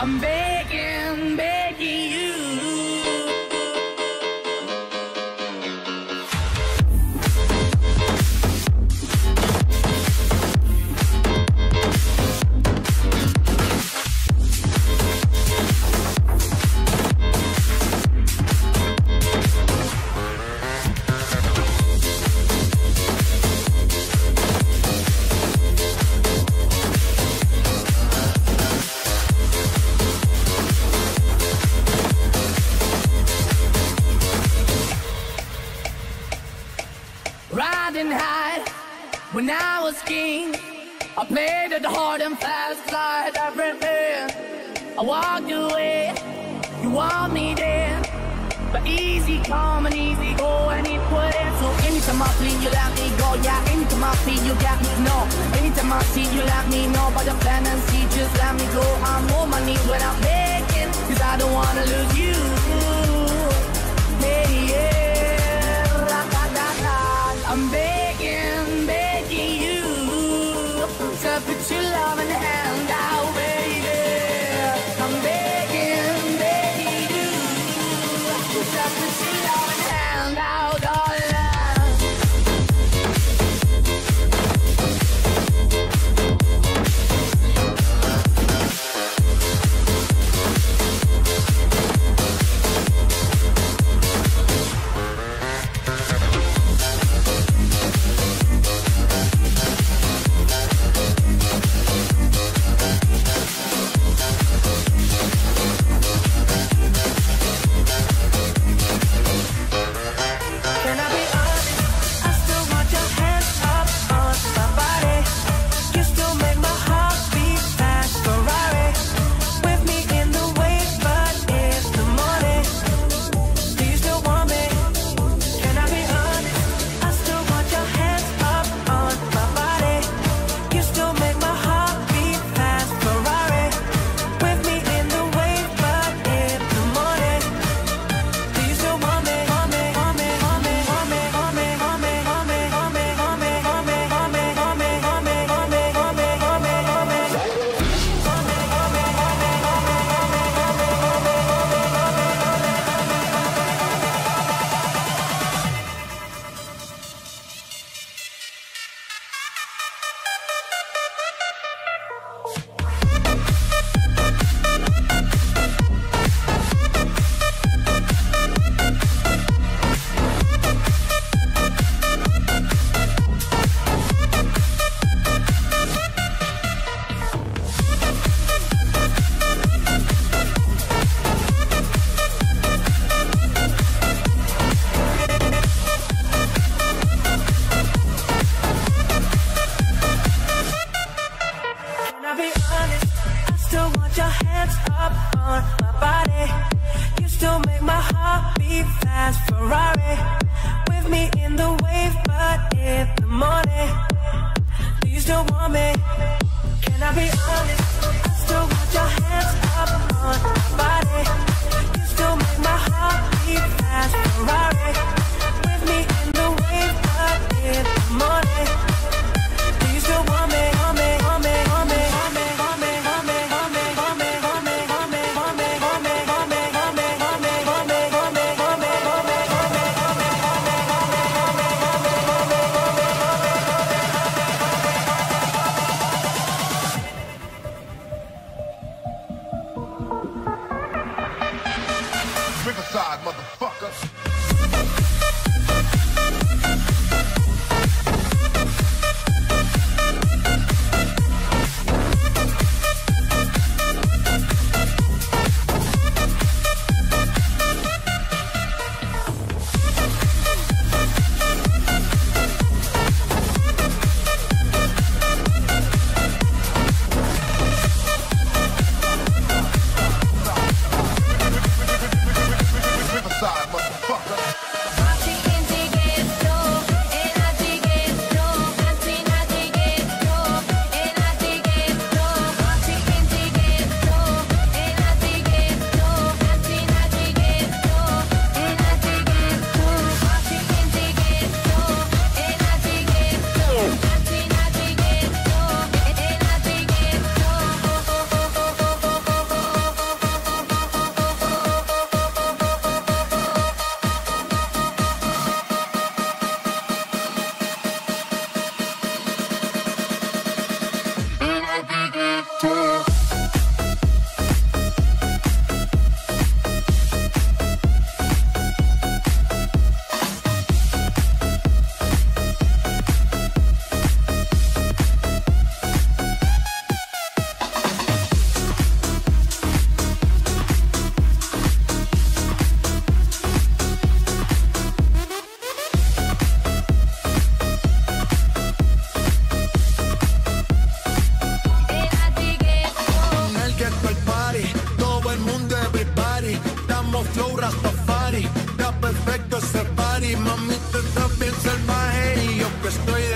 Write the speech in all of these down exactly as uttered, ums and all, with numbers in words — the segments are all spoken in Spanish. I'm begging, begging you. I played it hard and fast like everything. I walked away, you want me there. But easy come and easy go and it wouldn't. So anytime I flee you let me go, yeah. Anytime I flee you got me, no. Anytime I see you let me know. But the plan and see just let me go. I'm on my knees when I'm begging, cause I don't wanna lose you. Hey, yeah, la, da, da, da. I'm begging, begging you. To put your love in the hand out, baby. I'm begging, begging you. To put your love in the hand out, darling.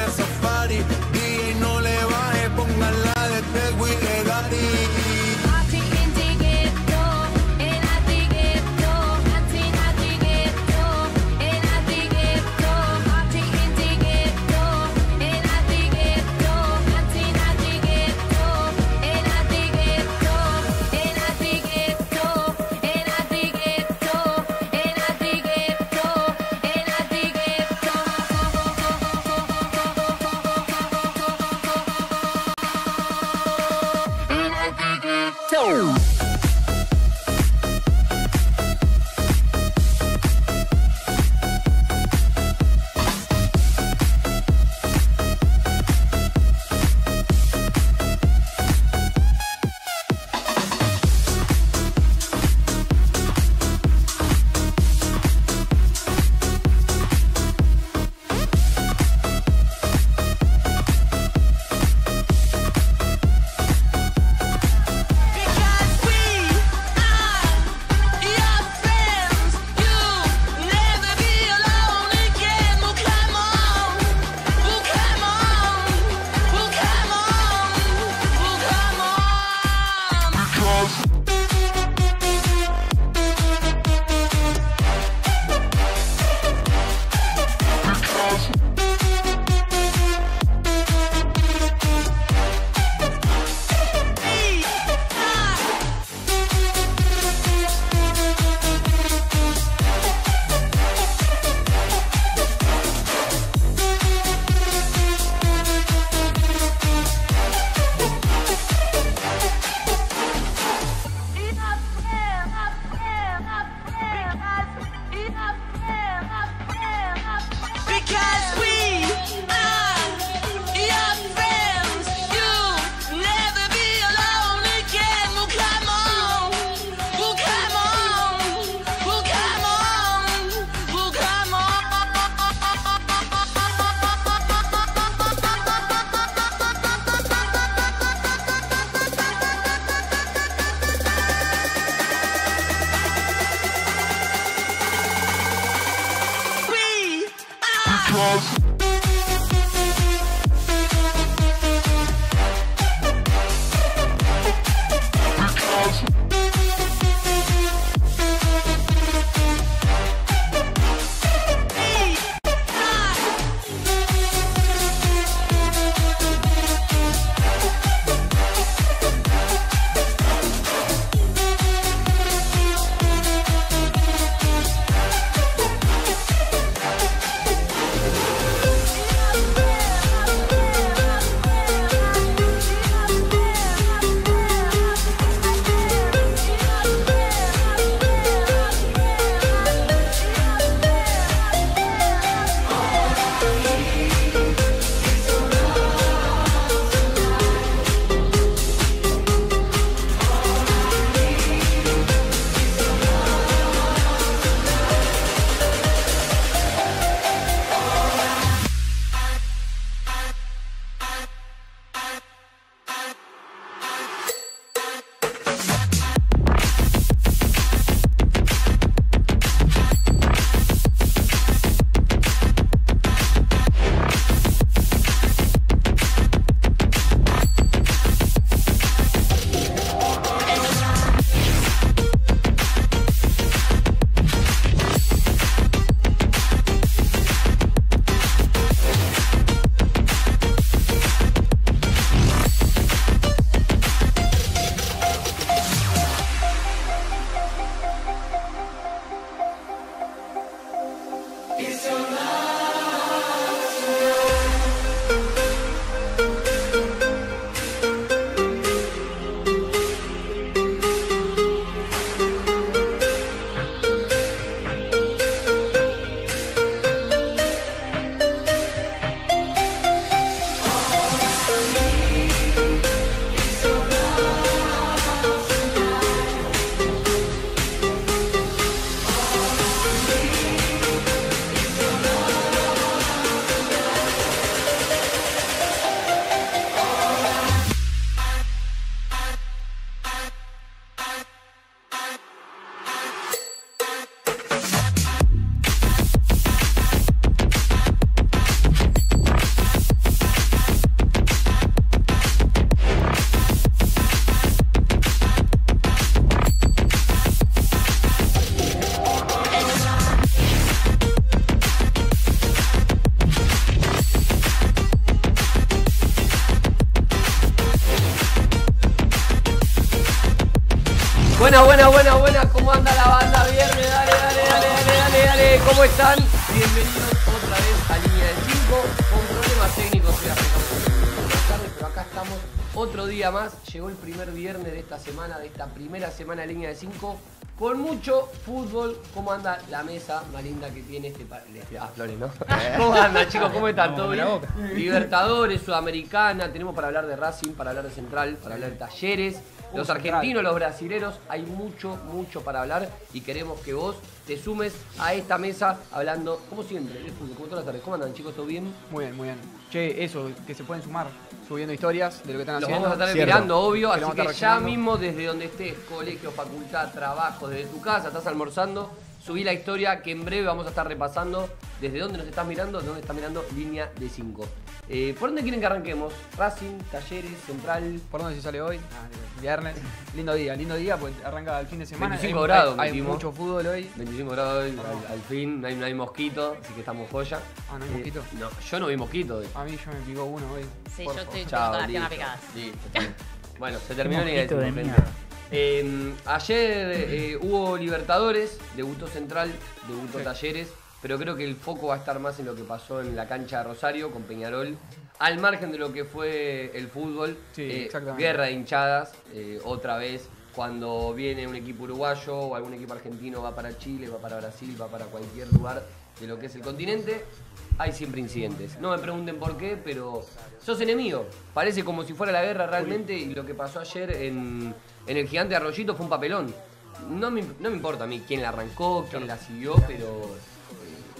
de safari, y no le baje, pongan la de Tego y de Gatti. Buena, buena, buena, buena. ¿Cómo anda la banda? Viernes, dale, dale, dale, dale, dale, dale. ¿Cómo están? Bienvenidos otra vez a Línea de Cinco. Con problemas técnicos se tarde, pero acá estamos otro día más. Llegó el primer viernes de esta semana, de esta primera semana de Línea de Cinco. Con mucho fútbol. ¿Cómo anda la mesa más linda que tiene este país? Ah, flores, ¿no? ¿Cómo anda, chicos? ¿Cómo están? ¿Todo bien? Libertadores, Sudamericana. Tenemos para hablar de Racing, para hablar de Central, para hablar de Talleres. Los argentinos, los brasileros. Hay mucho, mucho para hablar. Y queremos que vos te sumes a esta mesa hablando, como siempre, de fútbol, como todas las tardes. ¿Cómo andan, chicos? ¿Todo bien? Muy bien, muy bien. Che, eso, que se pueden sumar subiendo historias de lo que están haciendo. Los vamos a estar mirando, obvio. Así que ya mismo, desde donde estés, colegio, facultad, trabajo, desde tu casa, estás almorzando, subí la historia que en breve vamos a estar repasando. Desde dónde nos estás mirando, dónde está mirando Línea de cinco. Eh, ¿Por dónde quieren que arranquemos? Racing, Talleres, Central. ¿Por dónde se sale hoy? Ah, viernes. Lindo día, lindo día, pues arranca el fin de semana. veinticinco grados. Hay, hay mucho fútbol hoy. veinticinco grados hoy, ah, al, al fin. No hay, no hay mosquito, así que estamos joya. Ah, ¿no hay eh, mosquito? No, yo no vi mosquito hoy. A mí yo me picó uno hoy. Sí, por yo estoy chao, con las piernas picadas. Listo. Bueno, se terminó Línea de cinco. Eh, ayer eh, hubo Libertadores, debutó Central, debutó sí. Talleres. Pero creo que el foco va a estar más en lo que pasó en la cancha de Rosario con Peñarol, al margen de lo que fue el fútbol, sí, eh, guerra de hinchadas, eh, otra vez cuando viene un equipo uruguayo o algún equipo argentino va para Chile, va para Brasil, va para cualquier lugar de lo que es el continente, hay siempre incidentes. No me pregunten por qué, pero sos enemigo. Parece como si fuera la guerra realmente y lo que pasó ayer en, en el Gigante de Arroyito fue un papelón. No me, no me importa a mí quién la arrancó, quién la siguió, pero...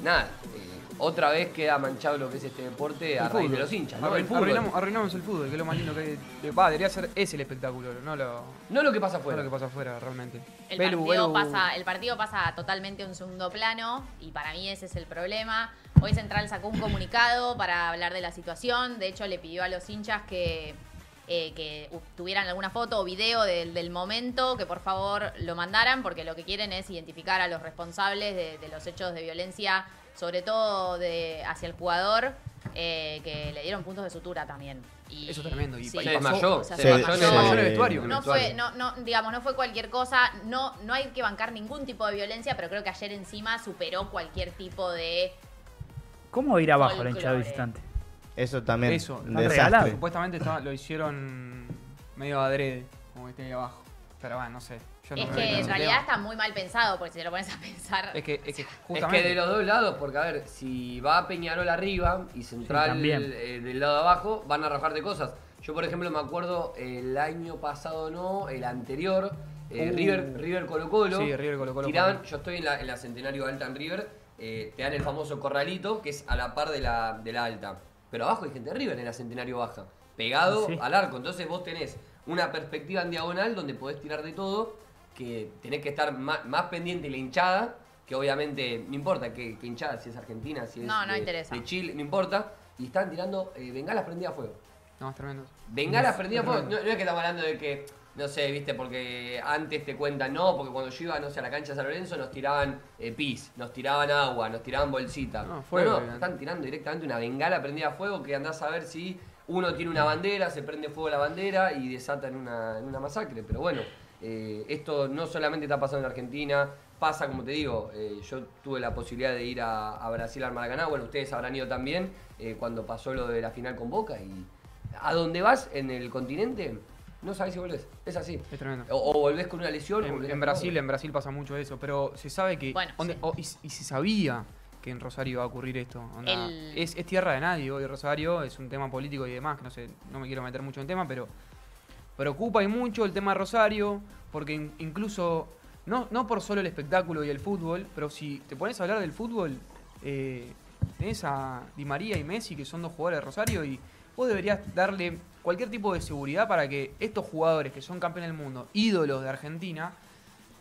Nada, eh, otra vez queda manchado lo que es este deporte a raíz de los hinchas, ¿no? El fútbol. Arruinamos, arruinamos el fútbol, que es lo más lindo que va, debería ser ese el espectáculo, no lo, no lo que pasa afuera. No lo que pasa afuera, realmente. El, Belu, partido Belu. Pasa, el partido pasa totalmente a un segundo plano y para mí ese es el problema. Hoy Central sacó un comunicado para hablar de la situación, de hecho le pidió a los hinchas que... Eh, que tuvieran alguna foto o video del, del momento, que por favor lo mandaran, porque lo que quieren es identificar a los responsables de, de los hechos de violencia, sobre todo de, hacia el jugador, eh, que le dieron puntos de sutura también. Y, eso es tremendo. Y sí, se desmayó. O sea, se desmayó en el vestuario. No fue, no, no, digamos, no fue cualquier cosa. No, no hay que bancar ningún tipo de violencia, pero creo que ayer encima superó cualquier tipo de... ¿Cómo ir abajo la hinchada visitante? Eso también. Eso, regalado. Supuestamente estaba, lo hicieron medio adrede, como que esté ahí abajo. Pero bueno, no sé. Yo no es que en realidad está muy mal pensado, porque si te lo pones a pensar. Es que, es que, justamente... es que de los dos lados, porque a ver, si va Peñarol arriba y Central sí, eh, del lado de abajo, van a rajar de cosas. Yo, por ejemplo, me acuerdo el año pasado, no, el anterior, eh, uh. River, River Colo Colo. Sí, River Colo Colo. Tiraban, Colo. Yo estoy en la, en la Centenario Alta en River, eh, te dan el famoso corralito, que es a la par de la, de la alta. Pero abajo hay gente de River en la Centenario Baja, pegado sí. al arco. Entonces vos tenés una perspectiva en diagonal donde podés tirar de todo, que tenés que estar más, más pendiente de la hinchada, que obviamente no importa qué hinchada, si es argentina, si es no, no de, de Chile, no importa. Y están tirando eh, bengalas prendidas a fuego. No, es tremendo. Bengalas no, prendidas a fuego. No, no es que estamos hablando de que, no sé, viste, porque antes te cuentan, no, porque cuando yo iba, no sé, a la cancha de San Lorenzo nos tiraban eh, pis, nos tiraban agua, nos tiraban bolsita. No, fuego, no, no están tirando directamente una bengala prendida a fuego que andás a ver si uno tiene una bandera, se prende fuego la bandera y desatan una, una masacre. Pero bueno, eh, esto no solamente está pasando en Argentina, pasa, como te digo, eh, yo tuve la posibilidad de ir a, a Brasil, al Maracaná, bueno, ustedes habrán ido también eh, cuando pasó lo de la final con Boca y a dónde vas en el continente... No sabés si volvés, es así. Es tremendo. O, o volvés con una lesión. En, en Brasil, en Brasil pasa mucho eso, pero se sabe que... Bueno, donde, sí. o, y, y se sabía que en Rosario iba a ocurrir esto. Onda, El... es, es tierra de nadie hoy Rosario, es un tema político y demás, que no sé, no me quiero meter mucho en tema, pero preocupa y mucho el tema de Rosario, porque in, incluso, no, no por solo el espectáculo y el fútbol, pero si te pones a hablar del fútbol, eh, tenés a Di María y Messi, que son dos jugadores de Rosario, y vos deberías darle... cualquier tipo de seguridad para que estos jugadores que son campeones del mundo, ídolos de Argentina,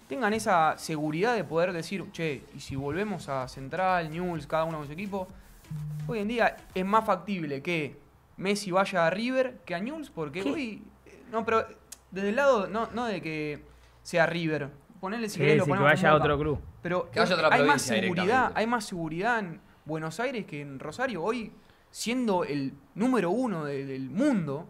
tengan esa seguridad de poder decir, che, y si volvemos a Central, Newell's, cada uno con su equipo, hoy en día es más factible que Messi vaya a River que a Newell's, porque hoy, no, pero desde el lado, no, no de que sea River, ponerle si querés, lo ponemos, que vaya a otro club, pero que vaya a otra hay más seguridad, hay más seguridad en Buenos Aires que en Rosario hoy. Siendo el número uno de, del mundo,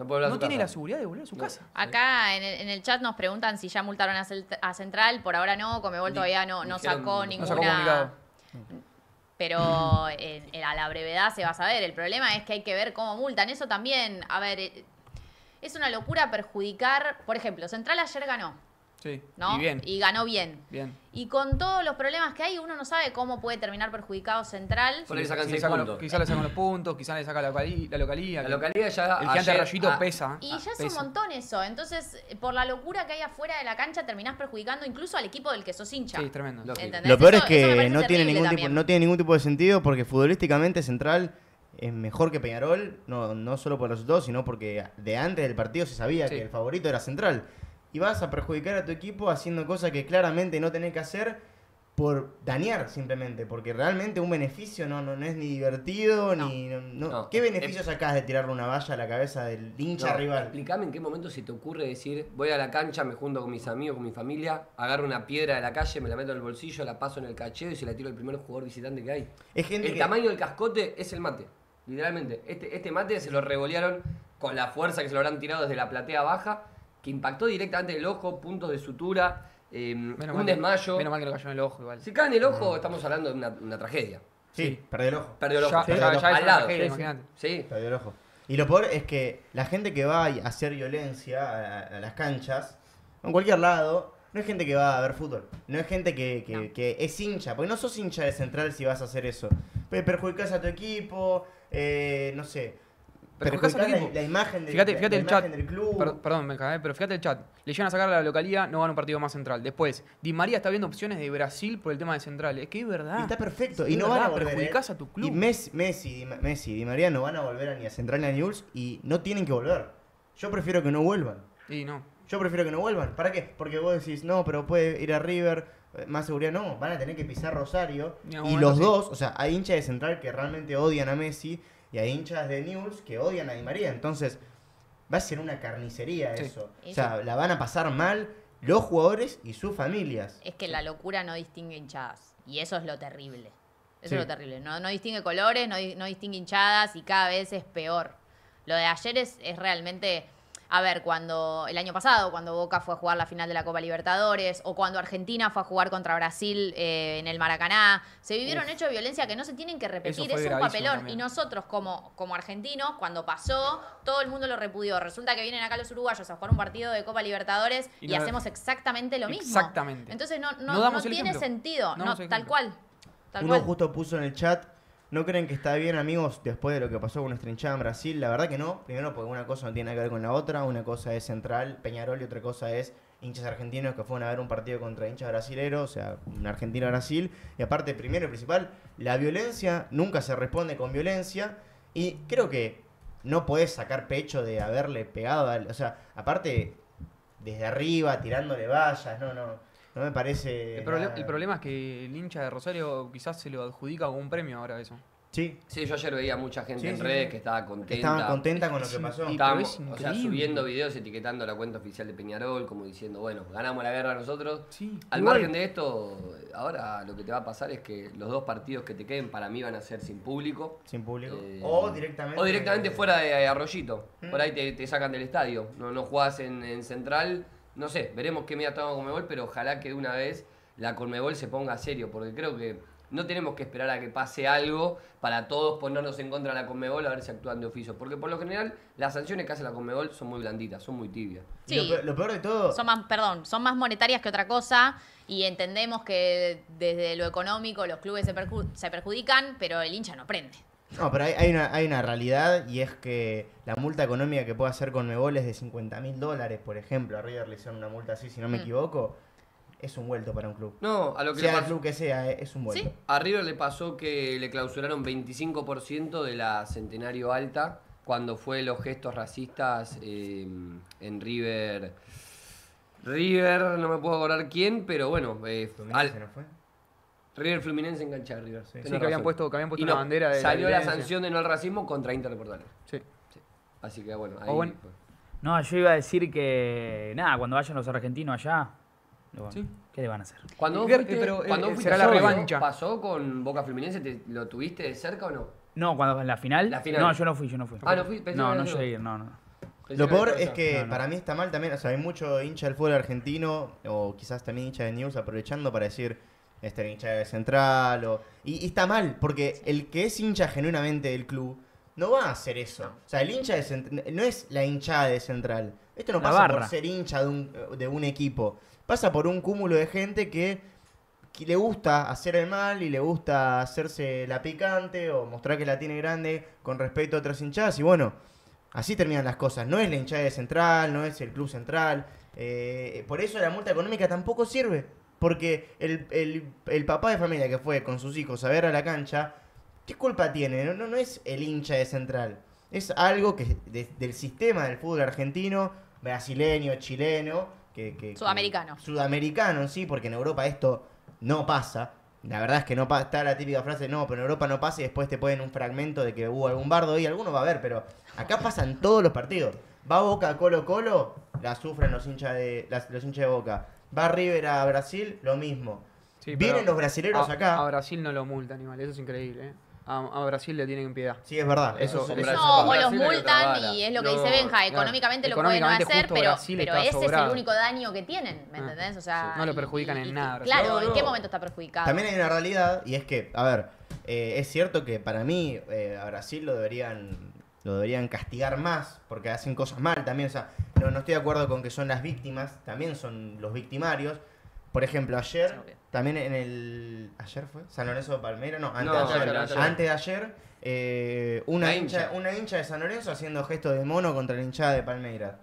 No, puede no tiene casa. La seguridad de volver a su no. casa. Acá en el, en el chat nos preguntan si ya multaron a, Celt a Central. Por ahora no, Conmebol todavía no, no sacó ninguna... No sacó comunicado. Pero eh, a la brevedad se va a saber. El problema es que hay que ver cómo multan. Eso también, a ver, eh, es una locura perjudicar... Por ejemplo, Central ayer ganó. Sí, ¿no? Y bien. Y ganó bien. Bien. Y con todos los problemas que hay, uno no sabe cómo puede terminar perjudicado Central. Sí, sí, sí, lo, quizá le sacan los puntos, quizá le sacan la, locali, la localía. La localía ya... El gigante rayito pesa. Y a, ya pesa. Es un montón eso. Entonces, por la locura que hay afuera de la cancha, terminás perjudicando incluso al equipo del que sos hincha. Sí, es tremendo. Lo peor eso, es que no tiene, ningún tipo, no tiene ningún tipo de sentido porque futbolísticamente Central... es mejor que Peñarol, no, no solo por los resultados, sino porque de antes del partido se sabía sí. que el favorito era Central. Y vas a perjudicar a tu equipo haciendo cosas que claramente no tenés que hacer por dañar simplemente, porque realmente un beneficio no, no, no es ni divertido, no. ni... No, no. ¿Qué beneficio sacás de tirarle una valla a la cabeza del hincha no, rival? Explícame en qué momento se te ocurre decir, voy a la cancha, me junto con mis amigos, con mi familia, agarro una piedra de la calle, me la meto en el bolsillo, la paso en el cacheo y se la tiro al primer jugador visitante que hay. Es gente el que... tamaño del cascote es el mate. Literalmente, este, este mate se lo revolearon con la fuerza que se lo habrán tirado desde la platea baja, que impactó directamente en el ojo, puntos de sutura, eh, un desmayo. Que, menos mal que no cayó en el ojo igual. Si cae en el ojo, no. estamos hablando de una, una tragedia. Sí, sí, perdió el ojo. Perdió el ojo. Sí, perdió el ojo. Al lado. Tragedia, sí, sí. Perdió el ojo. Y lo peor es que la gente que va a hacer violencia a, a las canchas, en cualquier lado, no es gente que va a ver fútbol. No es gente que, que, no. que es hincha, porque no sos hincha de Central si vas a hacer eso. Perjudicás a tu equipo, eh, no sé. Perjudicás la, la imagen, del, fíjate, fíjate la, la el imagen chat. del club. Per, perdón, me cagué, pero fíjate el chat. Le llegan a sacar a la localía, no van a un partido más Central. Después, Di María está viendo opciones de Brasil por el tema de Central. Es que es verdad. Y está perfecto. Sí, y no van a volver. Perjudicás a tu club. Y Messi, Messi, Messi, Di María no van a volver a ni a Central ni a Newell's y no tienen que volver. Yo prefiero que no vuelvan. Y no. Yo prefiero que no vuelvan. ¿Para qué? Porque vos decís, no, pero puede ir a River... Más seguridad no, van a tener que pisar Rosario. No, y bueno, los sí. dos, o sea, hay hinchas de Central que realmente odian a Messi y hay hinchas de Newell's que odian a Di María. Entonces, va a ser una carnicería sí. eso. O sea, sí. la van a pasar mal los jugadores y sus familias. Es que la locura no distingue hinchadas. Y eso es lo terrible. Eso sí. es lo terrible. No, no distingue colores, no, no distingue hinchadas y cada vez es peor. Lo de ayer es, es realmente... A ver, cuando el año pasado, cuando Boca fue a jugar la final de la Copa Libertadores o cuando Argentina fue a jugar contra Brasil eh, en el Maracaná, se vivieron Uf. hechos de violencia que no se tienen que repetir. Es un papelón. También. Y nosotros, como, como argentinos, cuando pasó, todo el mundo lo repudió. Resulta que vienen acá los uruguayos a jugar un partido de Copa Libertadores y, no, y hacemos exactamente lo mismo. Exactamente. Entonces no, no, no, no tiene ejemplo. sentido. No, no, tal cual. Tal Uno cual. justo puso en el chat... ¿No creen que está bien, amigos, después de lo que pasó con nuestra hinchada en Brasil? La verdad que no. Primero, porque una cosa no tiene nada que ver con la otra. Una cosa es Central, Peñarol, y otra cosa es hinchas argentinos que fueron a ver un partido contra hinchas brasileros, o sea, un Argentina-Brasil. Y aparte, primero y principal, la violencia nunca se responde con violencia. Y creo que no podés sacar pecho de haberle pegado al... O sea, aparte, desde arriba, tirándole vallas, no, no... No me parece... El, proble el problema es que el hincha de Rosario quizás se lo adjudica como un premio ahora eso. Sí. Sí, yo ayer veía mucha gente sí, en sí, redes sí. que estaba contenta. Estaban contenta con lo que pasó. Estábamos, es o sea, subiendo videos, etiquetando la cuenta oficial de Peñarol, como diciendo, bueno, ganamos la guerra nosotros. Sí, Al igual. margen de esto, ahora lo que te va a pasar es que los dos partidos que te queden para mí van a ser sin público. Sin público. Eh, o directamente... O directamente fuera de Arroyito. ¿Mm? Por ahí te, te sacan del estadio. No, no jugás en, en Central... No sé, veremos qué medida toma Conmebol, pero ojalá que de una vez la Conmebol se ponga serio, porque creo que no tenemos que esperar a que pase algo para todos ponernos en contra de la Conmebol a ver si actúan de oficio, porque por lo general las sanciones que hace la Conmebol son muy blanditas, son muy tibias. Sí, lo peor, lo peor de todo... Son más, perdón, son más monetarias que otra cosa y entendemos que desde lo económico los clubes se, perju se perjudican, pero el hincha no aprende. No, pero hay, hay, una, hay una realidad y es que la multa económica que puede hacer Conmebol es de cincuenta mil dólares, por ejemplo. A River le hicieron una multa así, si no me mm. equivoco, es un vuelto para un club. No, a lo que sea le pasó, el club que sea, es un vuelto. ¿Sí? A River le pasó que le clausuraron veinticinco por ciento de la Centenario Alta cuando fue los gestos racistas eh, en River. River, no me puedo acordar quién, pero bueno. Eh, al... ¿No fue? River Fluminense engancha a River. Sí, sí, que, habían puesto, que habían puesto no, una bandera de... Salió la, la sanción de no al racismo contra Inter de Portales. Sí. sí. Así que bueno, ahí... Oh, bueno. No, yo iba a decir que... Nada, cuando vayan los argentinos allá... Bueno, sí. ¿Qué le van a hacer? Cuando vos fuiste, pero, cuando eh, fuiste la revancha. ¿Pasó con Boca Fluminense? Te, ¿Lo tuviste de cerca o no? No, cuando en la final. La final. No, yo no fui, yo no fui. Ah, no fui. Pensé no, no llegué, no, no. Lo peor es que no, no. para mí está mal también, o sea, hay mucho hincha del fútbol argentino, o quizás también hincha de Newell's, aprovechando para decir, este hincha de Central, o... Y, y está mal, porque el que es hincha genuinamente del club no va a hacer eso. No. O sea, el hincha de Central, no es la hinchada de Central. Esto no pasa por ser hincha de un, de un equipo. Pasa por un cúmulo de gente que, que le gusta hacer el mal y le gusta hacerse la picante o mostrar que la tiene grande con respecto a otras hinchadas. Y bueno, así terminan las cosas. No es la hinchada de Central, no es el club Central. Eh, por eso la multa económica tampoco sirve. Porque el, el, el papá de familia que fue con sus hijos a ver a la cancha, ¿qué culpa tiene? No, no, no es el hincha de Central. Es algo que de, del sistema del fútbol argentino, brasileño, chileno, que, que, sudamericano. Que, sudamericano, sí, porque en Europa esto no pasa. La verdad es que no pasa. Está la típica frase, no, pero en Europa no pasa y después te ponen un fragmento de que hubo algún bardo y alguno va a haber, pero acá pasan todos los partidos. Va Boca a Colo Colo, la sufren los hinchas de, las, los hinchas de Boca. Va River a Brasil, lo mismo. Sí, vienen los brasileros a, acá. A Brasil no lo multan, igual, eso es increíble, ¿eh? A, a Brasil le tienen piedad. Sí, es verdad. Eso, eso, eso, no, o los multan y es lo que no, dice Benja. Económicamente no, lo pueden hacer, pero, pero ese sobrado. Es el único daño que tienen, ¿me entendés? O sea, sí, no lo perjudican y, en y, nada. Claro, no, no. ¿En qué momento está perjudicado? También hay una realidad y es que, a ver, eh, es cierto que para mí eh, a Brasil lo deberían, lo deberían castigar más porque hacen cosas mal también. O sea, no, no estoy de acuerdo con que son las víctimas, también son los victimarios. Por ejemplo, ayer, okay. también en el... ¿Ayer fue? ¿San Lorenzo de Palmeira? No, antes no, de ayer. Claro, claro. Antes de ayer, eh, una, hincha, hincha. una hincha de San Lorenzo haciendo gestos de mono contra la hinchada de Palmeira.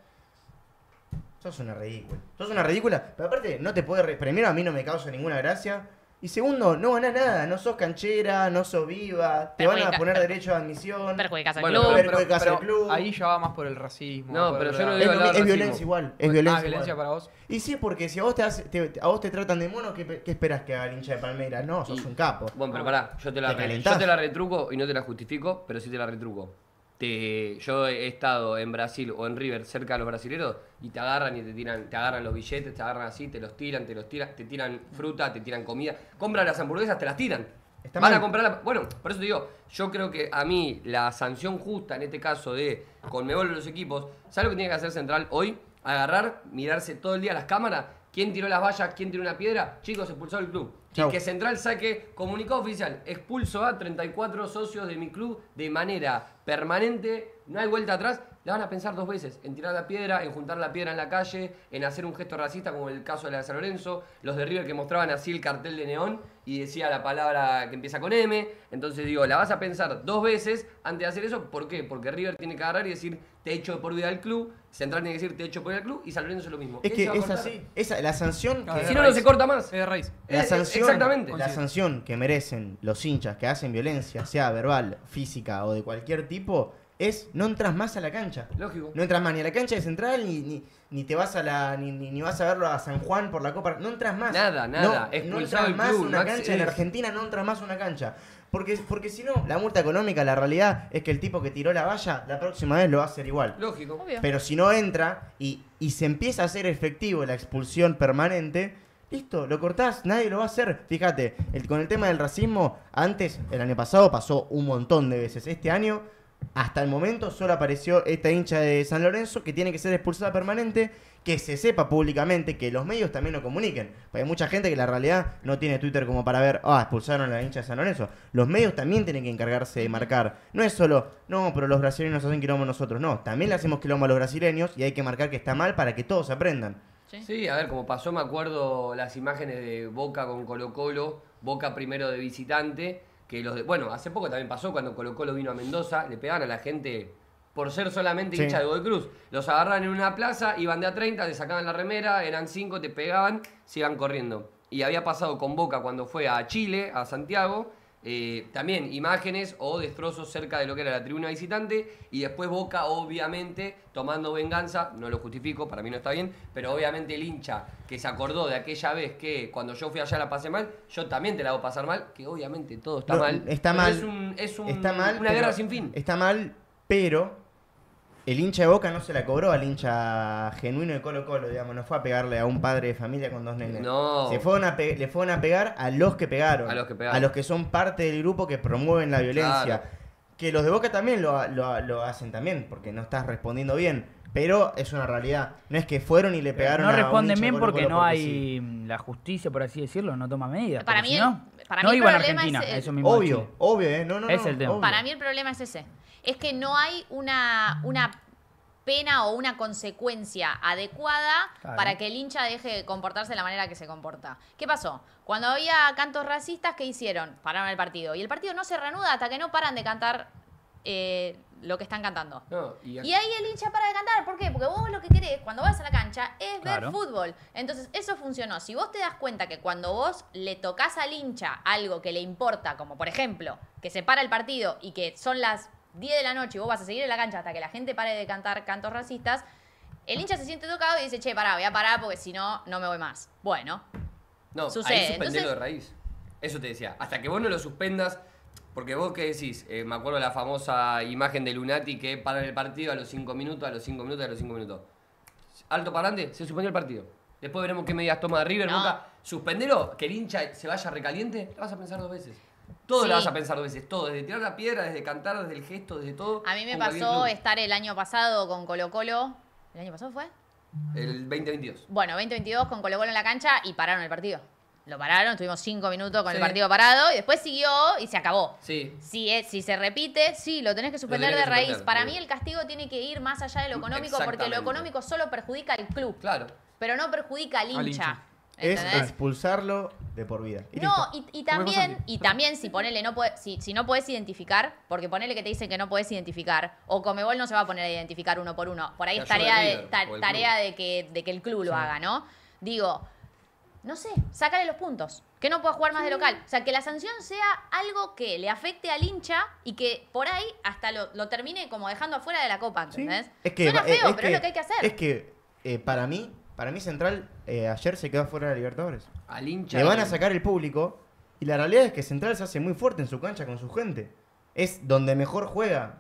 Sos una ridícula. Sos una ridícula, pero aparte no te puede... Re... Primero, a mí no me causa ninguna gracia. Y segundo, no ganás nada. No sos canchera, no sos viva. Te Perjudica. van a poner derecho de admisión. Perjudicas al bueno, club. Pero, pero, pero, club. Ahí ya va más por el racismo. No, pero yo no digo es, es violencia igual. Es violencia, ah, violencia para vos. Y sí, porque si a vos te, hace, te, a vos te tratan de mono, ¿qué, qué esperas que haga el hincha de Palmeiras? No, sos y, un capo. Bueno, pero pará, yo te la, ¿Te re, yo te la retruco y no te la justifico, pero sí te la retruco. Te, yo he estado en Brasil o en River cerca de los brasileros y te agarran y te tiran, te agarran los billetes, te agarran así, te los tiran, te los tiran, te tiran fruta, te tiran comida, compran las hamburguesas, te las tiran. Está Van mal. a comprar la, Bueno, por eso te digo, yo creo que a mí la sanción justa en este caso de Conmebol los equipos, ¿sabes lo que tiene que hacer Central hoy? Agarrar, mirarse todo el día las cámaras, quién tiró las vallas, quién tiró una piedra, chicos, expulsó del club. Y que Central saque comunicado oficial, expulso a treinta y cuatro socios de mi club de manera permanente, no hay vuelta atrás, la van a pensar dos veces, en tirar la piedra, en juntar la piedra en la calle, en hacer un gesto racista como el caso de la de San Lorenzo, los de River que mostraban así el cartel de neón y decía la palabra que empieza con M, entonces digo, la vas a pensar dos veces antes de hacer eso, ¿por qué? Porque River tiene que agarrar y decir, te echo por vida al club, Central tiene que decir, te echo por vida al club y San Lorenzo es lo mismo. Es que es así, esa, la sanción... Que si no, no se corta más. Es de raíz. La sanción... Exactamente. La sanción que merecen los hinchas que hacen violencia, sea verbal, física o de cualquier tipo, es no entras más a la cancha. Lógico. No entras más ni a la cancha de Central, ni, ni, ni te vas a la ni, ni vas a verlo a San Juan por la Copa. No entras más. Nada, nada. No, no entras más club, una cancha. Es... En Argentina no entras más una cancha. Porque, porque si no, la multa económica, la realidad es que el tipo que tiró la valla, la próxima vez lo va a hacer igual. Lógico. Obvio. Pero si no entra y, y se empieza a hacer efectivo la expulsión permanente... Listo, lo cortás, nadie lo va a hacer. Fíjate, el, con el tema del racismo, antes, el año pasado, pasó un montón de veces. Este año, hasta el momento, solo apareció esta hincha de San Lorenzo que tiene que ser expulsada permanente, que se sepa públicamente, que los medios también lo comuniquen. Porque hay mucha gente que la realidad no tiene Twitter como para ver, ah, oh, expulsaron a la hincha de San Lorenzo. Los medios también tienen que encargarse de marcar. No es solo, no, pero los brasileños hacen quilombo nosotros. No, también le hacemos quilombo a los brasileños y hay que marcar que está mal para que todos aprendan. Sí. sí, a ver, como pasó, me acuerdo las imágenes de Boca con Colo Colo, Boca primero de visitante, que los de, bueno, hace poco también pasó cuando Colo Colo vino a Mendoza, le pegaban a la gente por ser solamente sí. hincha de Godoy Cruz. Los agarran en una plaza, iban de a treinta, te sacaban la remera, eran cinco, te pegaban, se iban corriendo. Y había pasado con Boca cuando fue a Chile, a Santiago, eh, también imágenes o destrozos cerca de lo que era la tribuna visitante, y después Boca obviamente tomando venganza, no lo justifico, para mí no está bien, pero obviamente el hincha que se acordó de aquella vez que cuando yo fui allá la pasé mal, yo también te la hago pasar mal, que obviamente todo está no, mal, está mal es, un, es un, está mal, una guerra sin fin. Está mal, pero el hincha de Boca no se la cobró al hincha genuino de Colo Colo, digamos. No fue a pegarle a un padre de familia con dos nenes. No. Se fueron a le fueron a pegar a los que pegaron. A los que pegaron. A los que son parte del grupo que promueven la violencia. Claro. que los de Boca también lo, lo, lo hacen también, porque no estás respondiendo bien. Pero es una realidad. No es que fueron y le pegaron a un hincha. No responden bien porque no hay la justicia, por así decirlo, no toma medidas. Para mí el problema es... Obvio, obvio, ¿eh? No, no, es el tema. Para mí el problema es ese. Es que no hay una, una pena o una consecuencia adecuada para que el hincha deje de comportarse de la manera que se comporta. ¿Qué pasó? Cuando había cantos racistas, ¿qué hicieron? Pararon el partido. Y el partido no se reanuda hasta que no paran de cantar... Eh, lo que están cantando. No, y, y ahí el hincha para de cantar. ¿Por qué? Porque vos lo que querés cuando vas a la cancha es claro. ver fútbol. Entonces, eso funcionó. Si vos te das cuenta que cuando vos le tocas al hincha algo que le importa, como por ejemplo, que se para el partido y que son las diez de la noche y vos vas a seguir en la cancha hasta que la gente pare de cantar cantos racistas, el hincha se siente tocado y dice, che, pará, voy a parar porque si no, no me voy más. Bueno, no, sucede. Ahí suspenderlo de raíz. Eso te decía. Hasta que vos no lo suspendas. Porque vos, ¿qué decís? Eh, me acuerdo la famosa imagen de Lunati que paran el partido a los cinco minutos, a los cinco minutos, a los cinco minutos. Alto parlante, se suspendió el partido. Después veremos qué medidas toma River, no. Boca. Suspendelo, que el hincha se vaya recaliente, lo vas a pensar dos veces. Todo sí. lo vas a pensar dos veces, todo. Desde tirar la piedra, desde cantar, desde el gesto, desde todo. A mí me pasó estar el año pasado con Colo Colo. ¿El año pasado fue? El veinte veintidós. Bueno, veinte veintidós con Colo Colo en la cancha y pararon el partido. Lo pararon, estuvimos cinco minutos con sí. el partido parado y después siguió y se acabó. Sí. Si, es, si se repite, sí, lo tenés que suspender tenés que de raíz. Suspender, Para mí el castigo tiene que ir más allá de lo económico porque lo económico solo perjudica al club. Claro. Pero no perjudica al hincha. Al hincha. Es expulsarlo de por vida. Y no, y, y también, y también si ponele no podés, si, si no podés identificar, porque ponele que te dicen que no podés identificar, o Comebol no se va a poner a identificar uno por uno. Por ahí es tarea, de, líder, ta, tarea de, que, de que el club sí. lo haga, ¿no? Digo... No sé, sácale los puntos. Que no pueda jugar más sí. de local. O sea, que la sanción sea algo que le afecte al hincha y que por ahí hasta lo, lo termine como dejando afuera de la copa, ¿entendés? Sí. Es que, Suena feo, es, es pero que, es lo que hay que hacer. Es que eh, para mí, para mí Central eh, ayer se quedó fuera de la Libertadores. Al hincha. Le van a sacar el público y la realidad es que Central se hace muy fuerte en su cancha con su gente. Es donde mejor juega.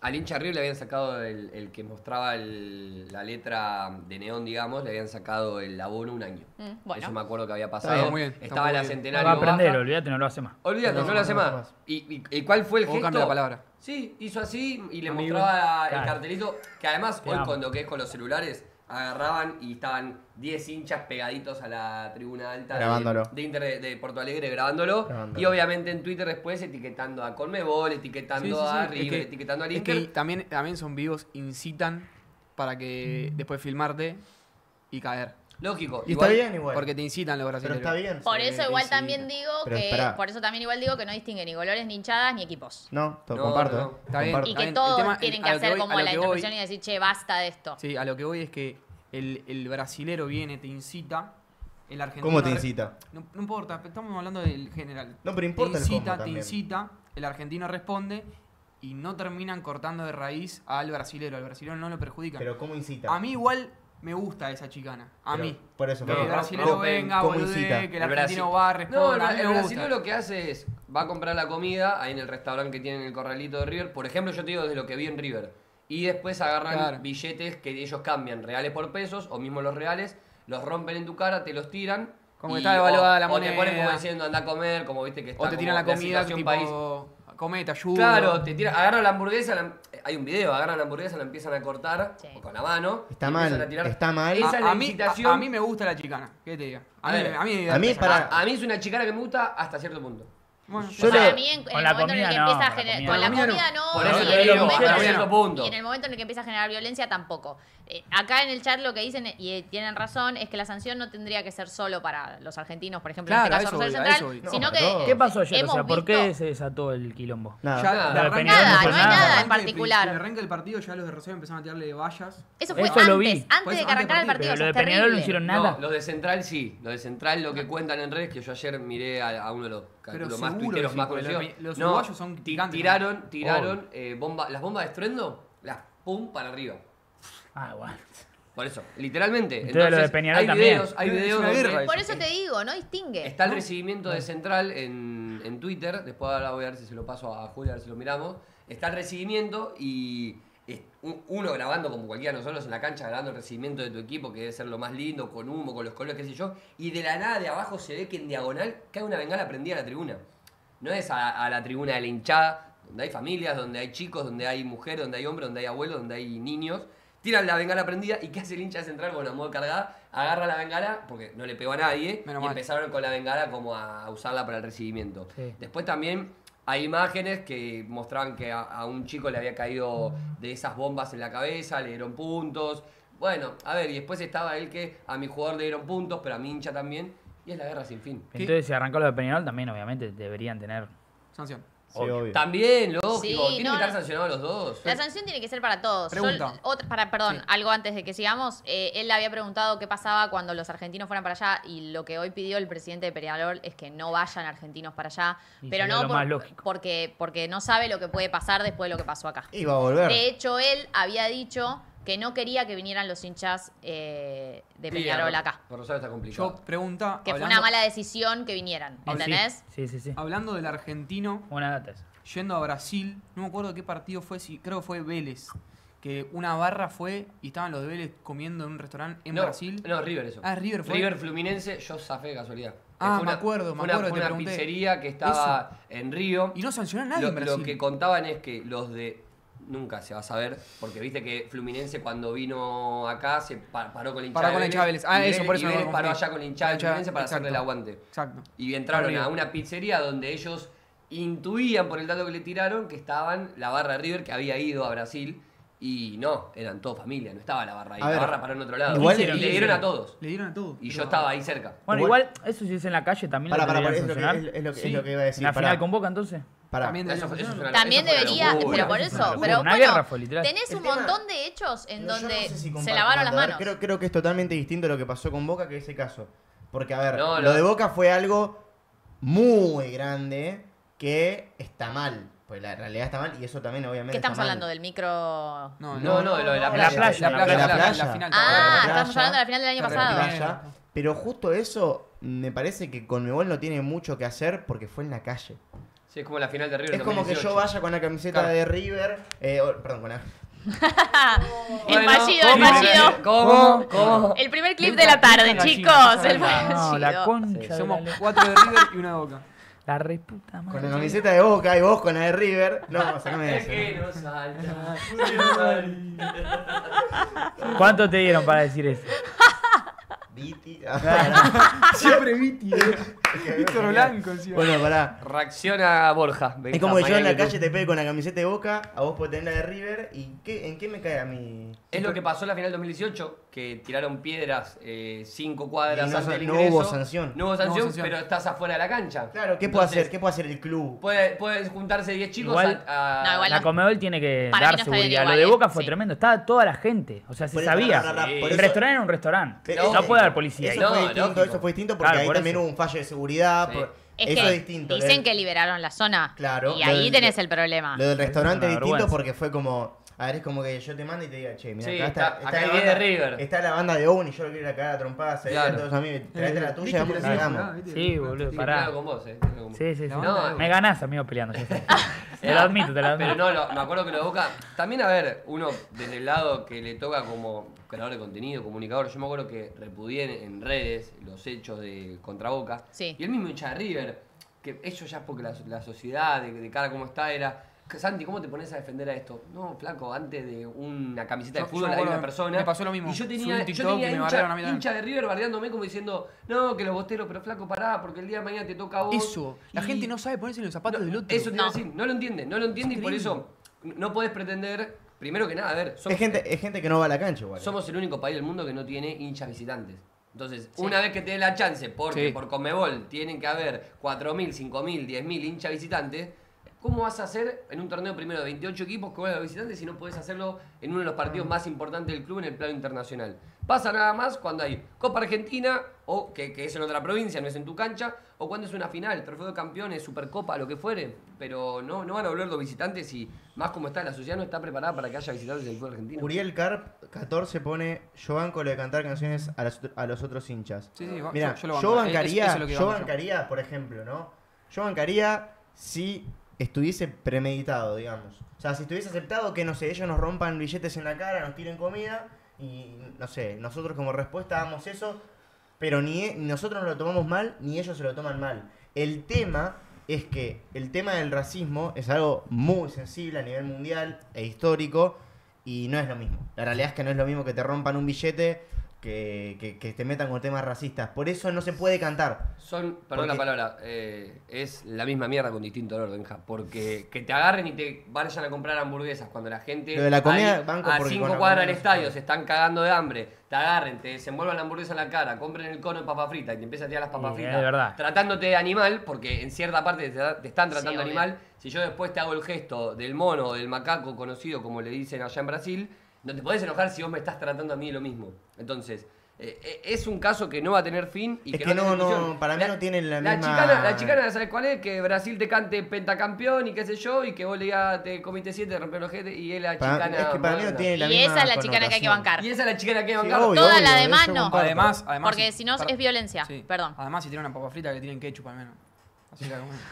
Al hincha River le habían sacado el, el que mostraba el, la letra de neón, digamos, le habían sacado el abono un año. Mm, bueno. Eso me acuerdo que había pasado. Está bien, está Estaba en la Centenario. No va a aprender, olvídate, no lo hace más. Olvídate, no, no lo hace no, más. más. ¿Y, y, ¿Y cuál fue el gesto? La palabra. Sí, hizo así y le Amigo. mostraba claro. el cartelito. Que además, Te hoy amo. cuando que es con los celulares, agarraban y estaban diez hinchas pegaditos a la tribuna alta grabándolo. De, de, Inter, de Porto Alegre grabándolo, grabándolo y obviamente en Twitter después etiquetando a Conmebol, etiquetando sí, sí, sí. a River, es que, etiquetando al Inter. Es que también, también son vivos, incitan para que mm. después filmarte y caer. Lógico. Y igual, está bien igual. Porque te incitan los brasileños. Pero está bien. Por eso eh, igual también digo pero que esperá. por eso también igual digo que no distinguen ni colores, ni hinchadas, ni equipos. No, todo no, comparto. No, no. Está bien. Y que todos tema, tienen que hacer que voy, como la intervención y decir, che, basta de esto. Sí, a lo que voy es que el, el brasilero viene, te incita. El argentino. ¿Cómo te incita? No, no importa, estamos hablando del general. No, pero importa. Te incita, el te incita, el argentino responde. Y no terminan cortando de raíz al brasilero. Al brasilero no lo perjudican. Pero ¿cómo incita? A mí igual... Me gusta esa chicana. A pero, mí. Por eso. Que el brasilero venga, boludé, que el argentino va a responder. No, el, el brasilero lo que hace es, va a comprar la comida ahí en el restaurante que tiene en el corralito de River. Por ejemplo, yo te digo desde lo que vi en River. Y después agarran claro. billetes que ellos cambian, reales por pesos, o mismo los reales, los rompen en tu cara, te los tiran. Como y, que está devaluada la moneda. O te ponen como diciendo, anda a comer, como viste que está. O te tiran la comida, tipo, país. Comete, ayuda. Claro, te tiran, agarran la hamburguesa... La, Hay un video, agarran la hamburguesa, la empiezan a cortar sí. con la mano. Está mal, a tirar. está mal. Esa a, es la a, mí, a, a mí me gusta la chicana, ¿qué te diga? A, a, mí, a, mí, a, mí, para... a, a mí es una chicana que me gusta hasta cierto punto. Bueno, yo para lo... mí en, en el momento en el que empieza a generar... Con la comida no, y en el momento en el que empieza a generar violencia tampoco. Eh, acá en el chat lo que dicen, y tienen razón, es que la sanción no tendría que ser solo para los argentinos, por ejemplo, claro, en este caso voy, Central, no, sino que... ¿Qué pasó ayer? O sea, ¿por qué se desató el quilombo? Nada, ya, nada, nada, no, nada no hay nada en particular. Al arranque del partido ya los de Rosario empezaron a tirarle vallas. Eso fue antes, antes de que arrancara el partido. Los de Peñarol no hicieron nada. Los de Central sí, los de Central lo que cuentan en redes, que yo ayer miré a uno de los... Pero más tuiteros, sí, más conocidos. Los uruguayos no, son gigantes. Tiraron, ¿no? tiraron oh. eh, bomba, las bombas de estruendo, las pum para arriba. Ah, bueno. Por eso, literalmente. Entonces, lo de Peñarol hay también. videos, hay videos. Es guerra, eso. Por eso te digo, no distingue. Está el recibimiento de Central en, en Twitter. Después ahora voy a ver si se lo paso a Julia, a ver si lo miramos. Está el recibimiento y uno grabando como cualquiera de nosotros en la cancha, grabando el recibimiento de tu equipo, que debe ser lo más lindo, con humo, con los colores, qué sé yo, y de la nada de abajo se ve que en diagonal cae una bengala prendida a la tribuna. No es a, a la tribuna de la hinchada, donde hay familias, donde hay chicos, donde hay mujeres, donde hay hombres, donde hay abuelos, donde hay niños, tiran la bengala prendida. ¿Y qué hace el hincha de Central? Bueno, a modo cargada, agarra la bengala, porque no le pegó a nadie, menos y mal. Empezaron con la bengala como a usarla para el recibimiento. Sí. Después también hay imágenes que mostraban que a, a un chico le había caído de esas bombas en la cabeza, le dieron puntos. Bueno, a ver, y después estaba el que a mi jugador le dieron puntos, pero a mi hincha también, y es la guerra sin fin. Entonces, si arrancó lo de Peñarol, también obviamente deberían tener sanción. Obvio. Sí, obvio. También, lógico. Sí, tienen no, que estar sancionados los dos. La sanción tiene que ser para todos. Pregunta. Yo, otra, para, perdón, sí. algo antes de que sigamos. Eh, él había preguntado qué pasaba cuando los argentinos fueran para allá, y lo que hoy pidió el presidente de Peñarol es que no vayan argentinos para allá. Y pero no por, porque, porque no sabe lo que puede pasar después de lo que pasó acá. Iba a volver. De hecho, él había dicho que no quería que vinieran los hinchas eh, de Peñarol sí, acá. Por Rosario está complicado. Yo pregunta... Que hablando, fue una mala decisión que vinieran, ¿entendés? Sí, sí, sí. Hablando del argentino, una data esa. Yendo a Brasil, no me acuerdo qué partido fue, si creo que fue Vélez, que una barra fue y estaban los de Vélez comiendo en un restaurante en no, Brasil. No, River eso. Ah, River fue. River Fluminense, yo zafé de casualidad. Ah, una, me acuerdo, me acuerdo. Fue una, te una pizzería que estaba eso. en Río. Y no sancionaron a nadie lo, en Brasil. Lo que contaban es que los de... Nunca se va a saber, porque viste que Fluminense cuando vino acá se paró con la hinchada. Paró con la hinchada de Vélez. Ah, eso, por eso. Y Vélez paró allá con la hinchada de Fluminense para hacerle el aguante. Exacto. Y entraron a una pizzería donde ellos intuían por el dato que le tiraron que estaban la barra River que había ido a Brasil. Y no, eran todos familia, no estaba la barra ahí. A la ver, barra paró en otro lado. Igual, y le dieron a todos. Le dieron a todos. Y yo no. estaba ahí cerca. Bueno, igual, eso si es en la calle también para, lo para, para, es lo, que, es, lo que, sí. es lo que iba a decir. ¿La para. final con Boca entonces? Para. También, eso, eso una, también debería, locura, pero por eso, locura, pero bueno, guerra, fue, tenés el un tema, montón de hechos en donde no sé si se lavaron las manos. Creo, creo que es totalmente distinto lo que pasó con Boca que ese caso. Porque, a ver, no, lo no. de Boca fue algo muy grande que está mal. Pues la realidad está mal y eso también obviamente está mal. ¿Qué estamos hablando? ¿Del micro? No, no, no, no de lo de la playa. La playa, la, playa, la, playa. la final. Ah, la playa, estamos hablando de la final del año pasado. Playa, pero justo eso me parece que Conmebol no tiene mucho que hacer porque fue en la calle. Sí, es como la final de River. Es como que yo vaya con la camiseta claro. de River. Eh, oh, perdón, con la... oh, el bueno, fallido, ¿cómo? el fallido. ¿Cómo? ¿Cómo? El primer clip de la tarde, chicos. El fallido. No, la concha. Somos cuatro de River y una de Boca. La reputa madre. Con la camiseta de Boca y vos con la de River. No, sacame eso. Que no salta. ¿Cuánto te dieron para decir eso? Viti. Siempre Viti. Víctor Blanco. Bueno, pará. Reacciona Borja. Es como que yo en la calle te pegue con la camiseta de Boca, a vos podés tener la de River. ¿Y qué, en qué me cae a mí? Es lo que pasó en la final dos mil dieciocho, que tiraron piedras eh, cinco cuadras no, antes del ingreso. No hubo sanción. No hubo sanción, no hubo sanción, pero estás afuera de la cancha. Claro, ¿qué puede hacer? ¿Qué puede hacer el club? Puede, puede juntarse diez chicos igual, a, a... No, igual la Conmebol tiene que para dar seguridad. Igual, lo de Boca eh, fue sí. tremendo. Estaba toda la gente. O sea, se por sabía. Eso, sí. El restaurante era un restaurante. No, no puede haber policía ahí. Eso fue no, distinto, no, eso fue distinto porque claro, ahí por también eso. hubo un fallo de seguridad. Sí. Por... Es eso que es distinto. Dicen que liberaron la zona. Claro. Y ahí tenés el problema. Lo del restaurante es distinto porque fue como... A ver, es como que yo te mando y te diga, che, mira, sí, acá está, está, acá está, la banda, de River. está la banda de Owen y yo lo quiero ir a cagar a trompadas, claro. todos a mí, traete la tuya, vamos y hagamos. Sí, boludo, pará. Con vos, eh. con sí, sí, sí. No, no, me ganás, amigo, peleando. Te lo admito, te lo admito. Pero no, lo, me acuerdo que lo de Boca... También, a ver, uno desde el lado que le toca como creador de contenido, comunicador, yo me acuerdo que repudié en redes los hechos de contra Boca. Sí. Y el mismo hincha de River, que eso ya es porque la, la sociedad, de, de cara como está, era... Santi, ¿cómo te pones a defender a esto? No, flaco, antes de una camiseta yo, de fútbol hay una persona. Me pasó lo mismo. Y yo tenía, yo tenía hincha, hincha de River bardeándome como diciendo, no, que los bosteros, pero flaco, pará, porque el día de mañana te toca a vos. Eso, y... la gente no sabe ponerse en los zapatos no, del otro. Eso te no. decir, no lo entiende, no lo entiende es y increíble. Por eso no podés pretender, primero que nada, a ver. Somos, es, gente, es gente que no va a la cancha, igual. Somos el único país del mundo que no tiene hinchas visitantes. Entonces, sí. una vez que te dé la chance, porque sí. por Conmebol tienen que haber cuatro mil, cinco mil, diez mil hinchas visitantes, ¿cómo vas a hacer en un torneo primero de veintiocho equipos que vas a visitantes si no podés hacerlo en uno de los partidos más importantes del club en el plano internacional? Pasa nada más cuando hay Copa Argentina, o que, que es en otra provincia, no es en tu cancha, o cuando es una final, trofeo de campeones, supercopa, lo que fuere. Pero no, no van a volver los visitantes y más como está, la sociedad no está preparada para que haya visitantes del club argentino. Uriel Carp, catorce, pone, yo banco lo de cantar canciones a, las, a los otros hinchas. Sí, sí, Mira, yo, yo, yo bancaría, es, es yo bancaría yo. por ejemplo, ¿no? Yo bancaría si... estuviese premeditado, digamos. O sea, si estuviese aceptado que, no sé, ellos nos rompan billetes en la cara, nos tiren comida y, no sé, nosotros como respuesta damos eso, pero ni nosotros no lo tomamos mal, ni ellos se lo toman mal. El tema es que el tema del racismo es algo muy sensible a nivel mundial e histórico y no es lo mismo. La realidad es que no es lo mismo que te rompan un billete que, que, que te metan con temas racistas. Por eso no se puede cantar. Son, perdón porque... la palabra, eh, es la misma mierda con distinto olor, Benja, porque que te agarren y te vayan a comprar hamburguesas cuando la gente... Lo de la comida, ahí, banco, a cinco cuadras del estadio se están cagando de hambre, te agarren, te desenvuelvan la hamburguesa en la cara, compren el cono de papas fritas y te empiezan a tirar las papas fritas, verdad, tratándote de animal, porque en cierta parte te están tratando de sí, animal. Si yo después te hago el gesto del mono o del macaco conocido, como le dicen allá en Brasil, no te podés enojar si vos me estás tratando a mí lo mismo. Entonces, eh, es un caso que no va a tener fin. Y es que, que no, no, no, para mí la, no tienen la, la misma... Chicana, la chicana, ¿sabes cuál es? Que Brasil te cante pentacampeón y qué sé yo, y que vos le digas, te comiste siete, te rompí los ojete, y es la para, chicana... Es que para mí no tiene la y misma esa es la chicana que hay que bancar. Y esa es la chicana que hay que bancar. Sí, obvio, toda obvio, la demás no. Además, además, porque si no es violencia, sí. Perdón. Además, si tienen una papa frita que tienen ketchup al menos. Así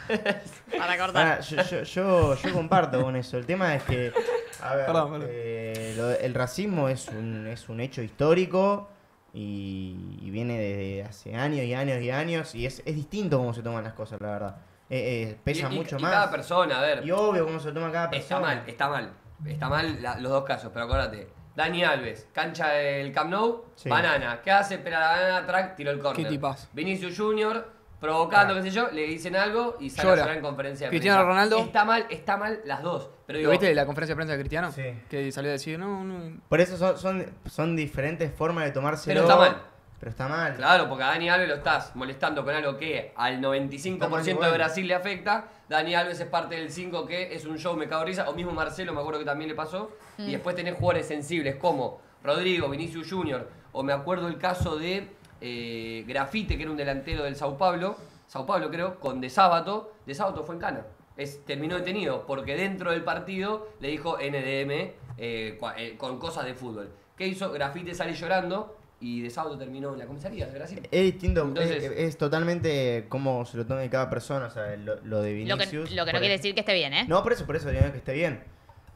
que... Para cortar. Ahora, yo, yo, yo, yo comparto con eso. El tema es que... A ver, perdón, perdón. Eh, lo, el racismo es un, es un hecho histórico y, y viene desde hace años y años y años y es, es distinto cómo se toman las cosas, la verdad. Eh, eh, pesa y, y, mucho y más. Cada persona, a ver. Y obvio cómo se toma cada persona. Está mal, está mal. Está mal la, los dos casos, pero acuérdate. Dani Alves, cancha del Camp Nou, sí. Banana. ¿Qué hace? Espera la banana, track, tiró el córner. ¿Qué tipas? Vinicius Junior... provocando, ah. qué sé yo, le dicen algo y sale llora. A llorar en conferencia de Cristiano prensa. Ronaldo. Está mal, está mal las dos. Pero digo, ¿lo viste la conferencia de prensa de Cristiano? Sí. Que salió a decir, no, no. Por eso son, son, son diferentes formas de tomárselo. Pero está mal. Pero está mal. Claro, porque a Dani Alves lo estás molestando con algo que al noventa y cinco por ciento de Brasil le afecta. Dani Alves es parte del cinco que es un show, me cago risa. O mismo Marcelo, me acuerdo que también le pasó. Mm. Y después tenés jugadores sensibles como Rodrigo, Vinicius Junior O me acuerdo el caso de... Eh, Grafite, que era un delantero del Sao Paulo, Sao Paulo creo, con De Sábato. De Sábato fue en cana, es, terminó detenido porque dentro del partido le dijo N D M eh, con cosas de fútbol. ¿Qué hizo? Grafite sale llorando y De Sábato terminó en la comisaría de Brasil. Es distinto, entonces, es, es totalmente como se lo tome cada persona, o sea, lo, lo de Vinicius. Lo que, lo que no quiere decir que esté bien, ¿eh? No, por eso, por eso, que esté bien.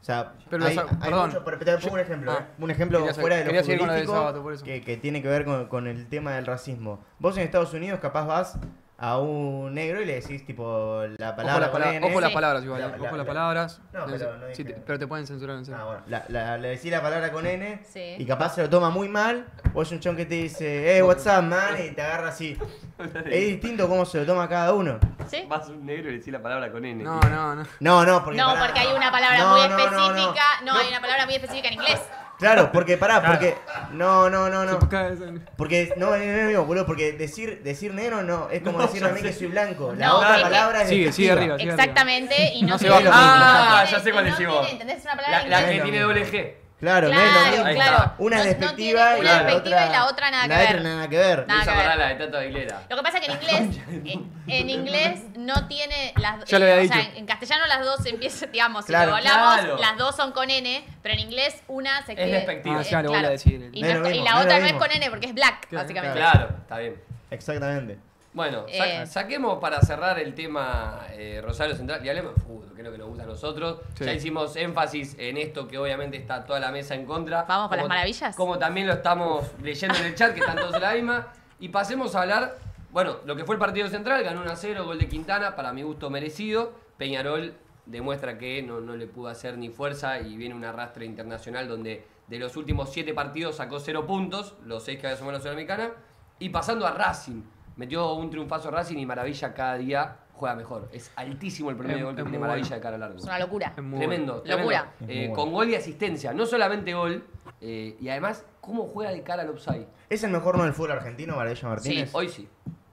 O sea, pero hay, los, hay mucho, por, te pongo un ejemplo, ah, un ejemplo quería, fuera de lo futbolístico sábado, que, que tiene que ver con, con el tema del racismo. Vos en Estados Unidos capaz vas a un negro y le decís tipo la palabra ojo, la pala N, ojo las palabras igual, la, la, ojo la, las palabras no, pero, no sí, te, pero te pueden censurar en serio. Ah, bueno, la, la, le decís la palabra con N sí. Y capaz se lo toma muy mal. O es un chon que te dice, hey, what's up, man, y te agarra así. Es distinto cómo se lo toma cada uno. ¿Sí? Vas a un negro y le decís la palabra con N. No, no, no. No, no, porque, no, para... porque hay una palabra no, muy específica. No, no, no. no, hay una palabra muy específica en inglés. Claro, porque pará, claro. porque... No, no, no, no. Porque, no, no, no, boludo, porque decir, decir negro no, es como no, decir a mí que soy blanco. La no, otra es palabra es... Sigue, sigue arriba. Sigue exactamente, arriba. Y no, no se va. Ah, ya sé cuál decimos. La que tiene doble G. Claro, claro, no es lo claro. Una no, es despectiva no y, una la otra, y la otra nada que la ver. Otra nada que ver. Nada que ver. La de Tato Aguilera. Lo que pasa es que en inglés, en, en inglés no tiene las dos. Eh, o sea, en castellano las dos empiezan, digamos, claro, si lo hablamos, claro. Las dos son con N, pero en inglés una se escribe. Es despectiva, ya lo voy a decir. Y, no no, mismo, y la no otra no es con N porque es black, claro, básicamente. Claro, está bien. Exactamente. Bueno, sa eh. saquemos para cerrar el tema eh, Rosario Central y hablemos de fútbol, que es lo que nos gusta a nosotros. Sí. Ya hicimos énfasis en esto que obviamente está toda la mesa en contra. Vamos para las maravillas. Como también lo estamos leyendo en el chat, que están todos en la misma. Y pasemos a hablar, bueno, lo que fue el partido central, ganó uno a cero, gol de Quintana, para mi gusto merecido. Peñarol demuestra que no, no le pudo hacer ni fuerza y viene un arrastre internacional donde de los últimos siete partidos sacó cero puntos, los seis que había sumado la Sudamericana. Y pasando a Racing. Metió un triunfazo Racing y Maravilla cada día juega mejor. Es altísimo el promedio de gol que tiene Maravilla bueno. de cara a largo. Es una locura. Es muy tremendo. Bueno. Locura. Tremendo. Eh, bueno. Con gol y asistencia. No solamente gol. Eh, y además, ¿cómo juega de cara al offside? ¿Es el mejor no del fútbol argentino, Maravilla Martínez? Sí, hoy sí.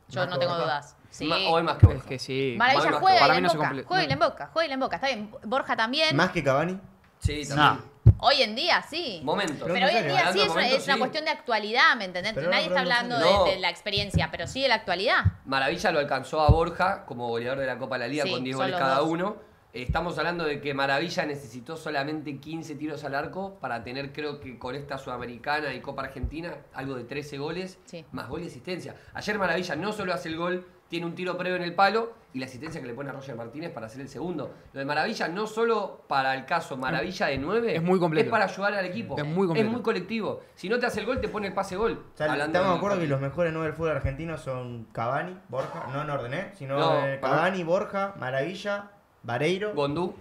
Yo no tengo Borja? dudas. Sí. Ma hoy más que Borja. Es que sí. Maravilla más juega, más y juega, y no juega y la emboca. Juega y la emboca. Está bien. Borja también. ¿Más que Cavani? Sí, también. No. Hoy en día sí. Momentos. Pero hoy en día sí es, momentos, una, es sí. una cuestión de actualidad, ¿me entendés? Pero nadie no, está hablando no. de, de la experiencia, pero sí de la actualidad. Maravilla lo alcanzó a Borja como goleador de la Copa de la Liga sí, con diez goles cada dos. uno. Estamos hablando de que Maravilla necesitó solamente quince tiros al arco para tener, creo que con esta Sudamericana y Copa Argentina, algo de trece goles, sí. más gol y asistencia. Ayer Maravilla no solo hace el gol, tiene un tiro previo en el palo y la asistencia que le pone a Roger Martínez para hacer el segundo. Lo de Maravilla, no solo para el caso Maravilla de nueve, es muy completo. Es para ayudar al equipo. Es muy, es muy colectivo. Si no te hace el gol, te pone el pase-gol. O sea, estamos de acuerdo que los mejores nueve del fútbol argentino son Cavani, Borja, no en orden, ¿eh? Sino no, eh, Cavani, Borja, Maravilla, Vareiro. Gondú.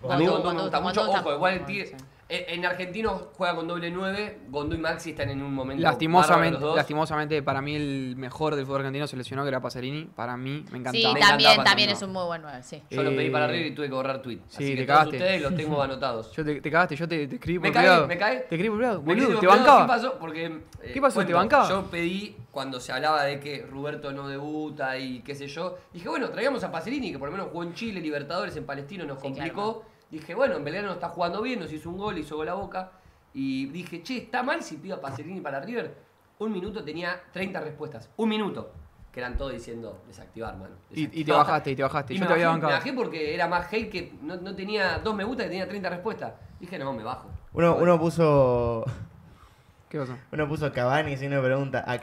Gondú, Gondú, Gondú me gusta mucho. Ojo, igual el Tigre. En argentinos juega con doble nueve, Gondú y Maxi están en un momento... Lastimosamente, lastimosamente para mí el mejor del fútbol argentino se lesionó, que era Pasarini. Para mí, me encantaba. Sí, me también, encantaba también es un muy buen nueve, sí. Yo eh... lo pedí para arriba y tuve que borrar tweet. Sí, así que te todos cagaste. Ustedes los tengo anotados. Yo te, te cagaste, yo te, te escribí por privado. ¿Me caí? ¿Te escribí por privado? Boludo, ¿te, te bancaba? ¿Qué pasó? Porque, eh, ¿Qué pasó? Cuento, ¿Te bancaba? Yo pedí, cuando se hablaba de que Roberto no debuta y qué sé yo, dije, bueno, traigamos a Pasarini, que por lo menos jugó en Chile, Libertadores, en Palestino, nos complicó. Sí, claro. Dije, bueno, en Belgrano está jugando bien, nos hizo un gol, hizo gol a Boca. Y dije, che, ¿está mal si pido a Pasarini para River? Un minuto tenía treinta respuestas. Un minuto. Que eran todos diciendo, desactivar, mano. Desactivar. Y, y te bajaste, y te bajaste. Y yo te había bancado. Me bajé porque era más hate que no, no tenía dos me gusta que tenía treinta respuestas. Dije, no, me bajo. Uno, uno puso... ¿Qué pasó? Uno puso Cavani, si uno pregunta a Cavani.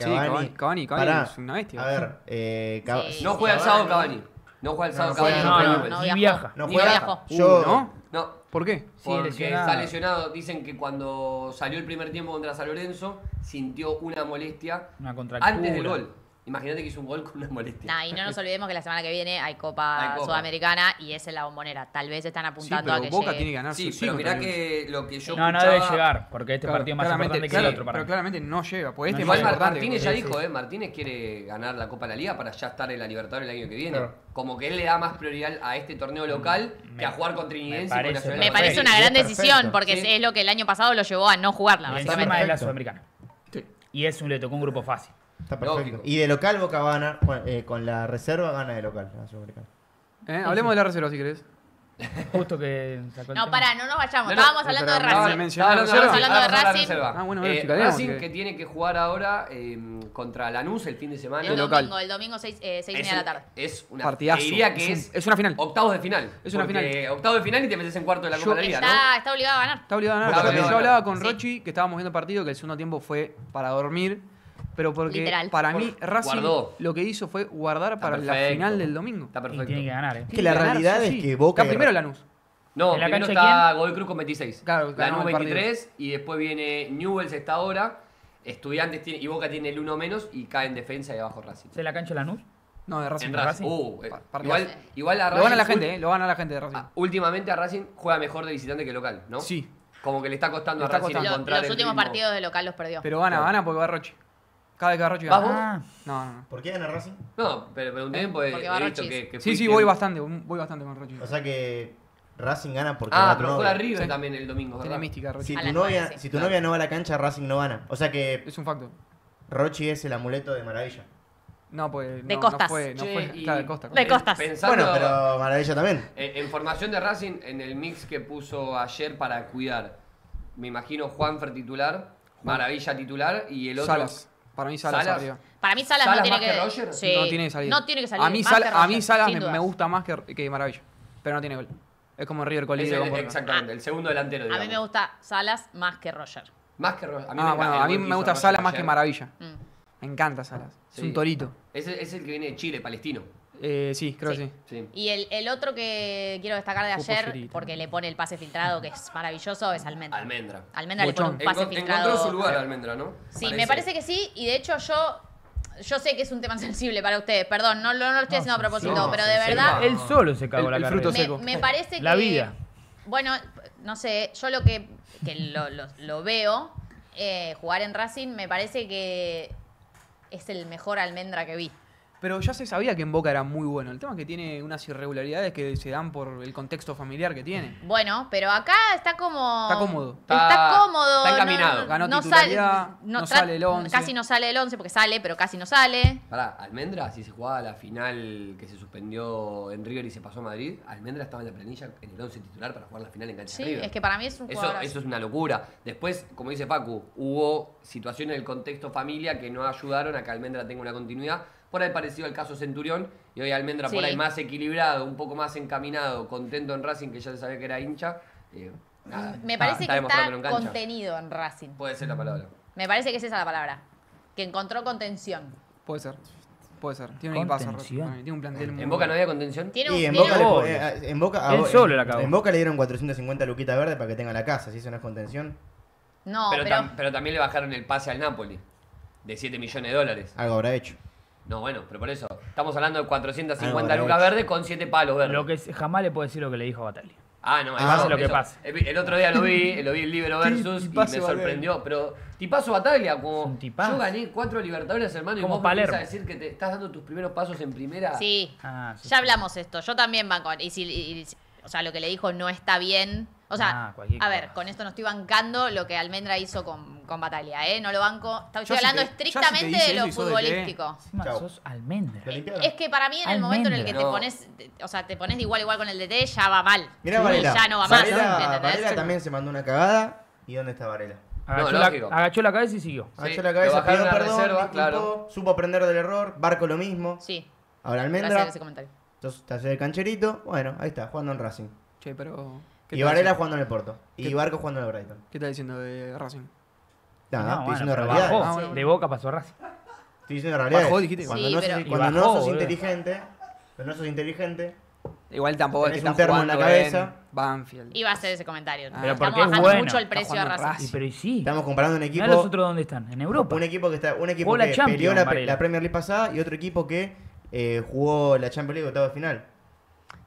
Sí, Cavani, Cavani, Cavani es una bestia. A ver, eh, Cav sí, no juega el sábado Cavani. No juega el sábado Cavani. No, no, no, no, no viaja. No juega. Yo... ¿no? No. ¿Por qué? Porque sí, lesionado. Está lesionado. Dicen que cuando salió el primer tiempo contra San Lorenzo, sintió una molestia una antes del gol. Imagínate que hizo un gol con una molestia. Nah, y no nos olvidemos que la semana que viene hay Copa, hay Copa. Sudamericana y es en la Bombonera. Tal vez están apuntando sí, a que Boca llegue. Tiene que ganar. Sí, pero mirá que lo que yo No, escuchaba... no debe llegar, porque este claro, partido es más importante que sí, el otro partido. Pero claramente no llega. Pues este no llega. Martínez ya dijo, eh, Martínez quiere ganar la Copa de la Liga para ya estar en la Libertadores el año que viene. Claro. Como que él le da más prioridad a este torneo local me, que a jugar con Trinidense. Me parece, y con me parece una gran decisión, porque ¿sí? es lo que el año pasado lo llevó a no jugarla, básicamente. El tema de la Sudamericana. Sí. Y eso le tocó un grupo fácil. Está perfecto. Lógico. Y de local Boca va a ganar, eh, con la reserva gana de local la Sudamericana. ¿Eh? Hablemos de la reserva si querés. Justo que sacó el No, tema. Pará, no nos vayamos. No, Estábamos no, hablando de Racing. Estábamos hablando de Racing. Ah, bueno, eh, Racing que... que tiene que jugar ahora eh, contra Lanús el fin de semana. El, el local. Domingo, el domingo seis, eh, seis y media de la tarde. Es una partidazo. Diría que es, un, es una final. Octavos de final. Es una final. Octavos de final y te metes en cuarto de la Copa de la Liga, está, ¿no? Está obligado a ganar. Está obligado a ganar. Obligado a ganar. Yo hablaba con sí. Rochi, que estábamos viendo el partido, que el segundo tiempo fue para dormir. Pero porque literal. Para mí Racing guardó. Lo que hizo fue guardar está para perfecto. La final del domingo. Está perfecto. Y tiene que ganar, ¿eh? Que la realidad sí, es que Boca... Está primero Lanús. No, ¿en la primero está Godoy Cruz con veintiséis. Claro, Lanús veintitrés y después viene Newell's esta hora. Estudiantes tiene, y Boca tiene el uno menos y cae en defensa y abajo Racing. ¿Se la cancha Lanús? No, de Racing. En Racing. Uh, eh, igual, igual a Racing... Lo gana la gente, ¿eh? Lo gana la gente de Racing. Ah, últimamente a Racing juega mejor de visitante que local, ¿no? Sí. Como que le está costando le está a Racing costando. encontrar Los, los últimos partidos de local los perdió. Pero gana, gana porque va Roche. Cada vez que Garnacho gana. ¿Vas gana. Vos? No, no, no. ¿Por qué gana Racing? No, pero pregunté tiempo de Garnacho que, que sí, sí, voy bastante, voy bastante con Garnacho. O sea que Racing gana porque ah, pero juega River sí. también el domingo, ¿verdad? Tiene mística Rochi. Si tu, novia, nueve, sí. si tu novia no va a la cancha, Racing no gana. O sea que es un facto. Rochi es el amuleto de Maravilla. No, pues de no, costas. No fue, no che, fue claro, de Costa. De Costas. Pensando, bueno, pero Maravilla también. En, en formación de Racing, en el mix que puso ayer para cuidar, me imagino Juanfer titular, Maravilla titular y el otro... Salas. Para mí Salas, Salas arriba. Para mí Salas, Salas no, tiene que... Que sí. no tiene que salir. No tiene que salir. A mí, Sal, a mí Salas me, me gusta más que, que Maravilla. Pero no tiene gol. Es como River Colíder. El, el, exactamente, ah, el segundo delantero. Digamos. A mí me gusta Salas más que Roger. Más que Roger. A mí, ah, me, bueno, a mí me gusta Roger Salas más que Maravilla. Mm. Me encanta Salas. Sí. Es un torito. Es, es el que viene de Chile, palestino. Eh, sí, creo sí. que sí. sí. Y el, el otro que quiero destacar de ayer, Popocerita. Porque le pone el pase filtrado, que es maravilloso, es Almendra. Almendra. Almendra Mucho. Le pone un pase Encont filtrado. Encontró su lugar, Almendra, ¿no? Sí, parece. Me parece que sí. Y de hecho yo yo sé que es un tema sensible para ustedes. Perdón, no, no lo estoy haciendo no, a propósito, no, pero de verdad... Él solo se cagó el, la el carrera. Fruto seco. Me, me parece la que... La vida. Bueno, no sé, yo lo que, que lo, lo, lo veo, eh, jugar en Racing, me parece que es el mejor Almendra que vi. Pero ya se sabía que en Boca era muy bueno. El tema es que tiene unas irregularidades que se dan por el contexto familiar que tiene. Bueno, pero acá está como... Está cómodo. Está, está cómodo. Está encaminado. No, ganó no titularidad, sal, no, no sale el once. Casi no sale el once porque sale, pero casi no sale. Pará, Almendra, si se jugaba la final que se suspendió en River y se pasó a Madrid, Almendra estaba en la planilla en el once titular para jugar la final en cancha sí, de River. Sí, es que para mí es un eso, eso es una locura. Después, como dice Pacu, hubo situaciones en el contexto familia que no ayudaron a que Almendra tenga una continuidad. Por ahí parecido al caso Centurión, y hoy Almendra sí. por ahí más equilibrado, un poco más encaminado, contento en Racing, que ya se sabía que era hincha. Eh, nada, me parece está, que está, está en contenido en Racing. Puede ser la palabra. Me parece que es esa la palabra, que encontró contención. Puede ser. Puede ser. Tiene un equipazo. Tiene un plantel muy... ¿En Boca no había contención? Tiene un... Y en Boca, oh, le, eh, en, Boca él solo la acabó. En Boca le dieron cuatrocientos cincuenta luquitas verdes para que tenga la casa. Si eso no es contención. No, pero... Pero, tam, pero también le bajaron el pase al Napoli. De siete millones de dólares. Algo habrá hecho. No, bueno, pero por eso. Estamos hablando de cuatrocientos cincuenta lucas verdes con siete palos verdes. Lo que jamás le puedo decir lo que le dijo Batali. Ah, no, ah, no lo que pasa. El otro día lo vi, lo vi en Libero Versus y me sorprendió. Pero tipazo Bataglia, como yo gané cuatro Libertadores, hermano, y vos empezás a decir que te estás dando tus primeros pasos en primera. Sí, ah, sí, ya hablamos esto. Yo también banco. Y si, y, o sea, lo que le dijo no está bien. O sea, ah, a ver, cosa. Con esto no estoy bancando lo que Almendra hizo con, con Bataglia, ¿eh? No lo banco. Estoy yo hablando si te, estrictamente si de lo futbolístico. De sos Almendra. Es que para mí en el Almendra. Momento en el que no. te pones, o sea, te pones de igual igual con el D T, ya va mal. Mirá Varela. Ya no va Varela, más. Varela, Varela también se mandó una cagada. ¿Y dónde está Varela? Agachó, no, la, agachó la cabeza y siguió. Sí, agachó la cabeza, pidió perdón, reserva, claro. Supo aprender del error. Barco lo mismo. Sí. Ahora Almendra. Entonces te hace el cancherito. Bueno, ahí está, jugando en Racing. Che, pero... Y Varela jugando en el Porto. Y Barco jugando en el Brighton. ¿Qué estás diciendo de Racing? Nada, no, estoy diciendo bueno, realidad. Bajó, ah, bueno. De Boca pasó a Racing. Estoy diciendo realidad. Bajó, dijiste. Cuando, sí, no, pero... sos, cuando bajó, no sos bro. inteligente, cuando no sos inteligente... Igual tampoco es que está un termo en la cabeza. En Banfield. Iba a hacer ese comentario. ¿No? Pero estamos bajando bueno. mucho el precio de Racing. Sí, pero y sí. Estamos comparando un equipo... ¿No los otros dónde están? En Europa. Un equipo que, está, un equipo que la peleó la, la Premier League pasada y otro equipo que eh, jugó la Champions League octavo de final.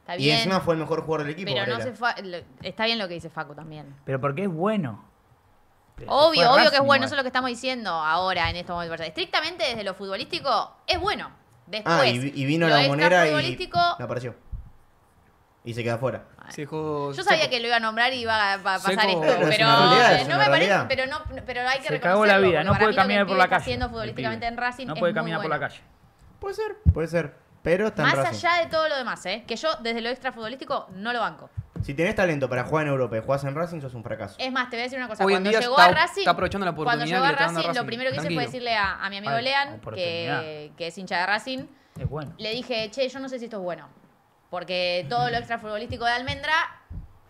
Está bien. Y encima fue el mejor jugador del equipo. Pero no se fue, lo, está bien lo que dice Facu también. Pero porque es bueno. Obvio, obvio que es bueno. Eso es lo que estamos diciendo ahora en estos momentos. Estrictamente desde lo futbolístico es bueno. Después, ah, y, y vino la Bombonera y no apareció. Y se queda fuera. Se jugó, yo sabía seco. que lo iba a nombrar y iba a pasar seco. esto. Pero no, realidad, no me parece. Pero, no, pero hay que reconocerlo. Se cagó la vida. No puede caminar por la calle. Haciendo futbolísticamente en Racing no puede caminar por la calle. Puede ser, puede ser. Pero más Racing. Allá de todo lo demás, ¿eh? Que yo desde lo extrafutbolístico no lo banco. Si tenés talento para jugar en Europa y jugás en Racing, sos un fracaso. Es más, te voy a decir una cosa. Hoy cuando llegó está, a Racing, está aprovechando la oportunidad cuando llegó a Racing, Racing, lo primero que hice fue decirle a, a mi amigo Ay, Lean, que, que es hincha de Racing, es bueno. Le dije, che, yo no sé si esto es bueno. Porque todo lo extrafutbolístico de Almendra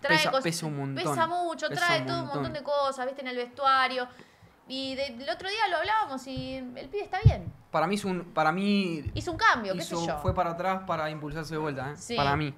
trae pesa, cosas, pesa un montón. Pesa mucho, pesa trae un todo un montón de cosas, viste, en el vestuario. Y de, el otro día lo hablábamos y el pibe está bien. Para mí hizo un, para mí hizo un cambio, hizo, qué sé yo. Fue para atrás para impulsarse de vuelta, ¿eh? Sí. Para mí.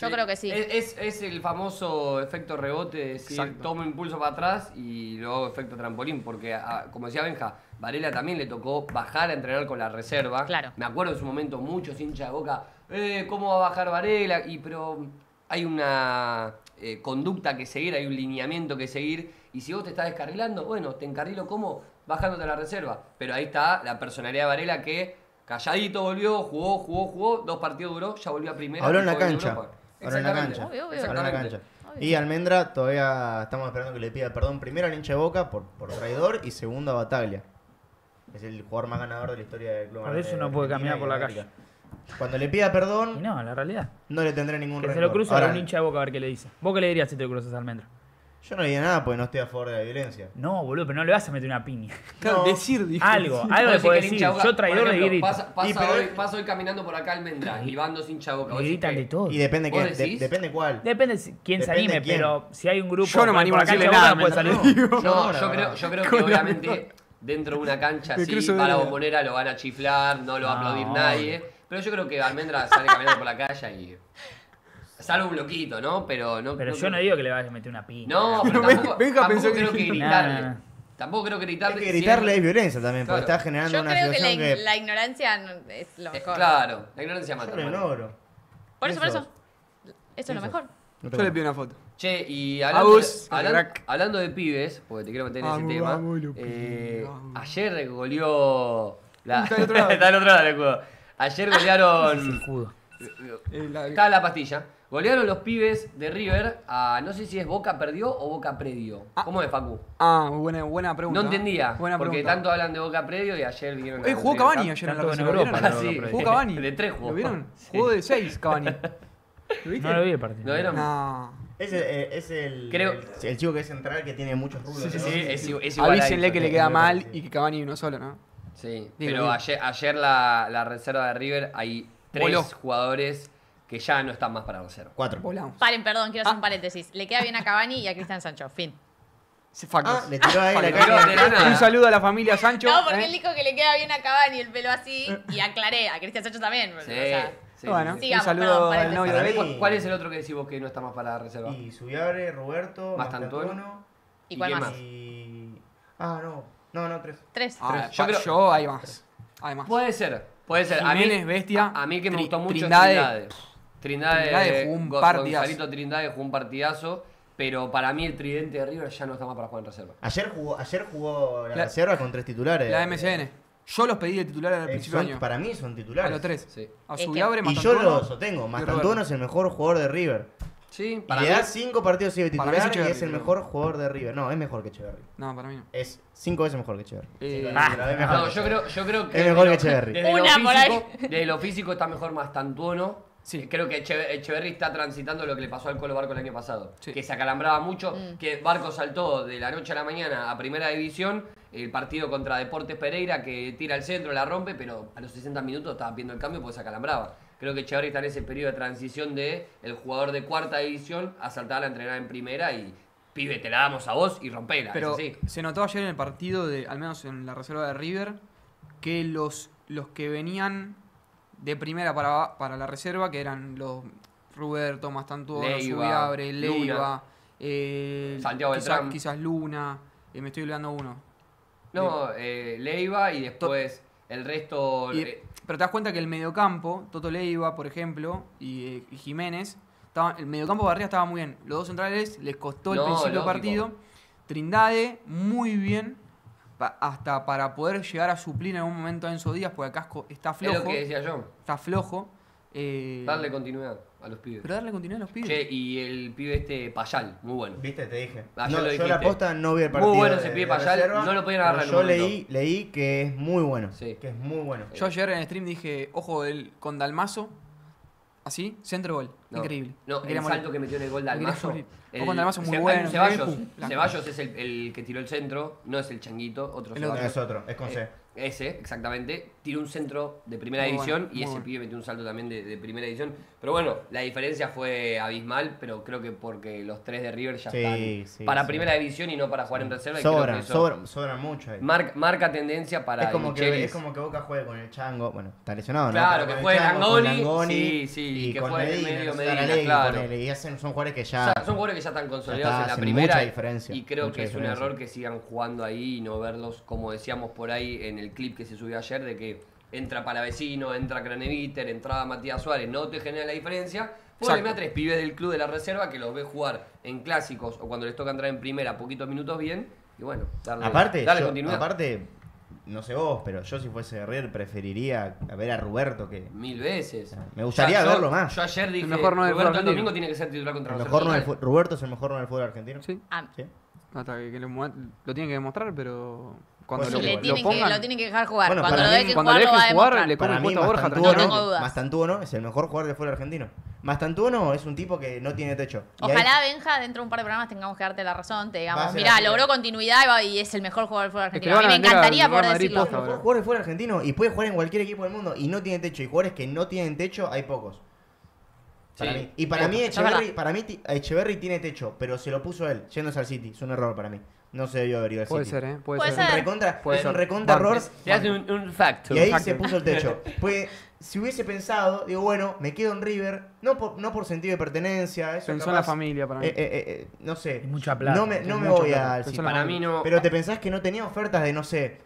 Yo sí. creo que sí. Es, es, es el famoso efecto rebote, de decir, Exacto. tomo impulso para atrás y luego efecto trampolín. Porque, a, como decía Benja, Varela también le tocó bajar a entrenar con la reserva. Claro. Me acuerdo en su momento muchos hinchas de Boca, eh, ¿cómo va a bajar Varela? Y pero hay una eh, conducta que seguir, hay un lineamiento que seguir. Y si vos te estás descarrilando, bueno, te encarrilo como bajándote a la reserva. Pero ahí está la personalidad de Varela que calladito volvió, jugó, jugó, jugó, dos partidos duró, ya volvió a primera. Ahora en la cancha. Ahora en la cancha. Obvio, obvio. Ahora en la cancha. Obvio. Y Almendra todavía estamos esperando que le pida perdón primero al hincha de Boca por, por traidor y segundo a Bataglia. Es el jugador más ganador de la historia del club. Por eso no puede caminar por la calle. Cuando le pida perdón... Y no, la realidad. No le tendré ningún respeto. Que se lo cruza a un hincha de Boca a ver qué le dice. ¿Vos qué le dirías si te cruzas a Almendra? Yo no le diría nada porque no estoy a favor de la violencia. No, boludo, pero no le vas a meter una piña. Claro, no. decir, dijo. Algo, algo le podés decir. Boca, yo traidor ejemplo, le grito. Pasa, pasa, pero... hoy, pasa hoy caminando por acá Almendra y bando sin hincha Boca. Le gritan de todo. Y depende, que, de, depende cuál. Depende quién depende se anime, quién. Pero si hay un grupo... Yo no me animo a decirle nada. Boca, nada puede salir. No, no, no yo, creo, yo creo que obviamente dentro de una cancha sí, a la Bombonera lo van a chiflar, no lo va a aplaudir nadie. Pero yo creo que Almendra sale caminando por la calle y... Salvo un bloquito, ¿no? Pero, no, pero no, yo no digo que le vayas a meter una piña. No, pero tampoco, tampoco creo que, que gritarle. Nah. Tampoco creo que gritarle. Es que gritarle es violencia también, claro. Porque estás generando yo una situación que... Yo creo que la ignorancia es lo mejor. Claro, la ignorancia mata. Yo lo ignoro. Por eso, por eso. Eso es lo mejor. No yo le pido una foto. Che, y hablando, Abus, hablan, hablando de pibes, porque te quiero meter en ese Abus, tema. Abus, eh, Abus. Ayer goleó... La... Está del otro lado. Está del otro lado el escudo. Ayer golearon... Está la pastilla. Golearon los pibes de River a, no sé si es Boca perdió o Boca predio. Ah, ¿cómo es, Facu? Ah, buena, buena pregunta. No entendía, buena porque pregunta. Tanto hablan de Boca predio y ayer vinieron... Eh, jugó Cavani ayer en la Copa Europa. Ah, sí. Jugó Cavani. De tres jugó. ¿Lo vieron? Sí. Jugó de seis Cavani. ¿Lo viste? No lo vi el partido. ¿Lo vieron? No. Es el, es el, Creo... el, el chico que es central que tiene muchos rulos. Sí, sí, sí. Es, es igual avísenle eso, que le queda mal y que Cavani uno solo, ¿no? Sí, Digo, pero ayer, ayer la, la reserva de River hay tres Voló. jugadores... que ya no están más para reserva. Cuatro. Volamos. Paren, perdón, quiero hacer ah. un paréntesis. Le queda bien a Cavani y a Cristian Sancho. Fin. Se ah, le tiró ahí la cara. Un saludo a la familia Sancho. No, porque ¿eh? él dijo que le queda bien a Cavani el pelo así. Y aclaré, a Cristian Sancho también. Sí, o sea, sí, bueno, sí, sí. Un saludo perdón, al novio de mí. ¿Cuál es el otro que decís vos que no está más para la reserva? Y Subiabre, Roberto, Mastantuono. ¿Y cuál más? Y... Ah, no. No, no, tres. Tres. Ah, tres. Yo, creo... yo hay más. Hay más. Puede ser. Puede ser. Jiménez, a mí es bestia. A mí que me Tri gustó mucho Trindade. Trindade, Trindade, Trindade jugó un partidazo. Trindade jugó un partidazo. Pero para mí el tridente de River ya no está más para jugar en reserva. Ayer jugó, ayer jugó la, la reserva con tres titulares. La M C N. Yo los pedí de titulares al principio del año. Para mí son titulares. A los tres. Sí. A su Abre, y yo los sostengo. Mastantuono es el mejor jugador de River. Sí, para y le da cinco partidos de titular es y es el mejor jugador de River. No, es mejor que Echeverri. No, para mí no. Es cinco veces mejor que Echeverri. Eh, no, no, yo creo, yo creo que... Es mejor que Echeverri. Desde, Una lo por físico, ahí. desde lo físico está mejor Mastantuono. Sí. Creo que Echeverri está transitando lo que le pasó al Colo Barco el año pasado. Sí. Que se acalambraba mucho, mm. que Barco saltó de la noche a la mañana a Primera División. El partido contra Deportes Pereira que tira al centro, la rompe, pero a los sesenta minutos estaba viendo el cambio porque se acalambraba. Creo que Echeverri está en ese periodo de transición de el jugador de cuarta división a saltar a la entrenada en primera y pibe, te la damos a vos y rompela. Pero sí. se notó ayer en el partido, de, al menos en la reserva de River, que los, los que venían de primera para, para la reserva, que eran los Roberto, Mastantuono, Subiabre, Leiva, eh, Santiago quizás, quizás Luna, eh, me estoy olvidando uno. No, eh, Leiva y después to el resto... Y, eh, pero te das cuenta que el mediocampo, Toto Leiva, por ejemplo, y, y Jiménez, estaban, el mediocampo de arriba estaba muy bien. Los dos centrales les costó el no, principio del partido. Trindade, muy bien, pa hasta para poder llegar a suplir en algún momento a Enzo Díaz, porque acá está flojo. Es lo que decía yo. Está flojo. Eh, darle continuidad a los pibes. Pero darle continuidad a los pibes. Che, y el pibe este Payal, muy bueno. Viste, te dije. Ah, no, yo la posta no vi el partido. Muy bueno ese pibe Payal, reserva, no lo podían agarrar. Yo leí, leí que es muy bueno. Sí. Que es muy bueno. Yo ayer en el stream dije, ojo el, con Dalmazo, así, centro gol. No, increíble. No, el salto que metió en el gol Dalmazo. Ojo con Dalmazo, muy bueno. Ceballos, Ceballos es el, el que tiró el centro, no es el Changuito, otro Ceballos. No es otro, es con C. Eh, Ese, exactamente, tiró un centro de primera muy división bueno, y ese bueno. pibe metió un salto también de, de primera división. Pero bueno, la diferencia fue abismal, pero creo que porque los tres de River ya sí, están sí, para sí. primera división y no para jugar en reserva. Sobran, y creo que sobran, sobran mucho. Ahí. Marca, marca tendencia para es como que Es como que Boca juegue con el Chango, bueno, está lesionado, ¿no? Claro, que juegue Langoni, sí, sí, y que juegue Medina, medio Medina, Medina claro. Ponele, y hacen, son jugadores que ya... O sea, son jugadores que ya están consolidados ya está, en la primera y creo que es un error que sigan jugando ahí y no verlos, como decíamos por ahí en el el clip que se subió ayer de que entra Palavecino, entra Craneviter, entraba Matías Suárez, no te genera la diferencia. Poneme a tres pibes del club de la reserva que los ve jugar en clásicos o cuando les toca entrar en primera poquitos minutos bien y bueno, darle, aparte, darle yo, continuidad. Aparte, no sé vos, pero yo si fuese Guerrero preferiría ver a Roberto que... Mil veces. Me gustaría o sea, yo, verlo más. Yo ayer dije, el mejor no Roberto el domingo tiene que ser titular contra el mejor no el Roberto es el mejor no del fútbol argentino. Sí. Ah. ¿Sí? Hasta que lo, lo tienen que demostrar, pero... Cuando sí, lo, le tienen lo, pongan, que, lo tienen que dejar jugar. Bueno, cuando lo dejen jugar, deje jugar, jugar le corre el puesto a Borja. No Mastantuono es el mejor jugador del fútbol argentino. Mastantuono es un tipo que no tiene techo. Ojalá, ahí... Benja, dentro de un par de programas tengamos que darte la razón. Te digamos, mirá, logró continuidad y es el mejor jugador del fútbol argentino. Es que a mí me encantaría poder decirlo. Es el mejor jugador del fútbol argentino y puede jugar en cualquier equipo del mundo y no tiene techo. Y jugadores que no tienen techo hay pocos. Para sí. mí. Y para, no, mí Echeverri, para mí Echeverri tiene techo, pero se lo puso él, yéndose al City. Es un error para mí. No se debió haber ido al City. Puede ser, ¿eh? Puede, Puede ser. ser. Recontra, Puede es un recontra error. Se hace un, un factor. Y ahí factor. se puso el techo. Pues, si hubiese pensado, digo, bueno, me quedo en River, no por, no por sentido de pertenencia. Eso pensó capaz, en la familia para mí. Eh, eh, eh, no sé. Mucha plata. No me, no me voy plata. al City. Para mí no. Pero te pensás que no tenía ofertas de, no sé,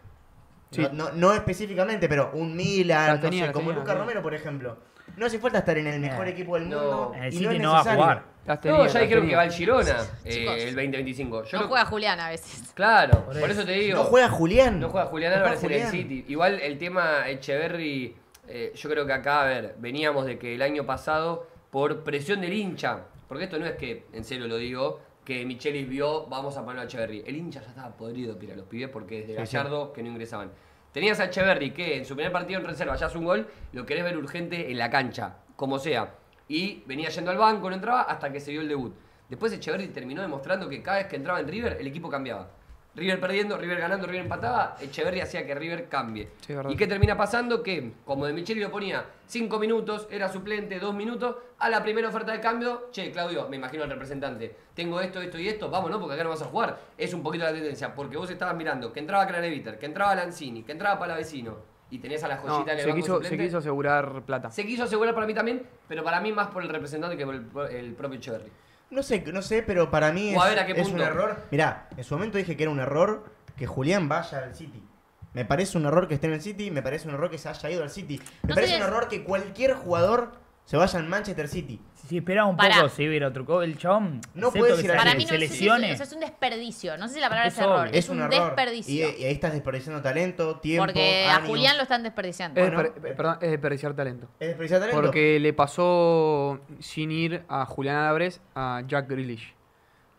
sí. no, no, no específicamente, pero un Milan, tenía, no sé, como tenía, Lucas Romero, por ejemplo. No hace falta estar en el mejor no. equipo del mundo. No. El City y no, no va a jugar. Tenías, no, ya ahí creo que va el Girona eh, el veinte veinticinco. Yo no lo... juega Julián a veces. Claro, por eso, por eso te digo. No juega Julián. No juega Julián Álvarez en el City. Igual el tema Echeverri, eh, yo creo que acá, a ver, veníamos de que el año pasado, por presión del hincha, porque esto no es que, en serio lo digo, que Michelis vio, vamos a poner a Echeverri. El hincha ya estaba podrido, pira, los pibes, porque desde sí, Gallardo sí. que no ingresaban. Tenías a Echeverri que en su primer partido en reserva ya hace un gol, lo querés ver urgente en la cancha, como sea. Y venía yendo al banco, no entraba, hasta que se dio el debut. Después Echeverri terminó demostrando que cada vez que entraba en River, el equipo cambiaba. River perdiendo, River ganando, River empataba, Echeverri hacía que River cambie. Sí, ¿y qué termina pasando? Que, como de Micheli lo ponía cinco minutos, era suplente, dos minutos, a la primera oferta de cambio, che, Claudio, me imagino al representante, tengo esto, esto y esto, vámonos, porque acá no vas a jugar. Es un poquito la tendencia, porque vos estabas mirando que entraba Craneviter, que entraba Lanzini, que entraba Palavecino, y tenés a la joyita no, en el se banco quiso, suplente. Se quiso asegurar plata. Se quiso asegurar para mí también, pero para mí más por el representante que por el, por el propio Echeverri. No sé, no sé, pero para mí es, a ver, ¿a qué punto? Es un error. Mirá, en su momento dije que era un error que Julián vaya al City. Me parece un error que esté en el City, me parece un error que se haya ido al City. Me no parece un error que cualquier jugador se vaya al Manchester City. Si, si esperaba un para. poco, si hubiera trucó el chabón. No puede ser. Para mí no es, es, es un desperdicio. No sé si la palabra es, es error. Es, es un, un error. desperdicio. Y, y ahí estás desperdiciando talento, tiempo, porque ánimo. A Julián lo están desperdiciando. Es, bueno, per, perdón, es desperdiciar talento. Es desperdiciar talento. Porque le pasó sin ir a Julián Álvarez a Jack Grealish.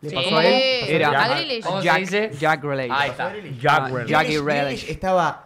Le sí. pasó a él. Era Jack, a Grealish. Jack, Jack, Jack Grealish. Ahí está. Jack Grealish. Jack Grealish estaba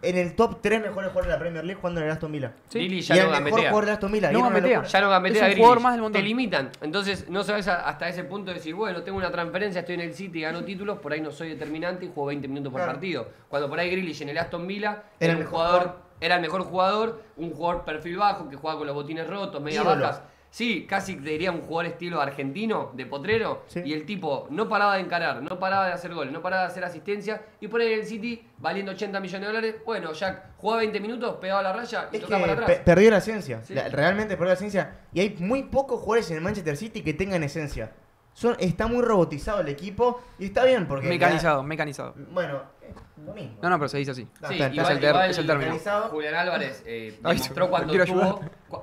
en el top tres mejores jugadores de la Premier League jugando en el Aston Villa. Sí. Y, ya y no el mejor jugador de Aston Villa. No, no ya no gambetea. Es un jugador más del montón. Te limitan. Entonces, no sabes a, hasta ese punto de decir, bueno, tengo una transferencia, estoy en el City, gano títulos, por ahí no soy determinante y juego veinte minutos por claro. partido. Cuando por ahí Grealish en el Aston Villa era, era el mejor jugador, jugador. Era el mejor jugador, un jugador perfil bajo que jugaba con los botines rotos, media sí, bajas. Lo. Sí, casi te diría un jugador estilo argentino, de potrero, sí. y el tipo no paraba de encarar, no paraba de hacer goles, no paraba de hacer asistencia, y por ahí en el City, valiendo ochenta millones de dólares, bueno, Jack jugaba veinte minutos, pegaba la raya y es tocaba para atrás. Pe perdió la esencia, sí. la, realmente perdió la esencia, y hay muy pocos jugadores en el Manchester City que tengan esencia. Son, está muy robotizado el equipo, y está bien porque... Mecanizado, ya, mecanizado. Bueno, lo mismo. No, no, pero se dice así. Sí, igual, es, el igual, es el término. Julián Álvarez eh, demostró cuando tuvo...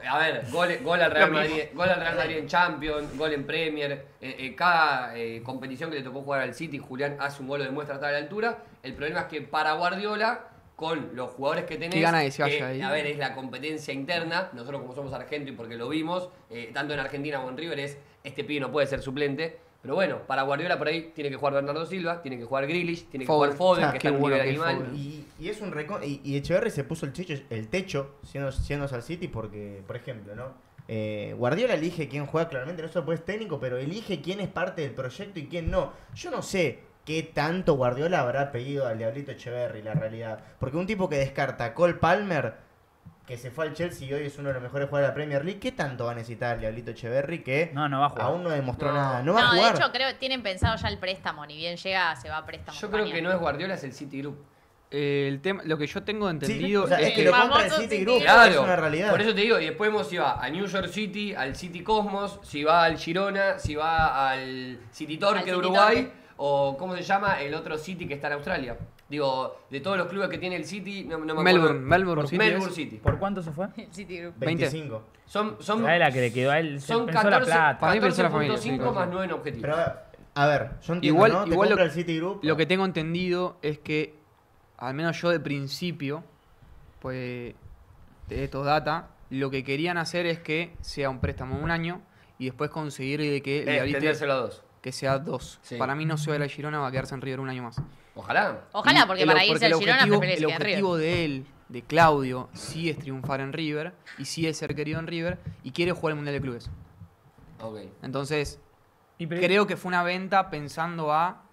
A ver, gol, gol, al Real Madrid, gol al Real Madrid en Champions, gol en Premier. Eh, eh, cada eh, competición que le tocó jugar al City, Julián hace un gol, lo demuestra hasta la altura. El problema es que para Guardiola, con los jugadores que tenés, gana de que, ahí. A ver, es la competencia interna. Nosotros como somos argentinos y porque lo vimos, eh, tanto en Argentina como en River, es este pibe no puede ser suplente. Pero bueno, para Guardiola por ahí tiene que jugar Bernardo Silva, tiene que jugar Grealish, tiene que Ford. jugar Foden, ah, que está en bueno, nivel animal. Y, y es un recon y, y Echeverri se puso el techo, el techo siendo, siendo al City porque, por ejemplo, ¿no? Eh, Guardiola elige quién juega, claramente, no solo puede ser técnico, pero elige quién es parte del proyecto y quién no. Yo no sé qué tanto Guardiola habrá pedido al Diablito Echeverri, la realidad. Porque un tipo que descarta a Cole Palmer, que se fue al Chelsea y hoy es uno de los mejores jugadores de la Premier League, ¿qué tanto va a necesitar el Diablito Echeverri que no, no va a jugar. aún no demostró no. nada? No, va no a jugar. De hecho creo que tienen pensado ya el préstamo, ni bien llega se va a préstamo. Yo creo que no es Guardiola, es el City Group. Eh, el tema, lo que yo tengo entendido sí, o sea, es que lo compra el City, City Group, claro, es una realidad. Por eso te digo, y después hemos, si va a New York City, al City Cosmos, si va al Girona, si va al City Torque de Uruguay, Torque. o cómo se llama el otro City que está en Australia. Digo, de todos los clubes que tiene el City, no, no me Melbourne, acuerdo. Melbourne, City, Melbourne City. ¿Por cuánto se fue? El City Group. veinticinco. Son, son, la que le quedó a él. Son catorce punto cinco más nueve en objetivos. Pero, a ver, yo entiendo, igual, ¿no? Igual lo, el City Group, lo que tengo entendido es que, al menos yo de principio, pues, de estos data, lo que querían hacer es que sea un préstamo de un año y después conseguir de que... Eh, extendérselo a dos. Que sea dos. Sí. Para mí no se va a la Girona, va a quedarse en River un año más. Ojalá. Ojalá, porque y, para irse al Girona preferís que a River. El objetivo de él, de Claudio, sí es triunfar en River y sí es ser querido en River y quiere jugar el Mundial de Clubes. Okay. Entonces, y creo que fue una venta pensando a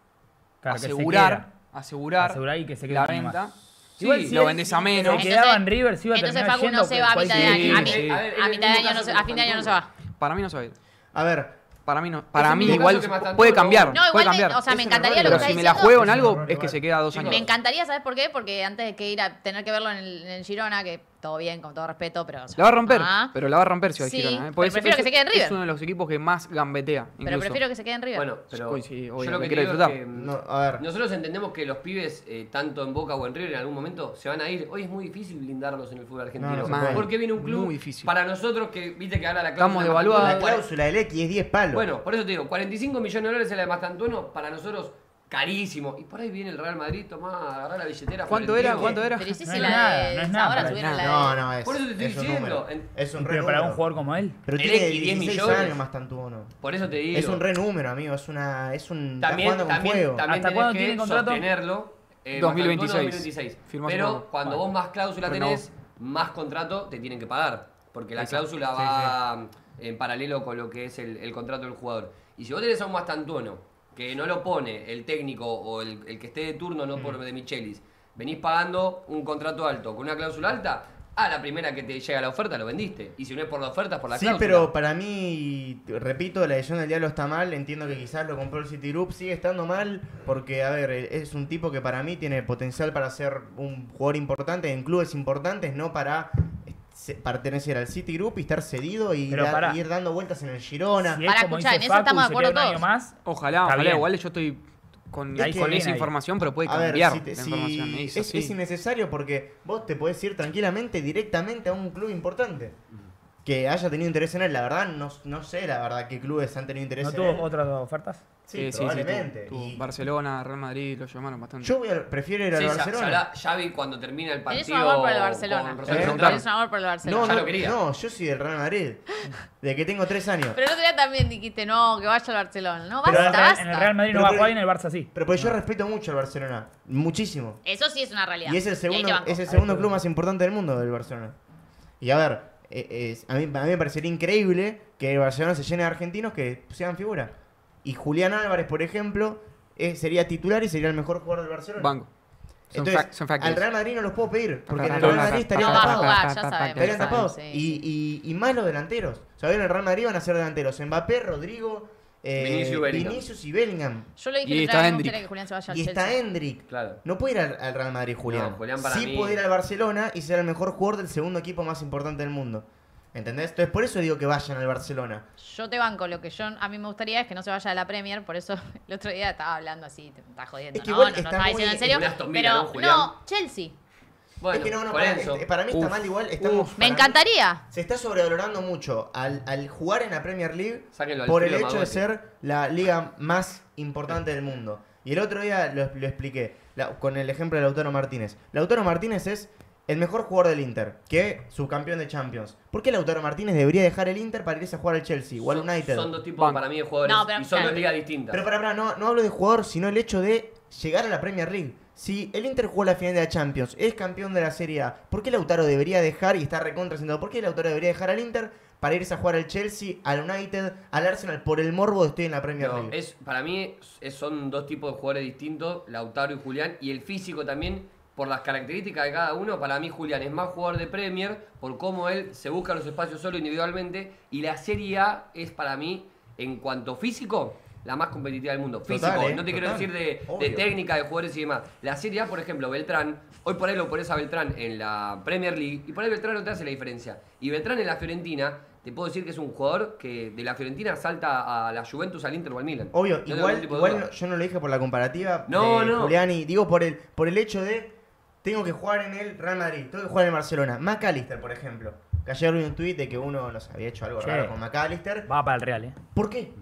claro, asegurar, asegurar, asegurar y que se quede la venta. Más. Sí, igual si lo vendes a menos. Si quedaba en River, sí iba a terminar Entonces Facu no se va a mitad de año. A mitad de año, a fin de año no se va. Para mí no se va a ir. A ver... Para mí, no. Para mí igual puede cambiar. No, igual cambiar. Me, o sea, me encantaría lo que está diciendo. Pero si me la juego en algo, es que se queda dos años. Me encantaría, ¿sabés por qué? Porque antes de que ir a tener que verlo en el, en el Girona, que todo bien, con todo respeto, pero... O sea, la va a romper, ah. pero la va a romper si va sí, a Girona. ¿eh? Pero prefiero que se quede en River. Es uno de los equipos que más gambetea, incluso. Pero prefiero que se quede en River. Bueno, pero sí, sí, obvio, yo lo que quiero disfrutar. Que, no, a ver. Nosotros entendemos que los pibes, eh, tanto en Boca o en River, en algún momento se van a ir. Hoy es muy difícil blindarlos en el fútbol argentino. No, porque viene un club muy difícil. Para nosotros que, viste que ahora la cláusula... Estamos devaluados. La cláusula del X es diez palos. Bueno, por eso te digo, cuarenta y cinco millones de dólares en la de Mastantuono, para nosotros carísimo. Y por ahí viene el Real Madrid, tomá, agarrá la billetera. ¿Cuánto era? Tiempo. ¿Cuánto era? Pero si no es nada, no es nada. Ahora subieron la... No, no, es... Por eso te estoy es diciendo. Un es un re Pero número. para un jugador como él. Pero tiene dieciséis millones. Años más tanto uno. Por eso te digo. Es un re número, amigo. Es una... Es un... También, está también, juego. también ¿Hasta cuándo tiene contrato? Sostenerlo, eh, dos mil veintiséis. Pero cuando vos más cláusula tenés, más contrato te tienen que pagar. Porque la cláusula va en paralelo con lo que es el contrato del jugador. Y si vos tenés a un Mastantuono que no lo pone el técnico o el, el que esté de turno, no mm. por de Michelis, venís pagando un contrato alto con una cláusula alta, a la primera que te llega la oferta lo vendiste. Y si no es por la oferta, es por la cláusula. Sí, pero para mí, repito, la decisión del diablo está mal. Entiendo que quizás lo compró el Citigroup. Sigue estando mal porque, a ver, es un tipo que para mí tiene potencial para ser un jugador importante en clubes importantes, no para... pertenecer al Citigroup y estar cedido y, da, para, y ir dando vueltas en el Girona. Si es para escuchar, en eso estamos de acuerdo todos. Más, ojalá, ojalá, igual yo estoy con, es con esa ahí. información, pero puede cambiar. Ver, si te, la si información. Es, es, es innecesario porque vos te podés ir tranquilamente directamente a un club importante que haya tenido interés en él. La verdad, no, no sé la verdad qué clubes han tenido interés ¿No en tuvo él. ¿No tuvo otras ofertas? Sí, sí, probablemente. Sí, tú, tú, y... Barcelona, Real Madrid, lo llamaron bastante. Yo voy a, prefiero ir al sí, Barcelona. Xavi cuando termina el partido... Tienes un amor por el Barcelona. Tienes un amor por el Barcelona. No, no, lo no, yo soy del Real Madrid. De que tengo tres años. Pero el otro día también dijiste, no, que vaya al Barcelona. No, basta, pero, basta. En el Real Madrid pero, no va a jugar y en el Barça sí. Pero porque no. yo respeto mucho al Barcelona. Muchísimo. Eso sí es una realidad. Y es el segundo, es el segundo club más importante del mundo, del Barcelona. Y a ver, es, a, mí, a mí me parecería increíble que el Barcelona se llene de argentinos que sean figuras. Y Julián Álvarez, por ejemplo, eh, sería titular y sería el mejor jugador del Barcelona. Banco. Entonces, son fact, son al Real Madrid no los puedo pedir, porque en el Real Madrid estarían tapados. Estarían tapados. Y, y, y más los delanteros. O sea, en el Real Madrid van a ser delanteros. Mbappé, Rodrigo, eh, Vinicius y Bellingham. Yo le dije y que está Endrick. Que Julián se vaya al y Chelsea. Está Endrick. Claro. No puede ir al, al Real Madrid, Julián. No, Julián para sí mí... puede ir al Barcelona y ser el mejor jugador del segundo equipo más importante del mundo. ¿Entendés? Entonces por eso digo que vayan al Barcelona. Yo te banco, lo que yo a mí me gustaría es que no se vaya a la Premier, por eso el otro día estaba hablando así, te estás jodiendo, es que no, no, no estaba diciendo en serio, pero no, Chelsea. Bueno, es que no, no, para, eso. para mí está uf, mal igual, estamos, uf, me encantaría. Mí, se está sobrevalorando mucho al, al jugar en la Premier League por el hecho de ser la liga más importante del mundo. Y el otro día lo, lo expliqué la, con el ejemplo de Lautaro Martínez. Lautaro Martínez es el mejor jugador del Inter, que subcampeón de Champions. ¿Por qué Lautaro Martínez debería dejar el Inter para irse a jugar al Chelsea o al United? Son dos tipos para mí de jugadores no, pero, y son claro. dos ligas distintas. Pero para, para no, no hablo de jugador, sino el hecho de llegar a la Premier League. Si el Inter jugó la final de la Champions, es campeón de la Serie A, ¿por qué Lautaro debería dejar y está recontra sentado? ¿Por qué Lautaro debería dejar al Inter para irse a jugar al Chelsea, al United, al Arsenal por el morbo de estoy en la Premier no, League? Es, para mí es, son dos tipos de jugadores distintos, Lautaro y Julián, y el físico también. Por las características de cada uno, para mí Julián es más jugador de Premier, por cómo él se busca los espacios solo individualmente, y la Serie A es para mí, en cuanto físico, la más competitiva del mundo. Físico, total, ¿eh? no te total. quiero decir de, de técnica, de jugadores y demás. La Serie A, por ejemplo, Beltrán, hoy por ahí lo pones a Beltrán en la Premier League, y por ahí Beltrán no te hace la diferencia. Y Beltrán en la Fiorentina, te puedo decir que es un jugador que de la Fiorentina salta a la Juventus, al Inter o al Milan. Obvio, no igual, igual yo no lo dije por la comparativa no, de no. Juliani, digo por el, por el hecho de... Tengo que jugar en el Real Madrid, tengo que jugar en el Barcelona. McAllister, por ejemplo. Que ayer vi un tuit de que uno nos había hecho algo che. raro con McAllister. Va para el Real, ¿eh? ¿Por qué?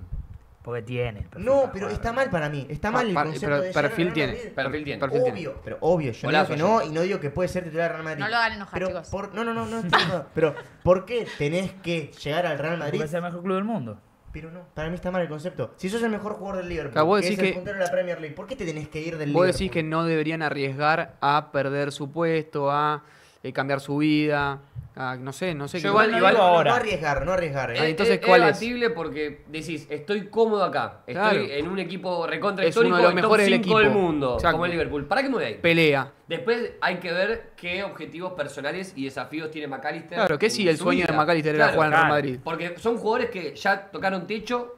Porque tiene. No, pero está mal para mí. Está mal pa, el concepto de perfil tiene. Perfil tiene. Obvio, tiene. pero obvio. Yo Hola, digo que no y no digo que puede ser titular del Real Madrid. No lo hagan enojar, pero chicos. Por, no, no, no. no estoy pero, ¿por qué tenés que llegar al Real Madrid? Porque es el mejor club del mundo. Pero no, para mí está mal el concepto. Si sos el mejor jugador del Liverpool, claro, que es el puntero de la Premier League, ¿por qué te tenés que ir del Liverpool? Vos decís que no deberían arriesgar a perder su puesto, a eh, cambiar su vida, a no sé, no sé. Yo igual, igual, no, no, ahora. no arriesgar, no arriesgar. Eh. Ah, entonces, ¿cuál es? Es debatible porque decís, estoy cómodo acá, estoy claro. en un equipo recontra histórico, uno de los mejores del equipo del mundo, exacto. como el Liverpool. ¿Para qué me voy a ir? Pelea. Después hay que ver qué objetivos personales y desafíos tiene McAllister. Claro, que sí, el sueño vida. de McAllister claro, era jugar en Real Madrid. Porque son jugadores que ya tocaron techo,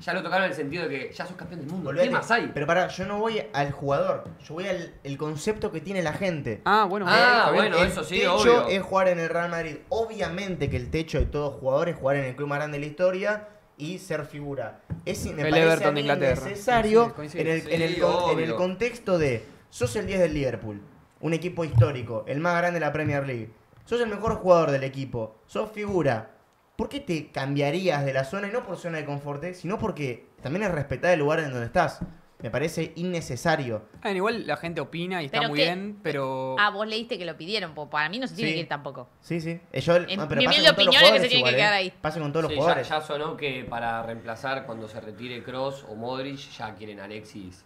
ya lo tocaron en el sentido de que ya sos campeón del mundo. Volvete. ¿Qué más hay? Pero pará, yo no voy al jugador, yo voy al el concepto que tiene la gente. Ah, bueno, ah, eh, bueno el eso sí, techo obvio. es jugar en el Real Madrid. Obviamente que el techo de todo jugador es jugar en el club más grande de la historia y ser figura. Es me el parece a mí necesario sí, en, el, sí, en, el, en el contexto de... Sos el diez del Liverpool, un equipo histórico, el más grande de la Premier League. Sos el mejor jugador del equipo, sos figura. ¿Por qué te cambiarías de la zona? Y no por zona de confort, sino porque también es respetar el lugar en donde estás. Me parece innecesario. Ah, igual la gente opina y está muy bien, pero... Ah, vos leíste que lo pidieron, para mí no se tiene que ir tampoco. Sí, sí. Yo, no, pero mi humilde opinión es que se tiene que quedar ahí. Pasa con todos los jugadores. Ya sonó que para reemplazar cuando se retire Kroos o Modric, ya quieren Alexis...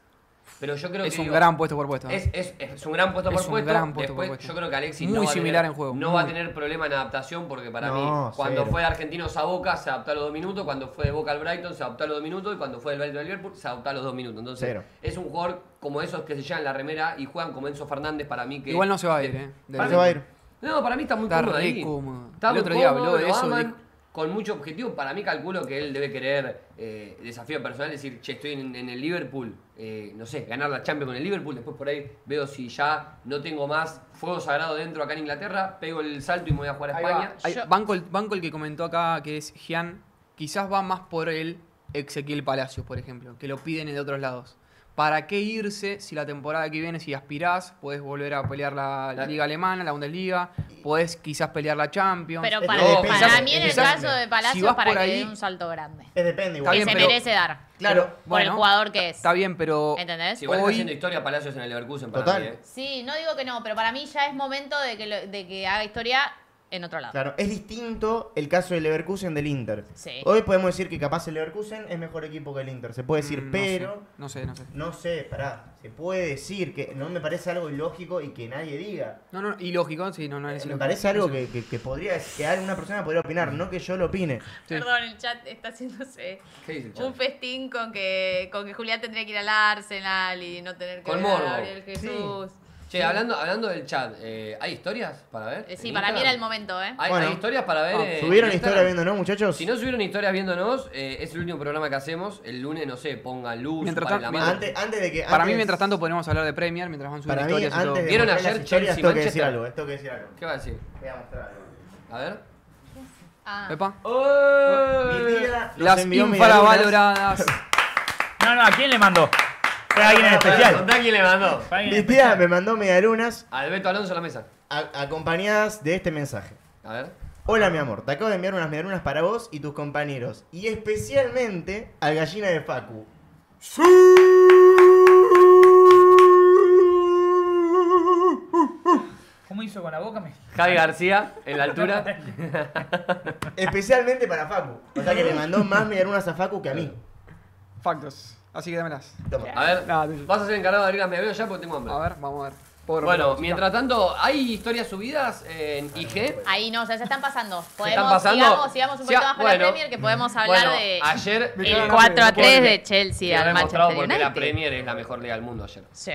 Pero yo creo es que un digo, gran puesto por puesto. ¿No? Es, es, es un gran puesto es por puesto. Gran puesto, Después, por puesto. Yo creo que Alexis muy no, va, similar tener, en juego, no muy... va a tener problema en adaptación, porque para no, mí, cuando cero. fue de Argentinos a Boca, se adaptó a los dos minutos. Cuando fue de Boca al Brighton, se adaptó a los dos minutos. Y cuando fue del Brighton al Liverpool, se adaptó a los dos minutos. Entonces, cero. es un jugador como esos que se llevan la remera y juegan como Enzo Fernández, para mí que... Igual no se va a ir, ¿eh? No se va a ir. No, para mí está muy está cómodo ahí. Cómodo. Está El muy otro cómodo, día, lo eso aman, de... con mucho objetivo. Para mí calculo que él debe querer eh, desafío personal, decir, che, estoy en, en el Liverpool, eh, no sé, ganar la Champions con el Liverpool, después por ahí veo si ya no tengo más fuego sagrado dentro acá en Inglaterra, pego el salto y me voy a jugar a ahí España. Va. Ahí, banco, el, banco el que comentó acá, que es Gian, quizás va más por el Ezequiel Palacios, por ejemplo, que lo piden de otros lados. ¿Para qué irse si la temporada que viene, si aspirás, podés volver a pelear la, la Liga Alemana, la Bundesliga, podés quizás pelear la Champions? Pero para, no, para, para mí en el caso de Palacios, si para que ahí, dé un salto grande. Es depende igual. Que bien, se pero, merece dar. Claro. Pero, por bueno, el jugador que es. Está bien, pero... ¿Entendés? Si igual hoy, está haciendo historia Palacios en el Leverkusen. Para total. Mí, ¿eh? Sí, no digo que no, pero para mí ya es momento de que, lo, de que haga historia en otro lado. Claro, es distinto el caso del Leverkusen del Inter. Sí. Hoy podemos decir que capaz el Leverkusen es mejor equipo que el Inter. Se puede decir, mm, no pero... Sé. No sé, no sé. No sé, pará. Se puede decir que no me parece algo ilógico y que nadie diga. No, no, ilógico, sí, no, no es eh, ilógico. Me parece algo que, que, que podría que una persona podría opinar, no que yo lo opine. Sí. Perdón, el chat está haciéndose un festín con que, con que Julián tendría que ir al Arsenal y no tener que ir a Gabriel Jesús. Sí. Che, hablando, hablando del chat, eh, ¿hay historias para ver? Sí, para Instagram? mí era el momento, ¿eh? ¿Hay, bueno, hay historias para ver? No, eh, ¿Subieron historias viéndonos, muchachos? Si no subieron historias viéndonos, eh, es el último programa que hacemos. El lunes, no sé, pongan luz para la mano. Antes, antes de que, antes, para mí, mientras tanto, podemos hablar de Premier, mientras van subiendo historias. Mí, antes y todo. ¿Vieron ayer Chelsea tengo que decir algo, tengo que decir algo. ¿Qué va a decir? Voy a mostrar algo. A ver. Ah. Pepa. Oh, mi tía las infravaloradas. No, no, ¿a quién le mandó? Para alguien en especial. Contá quién le mandó. Mi tía me mandó medialunas. Alberto Alonso a la mesa. A, acompañadas de este mensaje. A ver. Hola, mi amor. Te acabo de enviar unas medialunas para vos y tus compañeros. Y especialmente al gallina de Facu. ¡Sí! ¿Cómo hizo con la boca? Me... Javi García, en la altura. Especialmente para Facu. O sea que le mandó más medialunas a Facu que a mí. Factos. Así que dámelas. Toma. A ver, no, no, no. vas a ser encargado de abrir las medialunas ya porque tengo hambre. A ver, vamos a ver. Pobre bueno, hombre, mientras tanto, ¿hay historias subidas en I G? Ahí no, o sea, se están pasando. Podemos, ¿Se están pasando? Sigamos, sigamos un poquito sí, más para bueno, la Premier, que podemos hablar bueno, de ayer, el eh, cuatro a tres de Chelsea al Manchester United. Porque la Premier es la mejor liga del mundo ayer. Sí.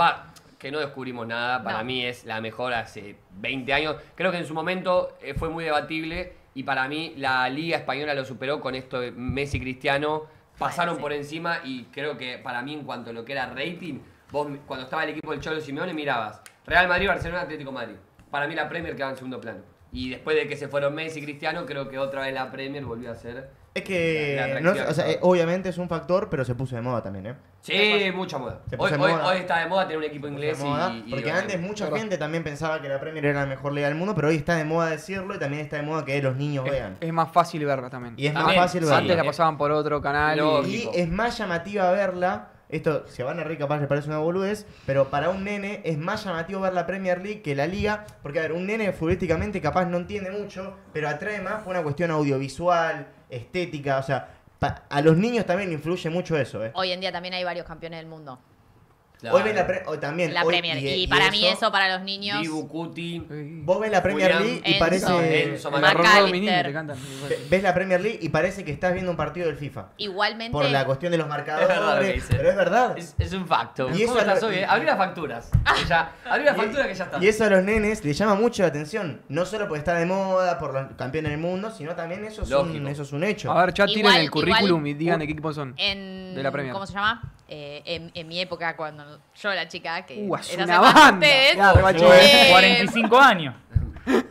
Va, que no descubrimos nada. Para no. mí es la mejor hace veinte años. Creo que en su momento fue muy debatible y para mí la liga española lo superó con esto de Messi Cristiano. Pasaron sí. por encima y creo que para mí, en cuanto a lo que era rating, vos cuando estaba el equipo del Cholo Simeone mirabas Real Madrid, Barcelona, Atlético Madrid. Para mí la Premier quedaba en segundo plano. Y después de que se fueron Messi y Cristiano, creo que otra vez la Premier volvió a ser... Es que, no, o sea, obviamente es un factor, pero se puso de moda también, ¿eh? Sí, mucha moda. Hoy, hoy, moda. hoy está de moda tener un equipo inglés moda, y, y... Porque y, antes mucha claro. gente también pensaba que la Premier era la mejor liga del mundo, pero hoy está de moda decirlo y también está de moda que los niños es, vean. Es más fácil verla también. Y es también, más fácil verla. Antes la pasaban por otro canal. Y, y es más llamativa verla... Esto, si a Van Arri capaz le parece una boludez, pero para un nene es más llamativo ver la Premier League que la Liga. Porque, a ver, un nene futbolísticamente capaz no entiende mucho, pero atrae más por una cuestión audiovisual, estética. O sea, a los niños también influye mucho eso, ¿eh? Hoy en día también hay varios campeones del mundo. Claro. Hoy ven la, pre o también, la hoy, Premier League. Y, y para y eso, mí eso, para los niños... Dibu, Cuti, vos ves la Premier William, League y Enzo, parece... Enzo, McAllister. Ves la Premier League y parece que estás viendo un partido del FIFA. Igualmente... Por la cuestión de los marcadores. Es verdad lo que dice. Pero es verdad. Es, es un facto. Y eso estás hoy, ¿eh? Abrí las facturas. Ya, abrí las facturas que ya está. Y eso a los nenes les llama mucho la atención. No solo porque está de moda, por los campeones del mundo, sino también eso es, un, eso es un hecho. A ver, chat, tiren el currículum igual, y digan de qué equipo son. En, de la Premier. ¿Cómo se llama? Eh, en, en mi época, cuando yo era chica, que uh, era una banda. Claro, eh, cuarenta y cinco años.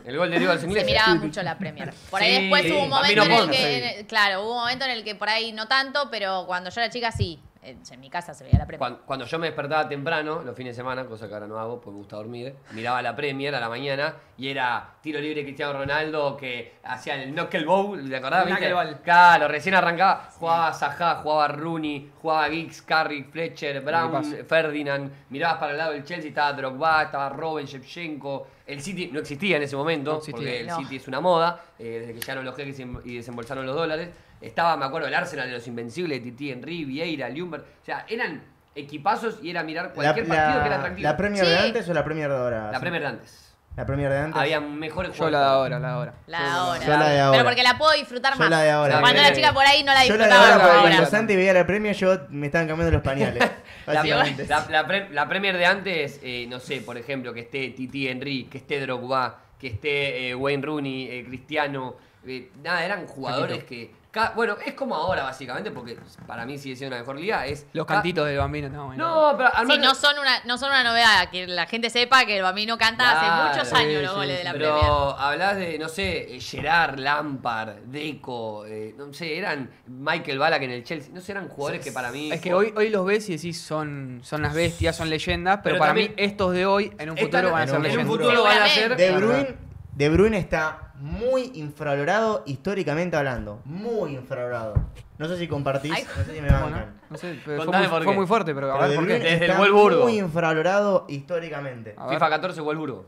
El gol de Diego Alcindor. Se miraba mucho la Premier. Por ahí sí, después hubo un momento no en el que, sí. claro, hubo un momento en el que por ahí no tanto, pero cuando yo era chica sí. En mi casa se veía la Premier. Cuando, cuando yo me despertaba temprano, los fines de semana, cosa que ahora no hago porque me gusta dormir, miraba la Premier a la mañana y era tiro libre Cristiano Ronaldo que hacía el knuckle bowl, ¿te acordás? ¿Viste? Claro, recién arrancaba, jugaba Zaha, jugaba Rooney, jugaba Giggs, Carrick, Fletcher, Brown, Ferdinand, mirabas para el lado del Chelsea, estaba Drogba, estaba Robben, Shevchenko. El City no existía en ese momento, no existía, porque el no. City es una moda, eh, desde que llegaron los jeques y desembolsaron los dólares. Estaba, me acuerdo, el Arsenal de los Invencibles, Titi, Henry, Vieira, Ljungberg. O sea, eran equipazos y era mirar cualquier la, partido la, que era atractivo. ¿La Premier sí. de antes o la Premier de ahora? La Premier de antes. La Premier de antes. Había mejores juegos. Yo la de ahora, la de ahora. La de ahora. Yo la de ahora. Pero porque la puedo disfrutar yo más. Yo la de ahora. Cuando la chica por ahí no la disfrutaba. Yo la de ahora, porque cuando Santi veía la Premier, yo me estaban cambiando los pañales. Básicamente. La, la, la, la Premier de antes, eh, no sé, por ejemplo, que esté Titi Henry, que esté Drogba, que esté eh, Wayne Rooney, eh, Cristiano. Eh, nada, eran jugadores Chiquito. que... Bueno, es como ahora, básicamente, porque para mí sigue siendo la mejor liga. Es Los cantitos del Bambino. No, bueno. no pero al menos... Sí, no son, una, no son una novedad. Que la gente sepa que el Bambino canta claro, hace muchos años sí, los goles sí, de la Premier. Pero hablás de, no sé, Gerard, Lampard, Deco, eh, no sé, eran Michael Ballack en el Chelsea. No sé, eran jugadores sí, que para mí... Es que hoy, hoy los ves y decís, son, son las bestias, son leyendas, pero, pero para mí estos de hoy, en un futuro van a ser leyendas. En un futuro van a ser... De Bruyne, De Bruyne está... muy infravalorado históricamente hablando. Muy infravalorado. No sé si compartís. Ay, no sé si me van no, no sé, fue, muy, fue muy fuerte, pero, pero a ver por qué. Desde el Wolburgo. Muy infravalorado históricamente. FIFA catorce, Wolburgo.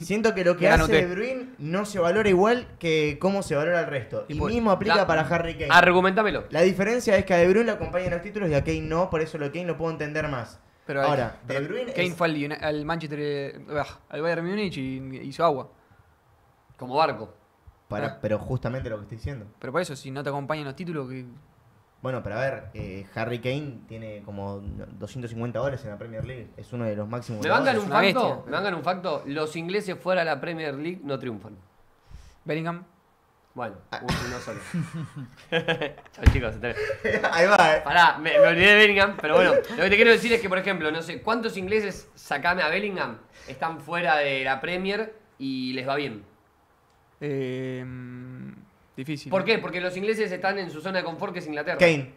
Siento que lo que hace De Bruyne no se valora igual que cómo se valora el resto. Y, y por, mismo aplica la, para Harry Kane. Argumentámelo. La diferencia es que a De Bruyne le acompañan los títulos y a Kane no. Por eso lo de Kane lo puedo entender más. Pero ahora, hay, De Bruyne Kane es... fue al, al Manchester, al Bayern Múnich y hizo agua. Como Barco. Para, ah. Pero justamente lo que estoy diciendo. Pero por eso, si no te acompañan los títulos... que Bueno, pero a ver, eh, Harry Kane tiene como doscientos cincuenta dólares en la Premier League. Es uno de los máximos... ¿Me bancan un facto? ¿Me bancan un facto? Los ingleses fuera de la Premier League no triunfan. Bellingham. Bueno, ah. uno solo. Chau, chicos. Ahí va, eh. Pará, me, me olvidé de Bellingham, pero bueno. Lo que te quiero decir es que, por ejemplo, no sé, ¿cuántos ingleses, sacame a Bellingham, están fuera de la Premier y les va bien? Eh, difícil. ¿Por qué? Porque los ingleses están en su zona de confort, que es Inglaterra. Kane.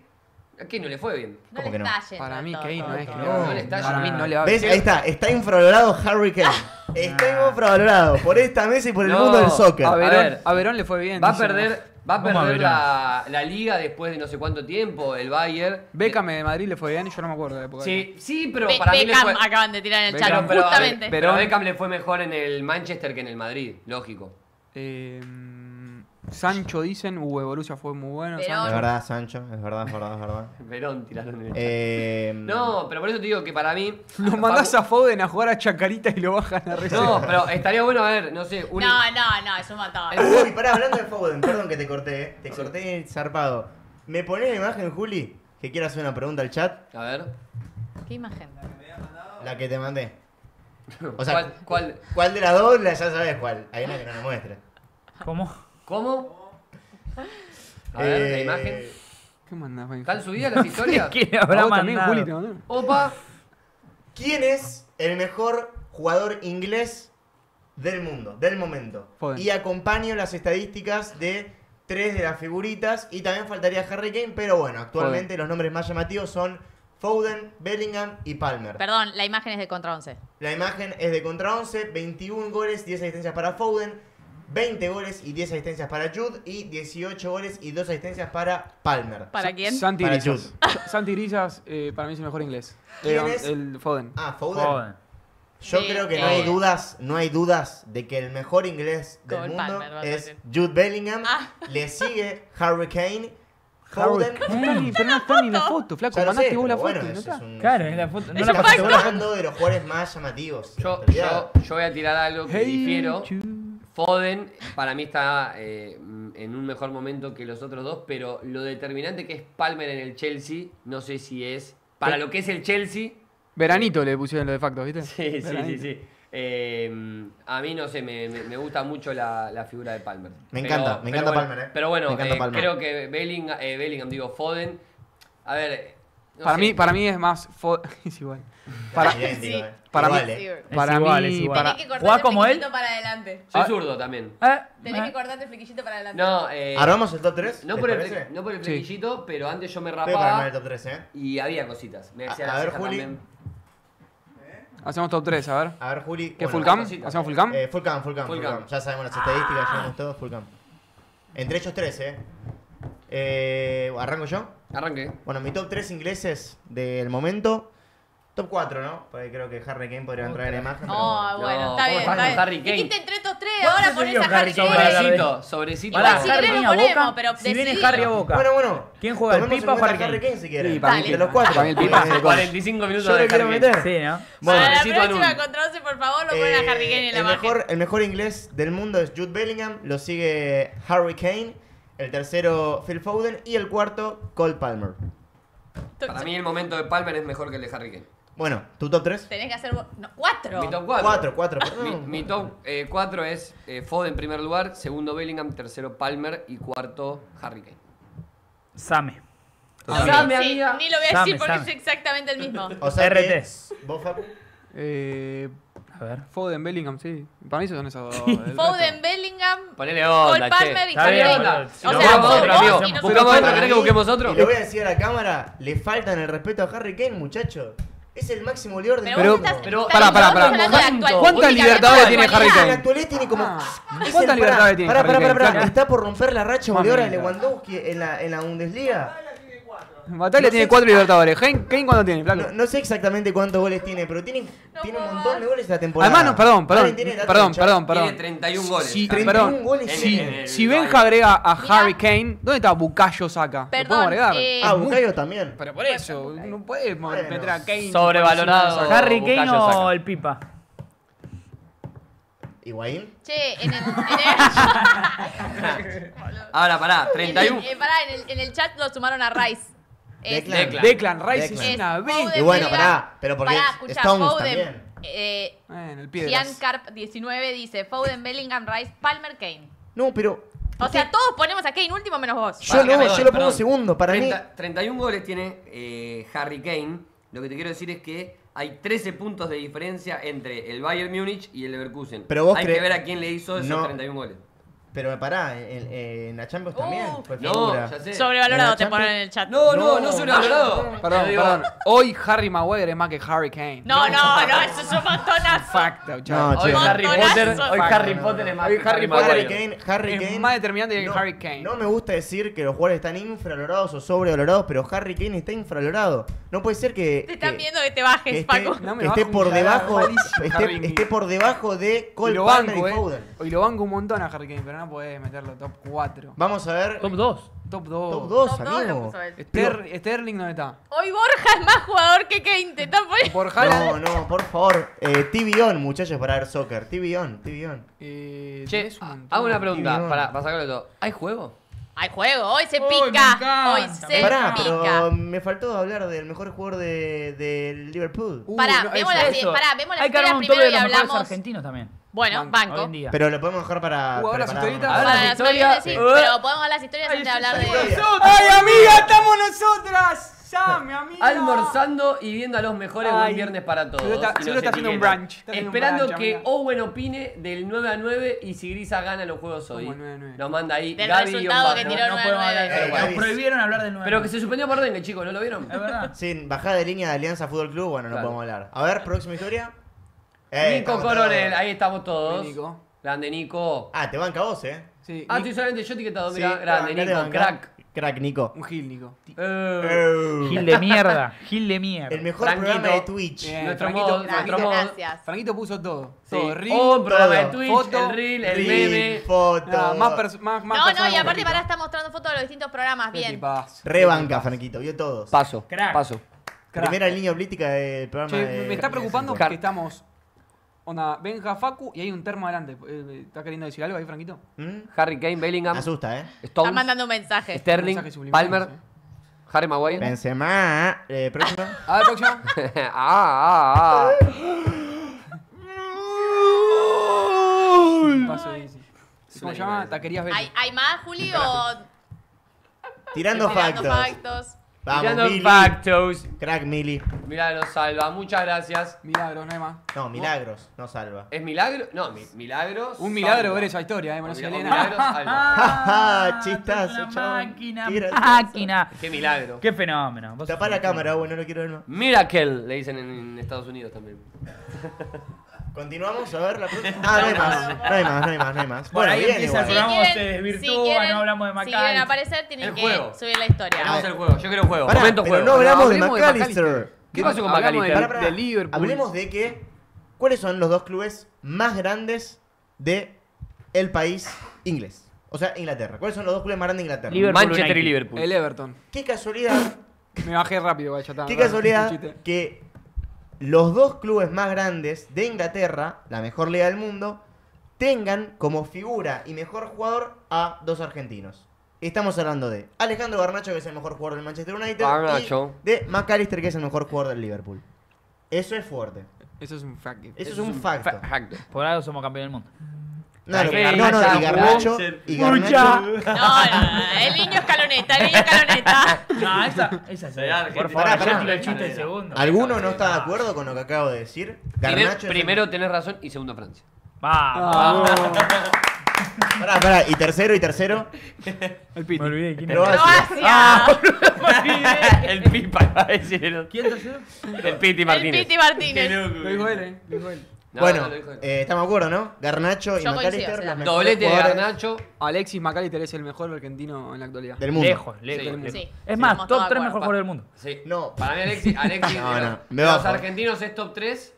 A Kane no le fue bien. No le está yendo. Para mí Kane no es. No le está yendo. No le va bien. ¿Ves? Ahí está. Está infravalorado Harry Kane. Está infravalorado por esta mesa y por el no, mundo del soccer. A Verón, a ver, a Verón le fue bien. Va a perder... Va a perder la, la liga después de no sé cuánto tiempo, el Bayern. Beckham de Madrid le fue bien, yo no me acuerdo de la época. Sí, sí, pero Be para Beckham mí le fue... acaban de tirar en el Beckham, chat, pero, justamente. Pero Beckham le fue mejor en el Manchester que en el Madrid, lógico. Eh, Sancho dicen, uh, Borussia fue muy bueno. Es verdad, Sancho, es verdad, es verdad, es verdad. Verón tiraron en el eh, No, pero por eso te digo que para mí... Nos mandás a Foden a jugar a Chacarita y lo bajan a reserva. No, pero estaría bueno, a ver, no sé... Un... No, no, no, es un matón. Uy, pará, hablando de Foden, perdón que te corté, eh. Te corté zarpado. ¿Me ponés la imagen, Juli? Que quiero hacer una pregunta al chat. A ver. ¿Qué imagen? La que me había mandado. La que te mandé. O sea, ¿Cuál, cuál? ¿Cuál de las dos? Ya sabes cuál. Hay una que no me muestra. ¿Cómo? ¿Cómo? A ver, eh... la imagen. ¿Qué mandas, Benja? ¿Están subidas las no historias? ¿Quién habrá oh, mandado? También, Juli, Opa. ¿Quién es el mejor jugador inglés del mundo, del momento? Foden. Y acompaño las estadísticas de tres de las figuritas y también faltaría Harry Kane, pero bueno, actualmente Foden. Los nombres más llamativos son Foden, Bellingham y Palmer. Perdón, la imagen es de Contra once. La imagen es de Contra once, veintiún goles, diez asistencias para Foden. veinte goles y diez asistencias para Jude y dieciocho goles y dos asistencias para Palmer. ¿Para quién? Santi para Rizas. Santi Rizas eh, para mí es el mejor inglés. ¿Quién el, es? El Foden. Ah, Foden. Foden. Yo sí, creo que eh. no hay dudas, no hay dudas de que el mejor inglés del Goal mundo Palmer, es Jude Bellingham. Ah. Le sigue Harry Kane. Foden. Ay, pero no está ni la foto, flaco. Mandaste vos la foto. Claro, es la foto. No la pasé. Estamos hablando de los jugadores más llamativos. Yo, yo, yo voy a tirar algo que hey, difiero. Foden para mí está eh, en un mejor momento que los otros dos, pero lo determinante que es Palmer en el Chelsea, no sé si es... Para lo que es el Chelsea... Veranito le pusieron lo de facto, ¿viste? Sí, Veranito. sí, sí. sí. Eh, a mí, no sé, me, me gusta mucho la, la figura de Palmer. Me pero, encanta, me encanta bueno, Palmer, ¿eh? Pero bueno, eh, Palmer. creo que Bellingham, eh, Bellingham, digo, Foden... A ver... No para, mí, para mí es más... Foden, es igual. Para, sí, para igual, mí, eh. para es igual, mí, es igual. Para... Tenés que cortarte como él. Para adelante. Soy zurdo también. ¿Eh? Tenés que cortarte el flequillito para adelante. No, eh, ¿armamos el top tres? No por el, no por el flequillito, sí. pero antes yo me rapaba. El top tres, ¿eh? Y había cositas. Me hacía a, a ver, Juli. ¿Eh? Hacemos top tres, a ver. A ver, Juli. ¿Qué bueno, Fulcam? ¿Hacemos Fulcam? Eh, Fulcam, Fulcam, Fulcam. Fulcam. Ya sabemos las estadísticas, ah. ya sabemos todo, Fulcam. Entre ellos tres, ¿eh? eh ¿Arranco yo? Arranqué. Bueno, mi top tres ingleses del momento... Top cuatro, ¿no? Porque creo que Harry Kane podría entrar en la imagen. No, pero... bueno, no, está bien. Está bien. Dijiste entre estos tres, ahora ponés a Harry Kane. Sobrecito, sobrecito. Igual si querés lo ponemos, pero si viene Harry a Boca. Bueno, bueno. ¿Quién juega? ¿El Pipa o Harry Kane? Harry Kane si quiere. Sí, para mí los cuatro. Para el Pipa. cuarenta y cinco minutos de Harry Kane. Yo le quiero meter. Sí, ¿no? Bueno, para la próxima contra once, por favor, lo ponen a Harry Kane en la imagen. El mejor inglés del mundo es Jude Bellingham. Lo sigue Harry Kane. El tercero, Phil Foden. Y el cuarto, Cole Palmer. Para mí el momento de Palmer es mejor que el de Harry Kane. Bueno, ¿tu top tres? Tenés que hacer... No, cuatro. Mi top cuatro. cuatro, cuatro, perdón. Mi, mi top cuatro eh, es eh, Foden en primer lugar, segundo Bellingham, tercero Palmer y cuarto Harry Kane. Same. Same, Same sí, amiga. Ni lo voy a Same, decir porque Same. es exactamente el mismo. O sea, R T. ¿Vos, Facu? Eh... A ver. Foden, Bellingham, sí. Para mí son esos dos. Foden, Bellingham, Ponele onda, Palmer y Harry Kane. O sea, buscamos otro, ¿querés que busquemos otro? Le voy a decir a la cámara, le faltan el respeto a Harry Kane, muchachos. Es el máximo goleador del mundo. Pero, pará, pará, pará. ¿Cuántas libertadores tiene Harry Kane? En la actualidad tiene como... ¿Cuántas libertades tiene Harry Kane? Pará, pará, pará. Está por romper la racha goleadora de Lewandowski en la Bundesliga. Batalla no tiene cuatro libertadores. Kane, ¿cuánto tiene? No, no sé exactamente cuántos goles tiene, pero tiene, no, tiene un montón de goles esta temporada. Además, no, perdón, perdón. Perdón, perdón, perdón. Tiene treinta y un goles. Si, treinta y un goles. Si, el, si Benja agrega a Harry Kane, ¿dónde está Bukayo Saka? Perdón. Eh, ah, Bukayo también. Pero por eso, no puedes meter bueno, a Kane. Sobrevalorado. ¿Harry Kane o el Pipa? ¿Higuaín? Che, en el... En el... Ahora, pará, treinta y uno. En el, eh, pará, en el, en el chat lo sumaron a Rice. Declan, Declan, Declan Rice Declan. es una bestia. Y bueno, pará, pero porque pará, escuchá, Stones Foden, también. Eh, eh, Ciancarp diecinueve dice Foden, Bellingham, Rice, Palmer, Kane. No, pero... O sea, todos ponemos a Kane último menos vos. Yo, no, yo lo pongo segundo, para treinta, mí... treinta y un goles tiene eh, Harry Kane. Lo que te quiero decir es que hay trece puntos de diferencia entre el Bayern Múnich y el Leverkusen. Pero vos hay que ver a quién le hizo esos no. treinta y un goles. Pero pará, en, en la Champions uh, también. Pues, no, ya sé. Sobrevalorado te ponen en el chat. No, no, no, no sobrevalorado. No, no, perdón, perdón. Hoy Harry Maguire es más que Harry Kane. No, no, no, eso es un montonazo. Facto, chaval. No, hoy, Harry Potter, hoy Harry Potter es más que Harry Kane. Harry Kane es más determinante que Harry Kane. No me gusta decir que los jugadores están infravalorados o sobrevalorados, pero Harry Kane está infravalorado. No puede ser que... Te están viendo que te bajes, Paco. Esté por debajo de Cole Palmer y Foden. Hoy lo banco un montón a Harry Kane, pero no podés meterlo top cuatro. Vamos a ver. Top dos. Top dos. Top dos, amigo. Ester, Sterling, ¿dónde está? Hoy Borja es más jugador que Kane. ¿Te están poniendo? Borja. No, no, por favor. Eh, T V on, muchachos, para ver soccer. T V on, T V on. Eh, che, un hago una pregunta. Para, para sacarlo todo. ¿Hay juego? Hay juego. Hoy se Hoy pica. Hoy se Pará, pica. Pero me faltó hablar del mejor jugador de, de Liverpool. Uh, Pará, no, vemos las historias primero y hablamos. Los argentinos también. Bueno, banco. Pero lo podemos dejar para... Para las historias. Para las historias, sí. Pero podemos ver las historias antes de hablar de... ¡Ay, amiga! ¡Estamos nosotras! ¡Ya, mi amiga! Almorzando y viendo a los mejores. Buen viernes para todos. Yo lo está haciendo un brunch. Esperando que Owen opine del nueve a nueve y si Grisa gana los juegos hoy. Nos manda ahí Gaby y un Nos prohibieron hablar del nueve a nueve. Pero que se suspendió por dengue, chicos. ¿No lo vieron? Es verdad. Sin bajada de línea de Alianza Fútbol Club, bueno, no podemos hablar. A ver, próxima historia. Hey, Nico Coronel, ahí estamos todos. Nico. Grande Nico. Ah, te banca vos, eh. Sí. Ah, estoy solamente yo etiquetado. Mirá, sí, grande Nico, crack. Crack Nico. Un gil, Nico. Uh. Uh. Gil de mierda, gil de mierda. El mejor Franquito. programa de Twitch. Bien, nuestro Franquito, mod, nuestro mod. Gracias. Franquito puso todo. Sí. Todo, reel, oh, programa de Twitch, foto, el reel, el reel, meme. Foto. No, más más, más no, no, y aparte para estar mostrando fotos de los distintos programas, bien. Rebanca, Franquito, vio todos. Paso, crack. Paso. Crack. Primera línea política del programa. Che, de... Me está preocupando porque estamos... Onda, Benja, Facu y hay un termo adelante. ¿Está queriendo decir algo ahí, Franquito? ¿Mm? Harry Kane, Bellingham. Me asusta, ¿eh? Stones, está mandando un mensaje. Sterling, un mensaje Palmer, ¿eh? Harry Maguire. Benzema. Eh, próxima. A ver, próxima. ah, ah, ah. Paso de easy. ¿Cómo se llama? Taquerías Bellas. ¿Hay, ¿Hay más, Juli, o...? Tirando factos. Tirando factos. Vamos, factos. Crack Mili. Milagros salva, muchas gracias. Milagros, no hay más. No, Milagros, no salva. ¿Es Milagro? No, mi, Milagros. Un milagro ver esa historia, eh, no sé. Milagros salva. Chistazo, chaval. Máquina, máquina. Qué milagro. Qué fenómeno. Tapá la cámara, bueno, no lo quiero ver más. Miracle, le dicen en Estados Unidos también. Continuamos a ver la próxima. Ah, no hay más, no hay más, no hay más, no hay más. Bueno, ahí empieza el programa, se desvirtúa, no hablamos de McAllister. Si quieren aparecer tienen que subir la historia. Hagamos el juego, yo quiero un juego. Momento juego. No hablamos de McAllister. ¿Qué pasó con Macalista? De Liverpool. Hablemos de que, ¿cuáles son los dos clubes más grandes de el país inglés? O sea, Inglaterra. ¿Cuáles son los dos clubes más grandes de Inglaterra? Liverpool, Manchester United. Y Liverpool. El Everton. Qué casualidad. Me bajé rápido, vaya. Qué raro, casualidad que los dos clubes más grandes de Inglaterra, la mejor liga del mundo, tengan como figura y mejor jugador a dos argentinos. Estamos hablando de Alejandro Garnacho, que es el mejor jugador del Manchester United, Garnacho. Y de McAllister, que es el mejor jugador del Liverpool. Eso es fuerte. Eso es un fact. Eso, Eso es un, un fact. Fact. Por algo somos campeones del mundo. No, no, no, no, y Garnacho, y Garnacho. No, no, el niño escaloneta, el niño escaloneta. No, esa, esa se da. Por favor, ya tira el chiste de segundo. ¿Alguno no está de acuerdo con lo que acabo de decir? Garnacho. Primero tenés razón y segundo Francia. Vamos. Pará, pará, y tercero, y tercero. El Piti. Me olvidé, ¿quién Croacia? Croacia. Ah, me olvidé. El Pipa, va a decir. ¿Quién tercero? El Piti Martínez. El Piti Martínez. Lo dijo él, eh. Lo dijo él. No, bueno, no, eh, estamos de acuerdo, ¿no? Garnacho y McAllister. Doblete de Garnacho. Alexis McAllister es el mejor argentino en la actualidad. Del mundo. Lejos, lejos. Sí, del mundo. Sí. Es sí, más, top tres mejor jugador del mundo. Sí. No. Para mí, Alexis. Alexis no, no, me los bajo. Argentinos es top tres.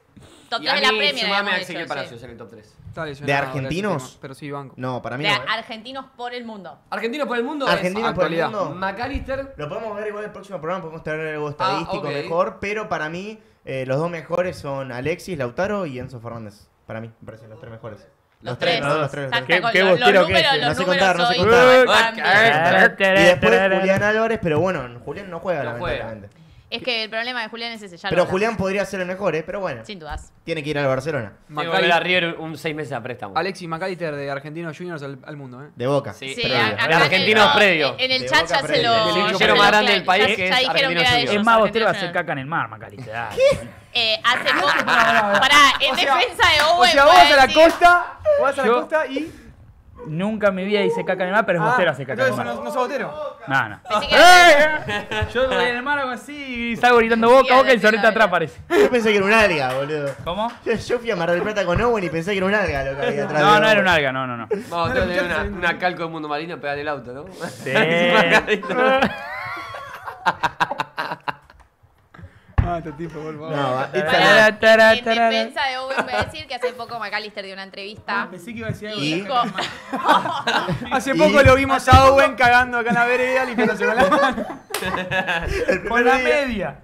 Top tres de la Premier. Sumame a Axel Palacios en el top tres. ¿De argentinos? Pero sí, banco. No, para mí no. De argentinos por el mundo. Argentinos por el mundo. Argentinos por el mundo. McAllister. Lo podemos ver igual en el próximo programa. Podemos traer algo estadístico mejor. Pero para mí. Eh, los dos mejores son Alexis, Lautaro y Enzo Fernández. Para mí, me parecen los tres mejores. Los, los tres, tres, ¿no? Los tres. Los tres. ¿Qué vos quiero que es? No sé contar, no sé contar. Y después Julián Álvarez, pero bueno, Julián no juega, no lamentablemente. Juega. Es que el problema de Julián es ese. Ya pero Julián podría ser el mejor, ¿eh? Pero bueno. Sin dudas. Tiene que ir al Barcelona. Macalli a River un seis meses a préstamo. Alexis McAllister de Argentinos Juniors al, al mundo, ¿eh? De Boca. Sí, sí a, de Argentinos previo. En el chat ya se lo... El hinchero más grande del país que es Argentinos Juniors. Es más, usted va a hacer caca en el mar, McAllister. ¿Qué? Eh, hace poco... Pará, en defensa de Owen. O sea, vos vas a la costa, vas a la costa y... Nunca en mi vida hice caca en el mar, pero es Bostero hace caca en el mar. No, no soy Bostero. No, no. Yo voy en el mar algo así y salgo gritando boca, boca y el zorrito atrás parece. Yo pensé que era un alga, boludo. ¿Cómo? Yo fui a Mar del Plata con Owen y pensé que era un alga lo que había atrás. No, no era un alga, no, no, no. Vamos, tengo que tener una calco del mundo marino, pegar el auto, ¿no? Sí. Ah, este tipo, por favor. No, para, en defensa de Owen voy a decir que hace poco McAllister dio una entrevista. Ah, pensé que iba a decir algo. Y dijo... hace poco ¿Y? Lo vimos a Owen cagando acá en la vereda limpiándose con la mano. Con la media.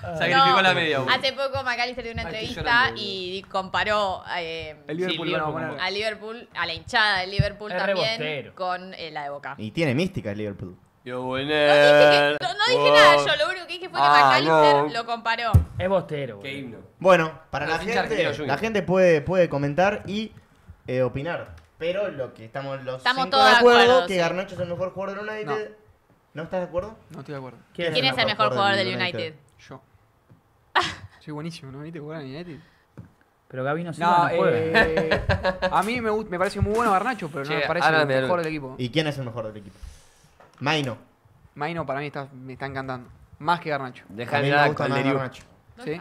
Sacrificó no, la media. Owen. Hace poco McAllister dio una entrevista y comparó eh, sí, Liverpool, Liverpool, a Liverpool, a la hinchada de Liverpool es también, rebostero. Con eh, la de Boca. Y tiene mística el Liverpool. Yo no dije, que, no, no dije oh. nada, yo lo único que dije fue que ah, McAllister no. lo comparó. Es Bostero. Qué himno. Bueno, para no, la gente, la gente puede, puede comentar y eh, opinar. Pero lo que estamos los estamos cinco de acuerdo, acuerdo que sí. Garnacho es el mejor jugador del United. No. ¿No estás de acuerdo? No estoy de acuerdo. ¿Quién, ¿Quién es el mejor, mejor jugador del, del United? United? Yo. Soy buenísimo, ¿no viniste a jugar al United? Pero Gabino sí no, no eh, juega. A mí me, me parece muy bueno Garnacho, pero no che, me parece el mejor me del equipo. ¿Y quién es el mejor del equipo? Maino. Maino para mí está, me está encantando. Más que Garnacho. Deja de nada con el Garnacho. ¿Sí?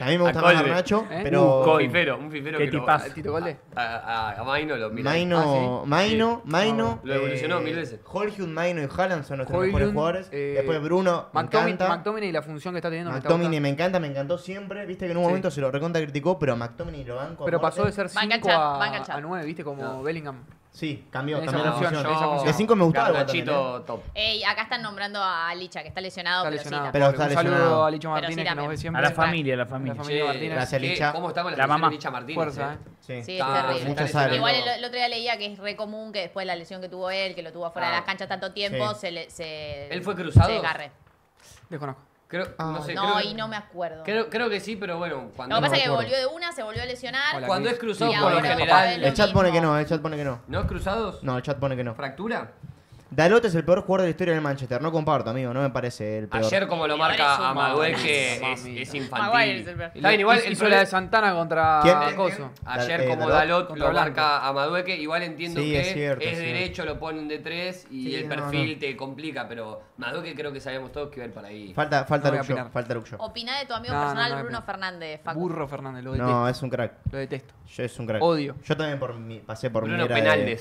A mí me gusta más Garnacho, ¿eh? Pero... Un fifero, un fifero que lo... ¿A Tito Golde? A, a, a Maino lo mira. Maino, ah, ¿sí? Maino, sí. Maino... Lo evolucionó eh, mil veces. Hollywood, Maino y Haaland son nuestros Hollywood, mejores jugadores. Eh, Después Bruno, me encanta. McTominay y la función que está teniendo. McTominay me encanta, me encantó siempre. Viste que en un momento sí. se lo recontra criticó, pero McTominay lo banco. Pero pasó de ser cinco a nueve, viste, como no. Bellingham. Sí, cambió, cambió la función. Yo... De cinco me gustaba. Garnachito top. Ey, acá están nombrando a Licha, que está lesionado. Está lesionado pero, sí, pero está lesionado. Un saludo a Licha Martínez, sí, que nos ve siempre. A la familia, a la familia. A la familia sí, Martínez. Gracias, Licha. ¿Cómo estamos la mamá de Licha Martínez? Fuerza, ¿eh? Sí, sí está, es terrible. Igual el, el otro día leía que es re común que después de la lesión que tuvo él, que lo tuvo afuera ah. de las canchas tanto tiempo, sí. se le... Se, ¿él fue cruzado? Se agarre. Desconozco. Creo, ah, no, sé, no creo, y no me acuerdo. Creo, creo que sí, pero bueno. Cuando lo que no pasa es que volvió de una, se volvió a lesionar. Hola, cuando es cruzado, por lo general. El chat pone que no, el chat pone que no. ¿No es cruzados? No, el chat pone que no. ¿Fractura? Dalot es el peor jugador de la historia del Manchester. No comparto, amigo, no me parece el peor. Ayer, como lo marca Maguire, que es, es infantil. Es el bien, igual el hizo la de Santana contra Coso. Ayer, eh, como Dalot lo marca a Madueque, igual entiendo sí, que es, cierto, es derecho, lo ponen de tres y sí, el perfil no, no. te complica, pero Madueque creo que sabemos todos que iba a ir para ahí. Falta, falta no Lucho, falta Lucho. Opina de tu amigo no, personal no, no, no, Bruno Fernández, Facu. Burro Fernández, lo detesto. No, es un crack. Lo detesto. Yo es un crack. Odio. Yo también por mi, pasé por mi era de...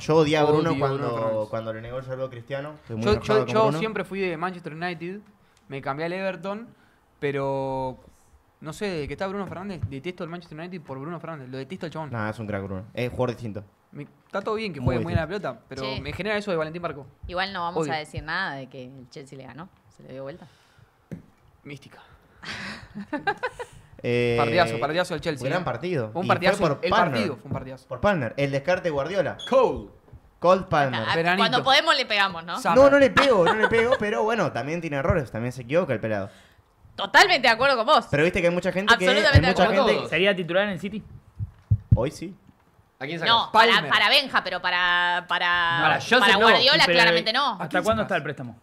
Yo odié a Bruno cuando le negó el saludo cristiano. Yo, yo, yo siempre fui de Manchester United, me cambié al Everton Pero no sé, desde que está Bruno Fernández, detesto el Manchester United por Bruno Fernández. Lo detesto al chabón. Nah, es un crack Bruno. Es jugador distinto. Me, está todo bien que juegue muy bien la pelota, pero sí, me genera eso de Valentín Barco. Igual no vamos Obvio. a decir nada de que el Chelsea le ganó. Se le dio vuelta. Mística. eh, partidazo, partidazo al Chelsea. Gran partido. Un partidazo. Fue por el Palmer. partido fue un partidazo. Por Palmer. El descarte de Guardiola. Cole. Cole Palmer. Acá, cuando podemos le pegamos, ¿no? Summer. No, no le pego, no le pego, pero bueno, también tiene errores. También se equivoca el pelado. Totalmente de acuerdo con vos. Pero viste que hay mucha gente que... Hay mucha gente que... ¿Sería titular en el City? Hoy sí. ¿A quién sacas? No, para, para Benja, pero para... Para, no, para, Joseph, para Guardiola no, claramente no. ¿Hasta cuándo está el préstamo?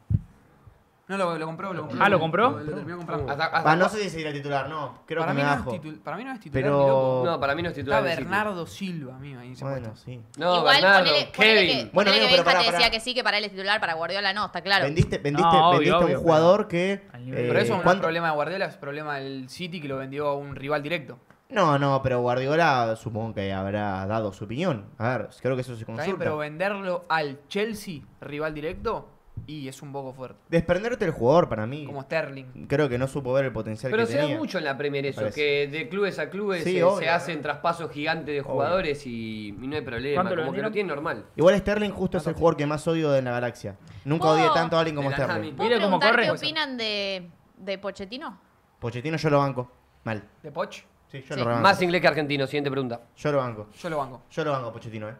No, lo, lo compró, lo compró. ¿Ah, lo compró? Lo, lo, lo terminó comprando. Hasta, hasta bah, no sé si sería titular, no. Creo para que mí me bajo. No titul, para mí no es titular, pero... loco. No, para mí no es titular. Está Bernardo Silva, amigo, ahí se bueno, sí. No, igual, Bernardo, ponele, ponele Kevin. Que, bueno, amigo, que pero para, te decía para. que sí, que para él es titular, para Guardiola no, está claro. Vendiste, vendiste, no, obvio, vendiste obvio, un jugador que... Eh, pero eso no es problema de Guardiola, es problema del City que lo vendió a un rival directo. No, no, pero Guardiola supongo que habrá dado su opinión. A ver, creo que eso se consulta. Pero venderlo al Chelsea, rival directo... Y es un poco fuerte. Desprenderte el jugador para mí. Como Sterling. Creo que no supo ver el potencial pero que tenía. Pero se da mucho en la Premier eso, que de clubes a clubes sí, se, obvio, se hacen traspasos gigantes de jugadores y, y no hay problema. Como que lo tiene normal. Igual Sterling justo es el jugador que más odio de la galaxia. Nunca odié tanto a alguien como Sterling. ¿Puedo preguntar qué opinan de, de Pochettino? Pochettino yo lo banco. Mal. ¿De Poch? Sí, yo sí. lo banco. Más inglés que argentino, siguiente pregunta. Yo lo banco. Yo lo banco. Yo lo banco, Pochettino, eh.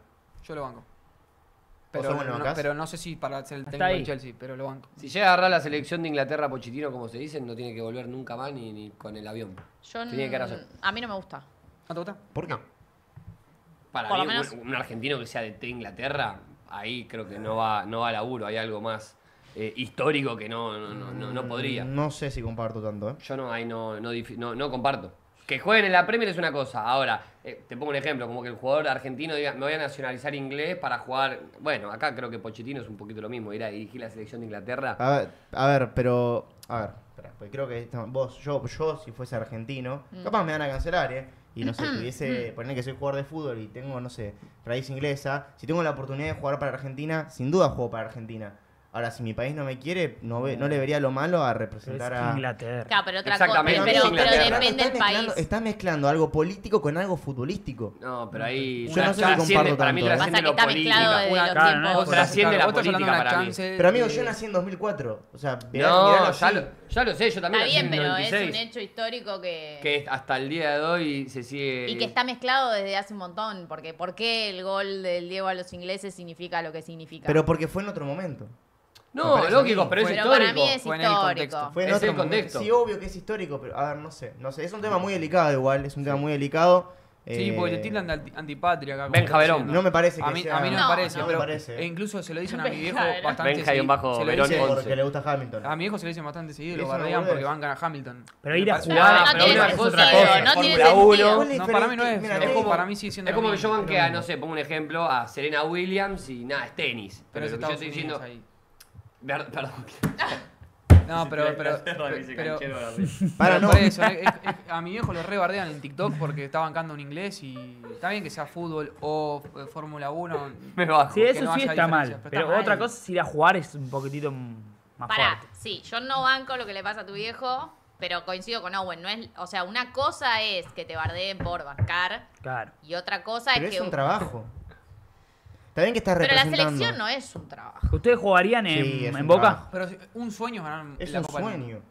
Yo lo banco. Pero no, no, pero no sé si para ser el técnico del Chelsea, pero lo banco. Si llega a agarrar la selección de Inglaterra Pochettino, como se dicen, no tiene que volver nunca más ni, ni con el avión. Yo tiene que a mí no me gusta. ¿No te gusta? ¿Por qué? No. Para Por mí, menos... un, un argentino que sea de Inglaterra, ahí creo que no va, no va a laburo. Hay algo más eh, histórico que no, no, no, no, no podría. No sé si comparto tanto, ¿eh? Yo no, ahí no, no, no, no comparto. Que jueguen en la Premier es una cosa. Ahora, eh, te pongo un ejemplo, como que el jugador argentino diga, me voy a nacionalizar inglés para jugar... Bueno, acá creo que Pochettino es un poquito lo mismo, ir a dirigir la selección de Inglaterra. A ver, a ver pero... A ver, espera, porque creo que vos, yo, yo si fuese argentino, mm. capaz me van a cancelar, ¿eh? Y no sé, tuviese, poner que soy jugador de fútbol y tengo, no sé, raíz inglesa, si tengo la oportunidad de jugar para Argentina, sin duda juego para Argentina. Ahora, si mi país no me quiere, no, ve, no le vería lo malo a representar a... Inglaterra. Claro, pero otra cosa, pero, pero, pero depende del país. Estás mezclando algo político con algo futbolístico. No, pero ahí... Yo no sé si comparto para tanto. Pasa que está mezclado de los tiempos. Trasciende la política para mí. Pero amigo, yo nací en dos mil cuatro. O sea, mirá, no, ya lo, ya lo sé, yo también nací en noventa y seis. Está bien, pero es un hecho histórico que... Que hasta el día de hoy se sigue... Y que está mezclado desde hace un montón. Porque ¿por qué el gol del Diego a los ingleses significa lo que significa? Pero porque fue en otro momento. No, lógico, pero es pero histórico. Para mí es fue histórico. En el contexto. Fue en es otro el contexto. Momento. Sí, obvio que es histórico, pero a ver, no sé, no sé. Es un tema muy delicado igual, es un tema muy delicado. Sí, eh... porque te tildan de antipatria acá. Benja Verón. No me parece que a mí, sea... A mí no, no me parece, no pero me parece. E incluso se lo dicen a mi viejo Benja bastante Benja seguido. Bajo Verón once. Porque le gusta Hamilton. A mi viejo se lo dicen bastante seguido, lo bardean porque van a ganar Hamilton. Pero ir a jugar, pero una es otra cosa. Fórmula uno. No, para mí no es. Para mí sigue siendo... Es como que yo banquea, no sé, pongo un ejemplo, a Serena Williams y nada, es tenis. Pero yo estoy diciendo... Perdón. No, pero... pero, pero, pero para, no. Por eso, a mi viejo lo rebardean en TikTok porque está bancando un inglés y está bien que sea fútbol o Fórmula uno. Me bajo. Sí, eso no sí está mal. Pero, pero está otra mal. Cosa es ir a jugar es un poquitito más Pará, fuerte. Sí, yo no banco lo que le pasa a tu viejo, pero coincido con Owen. No es, o sea, una cosa es que te bardeen por bancar claro. y otra cosa pero es, es que... es un trabajo. También que está representando. Pero la selección no es un trabajo. ¿Ustedes jugarían en, sí, en Boca? Trabajo. Pero un sueño es ganar es la Copa. Es un sueño.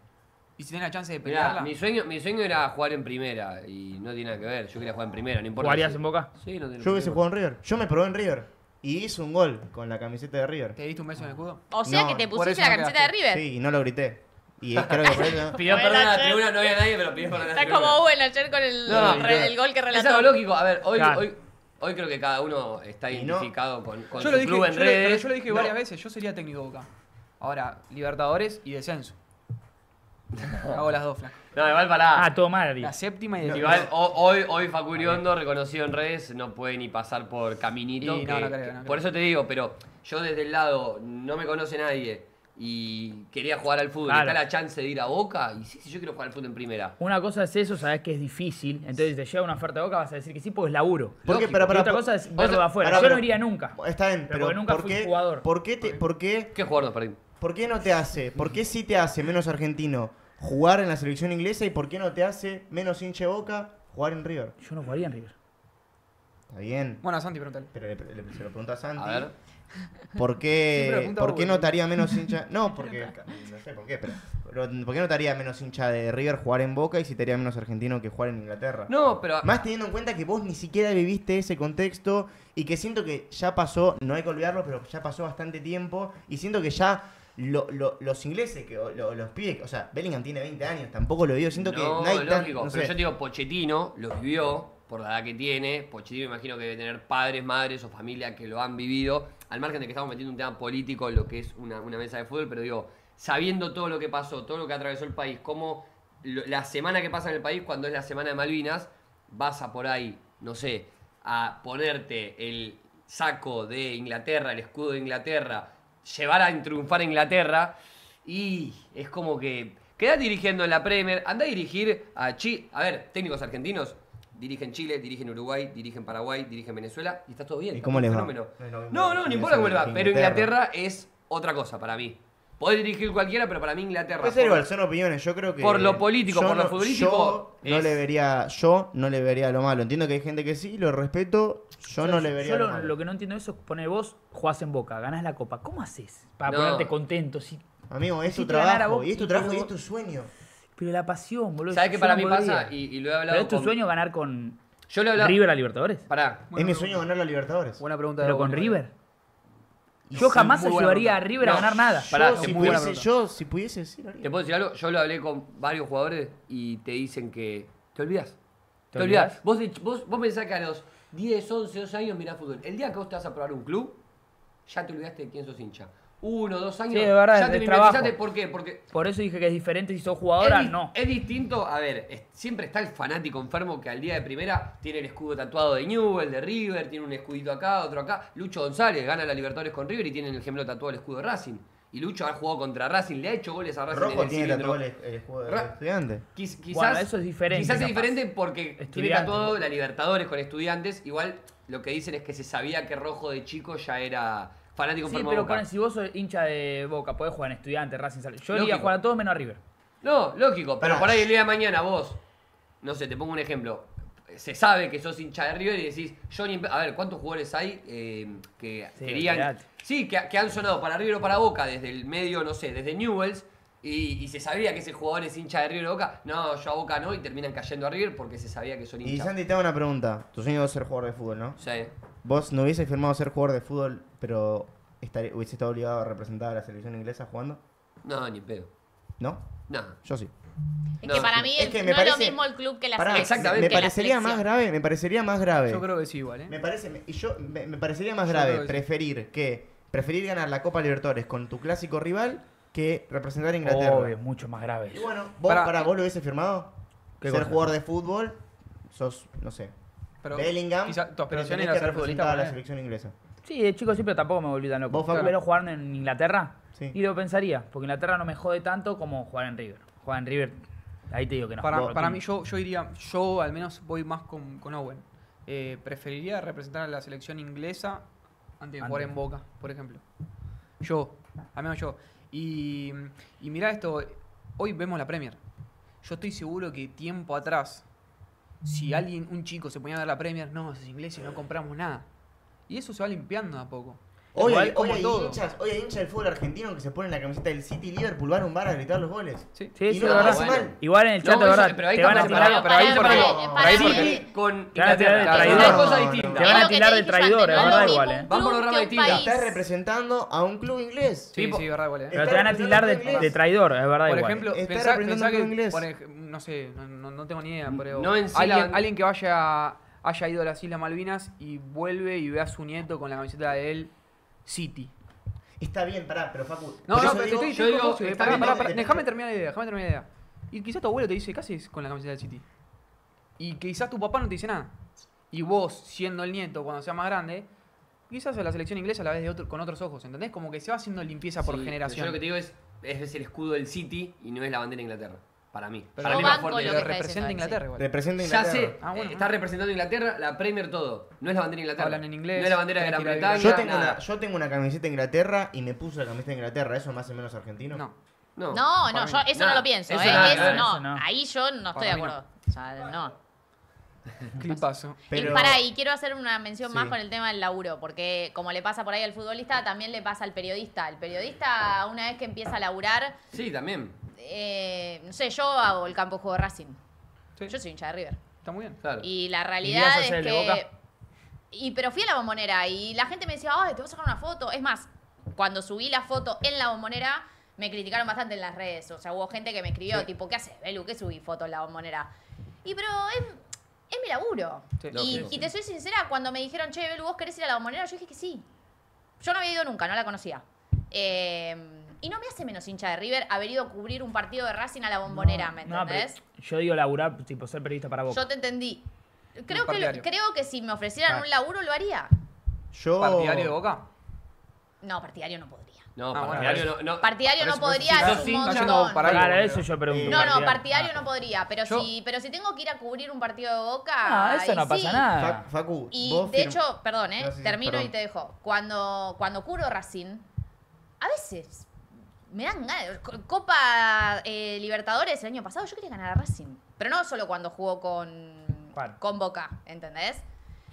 Y si tienen la chance de pelearla. Mirá, mi, sueño, mi sueño era jugar en primera y no tiene nada que ver. Yo quería jugar en primera, no importa. ¿Jugarías en Boca? Sí, no tiene Yo hubiese jugado en River. Yo me probé en River y hice un gol con la camiseta de River. ¿Te diste un beso en el escudo? O sea no, que te pusiste la no camiseta quedaste. de River. Sí, y no lo grité. Y es, creo que eso... Pidió perdón a la tribuna, no había nadie, pero pidió perdón a la tribuna. Está como Owen ayer con el, no, re, el gol que relató. Es algo lógico. A ver, hoy... Claro. hoy Hoy creo que cada uno está identificado no, con, con su dije, club en yo redes. Lo, pero yo lo dije no. varias veces, yo sería técnico Boca. Ahora, Libertadores y descenso. Hago las dos, Flaco. No, igual para... Ah, todo mal. La séptima y descenso. Igual hoy, hoy Facu Uriondo, reconocido en redes, no puede ni pasar por caminito. Que, no, no creo, no creo. Por eso te digo, pero yo desde el lado no me conoce nadie y quería jugar al fútbol. Claro. Está la chance de ir a Boca y sí, sí, yo quiero jugar al fútbol en primera. Una cosa es eso, sabes que es difícil. Entonces, si te llega una oferta de Boca, vas a decir que sí, porque es laburo. Porque, para, para, y otra para, cosa es verlo para, de afuera. Para, yo pero, no iría nunca. Está bien, pero, pero porque nunca ¿por qué, fui jugador. ¿Por qué, te, por qué, ¿Qué jugador no perdí? ¿Por qué no te hace? ¿Por qué sí te hace menos argentino jugar en la selección inglesa y por qué no te hace menos hinche Boca jugar en River? Yo no jugaría en River. Está bien. Bueno, a Santi pregúntale. Pero le, le, se lo pregunto a Santi. A ver. ¿Por qué, sí, ¿por qué no estaría menos hincha? No, porque no sé por qué, pero ¿por qué no estaría menos hincha de River jugar en Boca y si estaría menos argentino que jugar en Inglaterra? No, pero más teniendo en cuenta que vos ni siquiera viviste ese contexto y que siento que ya pasó, no hay que olvidarlo, pero ya pasó bastante tiempo y siento que ya lo, lo, los ingleses que lo, los pibes, o sea, Bellingham tiene veinte años, tampoco lo vivió, siento no, que no hay lógico, tan, no pero sé. Yo digo Pochettino los vivió. Por la edad que tiene, Pochettino me imagino que debe tener padres, madres o familia que lo han vivido, al margen de que estamos metiendo un tema político en lo que es una, una mesa de fútbol, pero digo, sabiendo todo lo que pasó, todo lo que atravesó el país, cómo lo, la semana que pasa en el país, cuando es la semana de Malvinas, vas a por ahí, no sé, a ponerte el saco de Inglaterra, el escudo de Inglaterra, llevar a triunfar a Inglaterra, y es como que quedás dirigiendo en la Premier, andá a dirigir a Chi, a ver, técnicos argentinos, dirigen Chile, dirigen Uruguay, dirigen Paraguay, dirigen Venezuela y está todo bien. ¿Y cómo les va? Fenómeno. No, no, no importa cómo les va, pero Inglaterra es otra cosa para mí. Podés dirigir cualquiera, pero para mí Inglaterra... Es igual, son opiniones, yo creo que... Por lo político, por lo futbolístico... No le vería, yo no le vería lo malo. Entiendo que hay gente que sí, lo respeto, yo no le vería lo malo. Yo lo que no entiendo eso es poner vos, jugás en Boca, ganás la Copa. ¿Cómo haces para ponerte contento? Amigo, es tu trabajo, y es tu trabajo y es tu sueño. Pero la pasión, boludo. ¿Sabes qué para mí pasa? Y, y lo he hablado. ¿Pero es tu con... sueño ganar con Yo lo he hablado... River a Libertadores? Pará. Es mi sueño ganar a Libertadores. Buena pregunta. ¿Pero vos, con River? Yo sí, jamás ayudaría a River no, a ganar nada. Yo, Pará, si, pudiese, yo si pudiese, sí. Te puedo decir algo. Yo lo hablé con varios jugadores y te dicen que. Te olvidás. Te, ¿Te olvidás. ¿Te olvidás? Vos, vos, vos pensás que a los diez, once, doce años mirás fútbol. El día que vos te vas a probar un club, ya te olvidaste de quién sos hincha. Uno, dos años. Sí, de verdad, ya te mimetizaste. ¿Por qué? Porque por eso dije que es diferente si sos jugadora, no. Es distinto. A ver, es, siempre está el fanático enfermo que al día de primera tiene el escudo tatuado de Newell's, de River, tiene un escudito acá, otro acá. Lucho González gana la Libertadores con River y tiene en el gemelo tatuado el escudo de Racing. Y Lucho ha jugado contra Racing, le ha hecho goles a Racing. Rojo tiene tatuado el, el escudo de Estudiantes. Quiz, quizás bueno, eso es diferente. Quizás capaz. Es diferente porque tiene tatuado la Libertadores con Estudiantes. Igual lo que dicen es que se sabía que Rojo de chico ya era... Fanático sí, pero Boca. Con, si vos sos hincha de Boca, podés jugar en Estudiantes, Racing, Sal... Yo iría a jugar a todos menos a River. No, lógico, pero ah. por ahí el día de mañana vos, no sé, te pongo un ejemplo. Se sabe que sos hincha de River y decís, yo ni... A ver, ¿cuántos jugadores hay eh, que sí, querían... Mirate. Sí, que, que han sonado para River o para Boca desde el medio, no sé, desde Newell's, y, y se sabía que ese jugador es hincha de River o Boca. No, yo a Boca no, y terminan cayendo a River porque se sabía que son hinchas. Y Santi, te hago una pregunta. Tu sueño es ser jugador de fútbol, ¿no? Sí. ¿Vos no hubieses firmado ser jugador de fútbol, pero estaré, hubiese estado obligado a representar a la selección inglesa jugando? No, ni pedo. ¿No? No. Yo sí. Es no. que para mí es que no parece, es lo mismo el club que la pará, selección. Exactamente. Me parecería más grave, me parecería más grave. Yo creo que sí igual, ¿eh? Me, parece, me, yo, me, me parecería más yo grave que preferir sí. que preferir ganar la Copa Libertadores con tu clásico rival que representar a Inglaterra. Oh, es mucho más grave. Y bueno, vos, para, para, ¿vos lo hubiese firmado? Ser cosa? Jugador de fútbol, sos, no sé... Pero Bellingham, tu aspiración era ser futbolista a la selección inglesa. Sí, de chico sí, pero tampoco me volví tan loco. ¿Vos, Facu? Pero jugar en Inglaterra, sí. Y lo pensaría, porque Inglaterra no me jode tanto como jugar en River. Jugar en River, ahí te digo que no. Para, Vos, para mí, yo, yo iría, yo al menos voy más con, con Owen. Eh, preferiría representar a la selección inglesa antes de jugar en Boca, por ejemplo. Yo, al menos yo. Y, y mirá esto, hoy vemos la Premier. Yo estoy seguro que tiempo atrás... Si alguien, un chico se ponía a ver la Premier, no, es inglés y no compramos nada. Y eso se va limpiando de a poco. Hoy, igual, hoy, hay, hinchas, hoy hay hinchas del fútbol argentino que se ponen la camiseta del City Liverpool, van a un bar a gritar los goles. Sí, sí, y sí, no lo hace bueno. mal. Igual en el chat, no, de verdad, eso, pero ahí te van a tirar. Pero ahí porque con cosas distintas. Te van a tirar de traidor, es verdad igual, eh. Van por los ramas distintas. Estás representando a un club inglés. Sí, sí, verdad igual. Pero te van a tirar de traidor, es verdad igual. Por ejemplo, pensá que, no sé, no tengo ni idea, pero alguien que vaya haya ido a las Islas Malvinas y vuelve y ve a su nieto con la camiseta de él. City. Está bien, pará, pero Facu... No, pero no, pero digo, yo digo... digo pará, pará, pará, déjame terminar la idea, déjame terminar la idea. Y quizás tu abuelo te dice, ¿qué haces con la camiseta del City? Y quizás tu papá no te dice nada. Y vos, siendo el nieto, cuando sea más grande, quizás a la selección inglesa la ves de otro, con otros ojos, ¿entendés? Como que se va haciendo limpieza por sí, generación. Yo lo que te digo es, es el escudo del City y no es la bandera de Inglaterra. Para mí. Pero para mí más fuerte. Lo que representa Inglaterra, igual. Representa Inglaterra. Ya sé, ah, bueno, está representando Inglaterra, la Premier, todo. No es la bandera de Inglaterra. Hablan en inglés. No es la bandera de Gran Bretaña. Yo tengo, una, yo tengo una camiseta de Inglaterra y me puse la camiseta de Inglaterra. ¿Eso más o menos argentino? No. No, no, no yo eso no, no lo pienso. Eso eh. no, eso, no. Eso no. Ahí yo no estoy de acuerdo. No. O sea, no. Clipazo. Pero... Y pará, y quiero hacer una mención sí. más con el tema del laburo, porque como le pasa por ahí al futbolista, también le pasa al periodista. El periodista, una vez que empieza a laburar... Sí, también. Eh, no sé, yo hago el campo de juego de Racing. Sí. Yo soy hincha de River. Está muy bien, claro. Y la realidad ¿Y es que... Y, pero fui a la Bombonera y la gente me decía, ay, te voy a sacar una foto. Es más, cuando subí la foto en la Bombonera, me criticaron bastante en las redes. O sea, hubo gente que me escribió, sí. tipo, ¿qué haces, Belu? ¿Qué subí foto en la Bombonera? Y pero... es Es mi laburo. Sí, y, sí, sí. y te soy sincera, cuando me dijeron, che, Belu, ¿vos querés ir a la Bombonera? Yo dije que sí. Yo no había ido nunca, no la conocía. Eh, y no me hace menos hincha de River haber ido a cubrir un partido de Racing a la Bombonera, no, ¿me entendés? No, yo digo laburar, tipo, ser periodista para Boca. Yo te entendí. Creo, que, creo que si me ofrecieran claro. un laburo, lo haría. Yo... ¿Partidario de Boca? No, partidario no podría. No, ah, partidario bueno, no, no. Partidario no podría, es un montón. Claro, eso yo pregunto. No, no, partidario ah. no podría. Pero, yo... si, pero si tengo que ir a cubrir un partido de Boca... Ah, eso no pasa sí. nada. Facu, y de firm... hecho, perdón, eh, no, sí, termino perdón. y te dejo. Cuando, cuando cubro Racing, a veces me dan ganas. Copa eh, Libertadores el año pasado, yo quería ganar a Racing. Pero no solo cuando jugó con, con Boca, ¿entendés?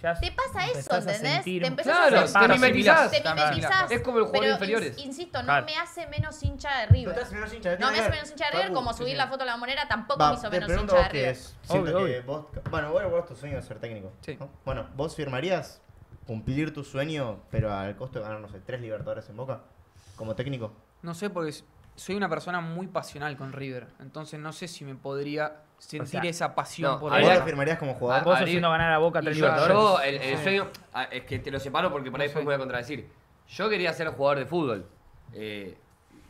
Te pasa eso, ¿entendés? Te empezás claro, a hacer... te mimetizás. Te mimetizás. Es como el jugador de inferiores. Insisto, no claro. me hace menos hincha de River. No, menos hincha de no me hace menos hincha de River, como subir sí, la foto a la Monera tampoco va, me hizo menos hincha de River. Es, siento obvio, que obvio. Vos, bueno, vos, vos tu sueño de ser técnico. Sí. ¿no? Bueno, ¿vos firmarías cumplir tu sueño, pero al costo de ganar, no sé, tres Libertadores en Boca como técnico? No sé, porque soy una persona muy pasional con River. Entonces no sé si me podría... sentir o sea, esa pasión no, por el... ¿Vos lo firmarías como jugador? ¿Vos haciendo ganar a Boca tres Libertadores? Yo, el, el sí. sueño... Es que te lo separo porque por ahí no después me voy a contradecir. Yo quería ser jugador de fútbol. Eh,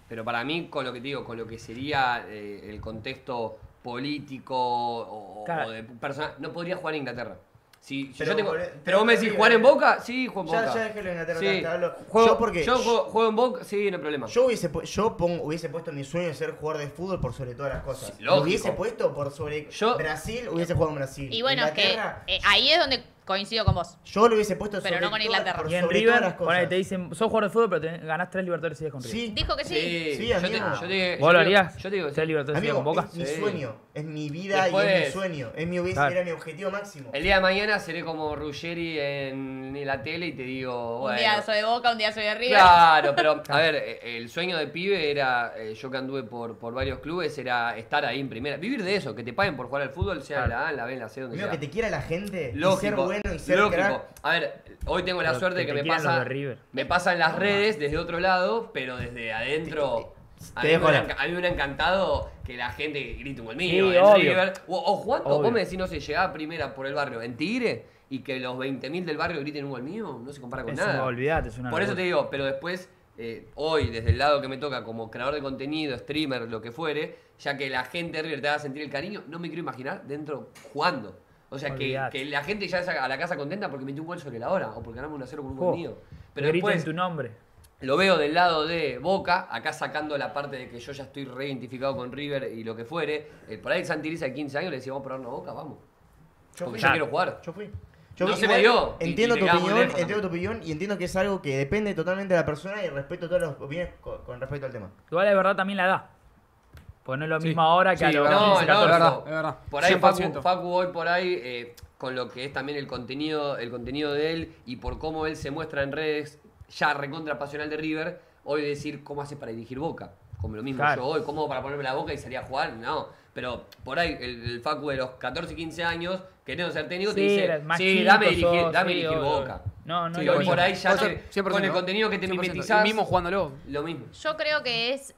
pero para mí, con lo que te digo, con lo que sería eh, el contexto político o, claro. o de persona... No podría jugar en Inglaterra. Si, si pero, yo tengo, pero, pero vos me decís, ¿jugar en Boca? Sí, juego en Boca. Ya, ya déjelo en Inglaterra. Sí. Te hablo. Juego, yo porque, yo juego, juego en Boca, sí, no hay problema. Yo hubiese, yo pongo, hubiese puesto mi sueño de ser jugador de fútbol por sobre todas las cosas. Sí, lo hubiese puesto por sobre yo, Brasil, hubiese jugado en Brasil. Y bueno, es que eh, ahí es donde coincido con vos. Yo lo hubiese puesto pero sobre no con Inglaterra. Todas, por y en sobre River, todas las cosas. Ponés, te dicen, sos jugador de fútbol, pero te, ganás tres Libertadores y sigues con River. Sí. Dijo que sí. Sí, sí yo, te, yo te ¿Vos lo harías? Yo te digo, tres Libertadores sigues con Boca. Es mi sueño, es mi vida y es mi sueño. Es mi Era mi objetivo máximo. El día de mañana seré como Ruggeri en, en la tele y te digo... Bueno, un día soy de Boca, un día soy de River. Claro, pero a ver, el sueño de pibe era, eh, yo que anduve por, por varios clubes, era estar ahí en primera. Vivir de eso, que te paguen por jugar al fútbol, sea claro. la A, la B, la C, donde sea. Que te quiera la gente, lógico, y ser bueno y ser lógico. Crack. A ver, hoy tengo la pero suerte que, que me pasa me pasan las redes desde otro lado, pero desde adentro... A mí, una, a mí me hubiera encantado que la gente grite un gol mío. Sí, River. O, o Juanto, vos me decís, no sé, llegaba primera por el barrio en Tigre y que los veinte mil del barrio griten un gol mío, no se compara con es nada. Una, olvidate, es una por locura. Eso te digo, pero después, eh, hoy, desde el lado que me toca como creador de contenido, streamer, lo que fuere, ya que la gente de River te va a sentir el cariño, no me quiero imaginar dentro jugando. O sea, que, que la gente ya salga a la casa contenta porque metió un gol sobre la hora o porque ganamos uno a cero con un gol mío. Pero después, griten tu nombre. Lo veo del lado de Boca, acá sacando la parte de que yo ya estoy reidentificado con River y lo que fuere. Eh, por ahí Santiriza de quince años le decía, vamos a probarnos a Boca, vamos. Yo Porque fui. yo claro. quiero jugar. Yo fui. Yo no fui. se Igual, me dio. Entiendo, y, y tu opinión, entiendo tu opinión y entiendo que es algo que depende totalmente de la persona y respeto todas las opiniones con, con respecto al tema. Igual es verdad también la edad. Pues no es lo mismo sí. ahora que sí, a los no, no, no, es verdad. Por ahí Facu, Facu hoy por ahí... Eh, con lo que es también el contenido, el contenido de él y por cómo él se muestra en redes... ya recontra pasional de River, hoy decir cómo hace para dirigir Boca. Como lo mismo claro. yo hoy, cómo para ponerme la boca y salir a jugar, no. Pero por ahí el, el Facu de los catorce, quince años, queriendo ser técnico, sí, te dice, sí, dame dirigir, sos, dame sí, dirigir Boca. No, no, sí, hoy por ahí ya te, con el contenido que te mimetizás. Mismo jugándolo. Lo mismo. Yo creo que es,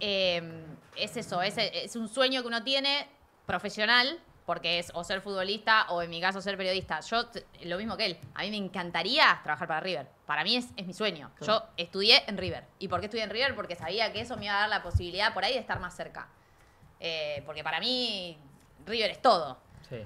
eh, es eso, es, es un sueño que uno tiene profesional, porque es o ser futbolista o en mi caso ser periodista. Yo, lo mismo que él, a mí me encantaría trabajar para River. Para mí es, es mi sueño. Sí. Yo estudié en River. ¿Y por qué estudié en River? Porque sabía que eso me iba a dar la posibilidad por ahí de estar más cerca. Eh, porque para mí River es todo. Sí.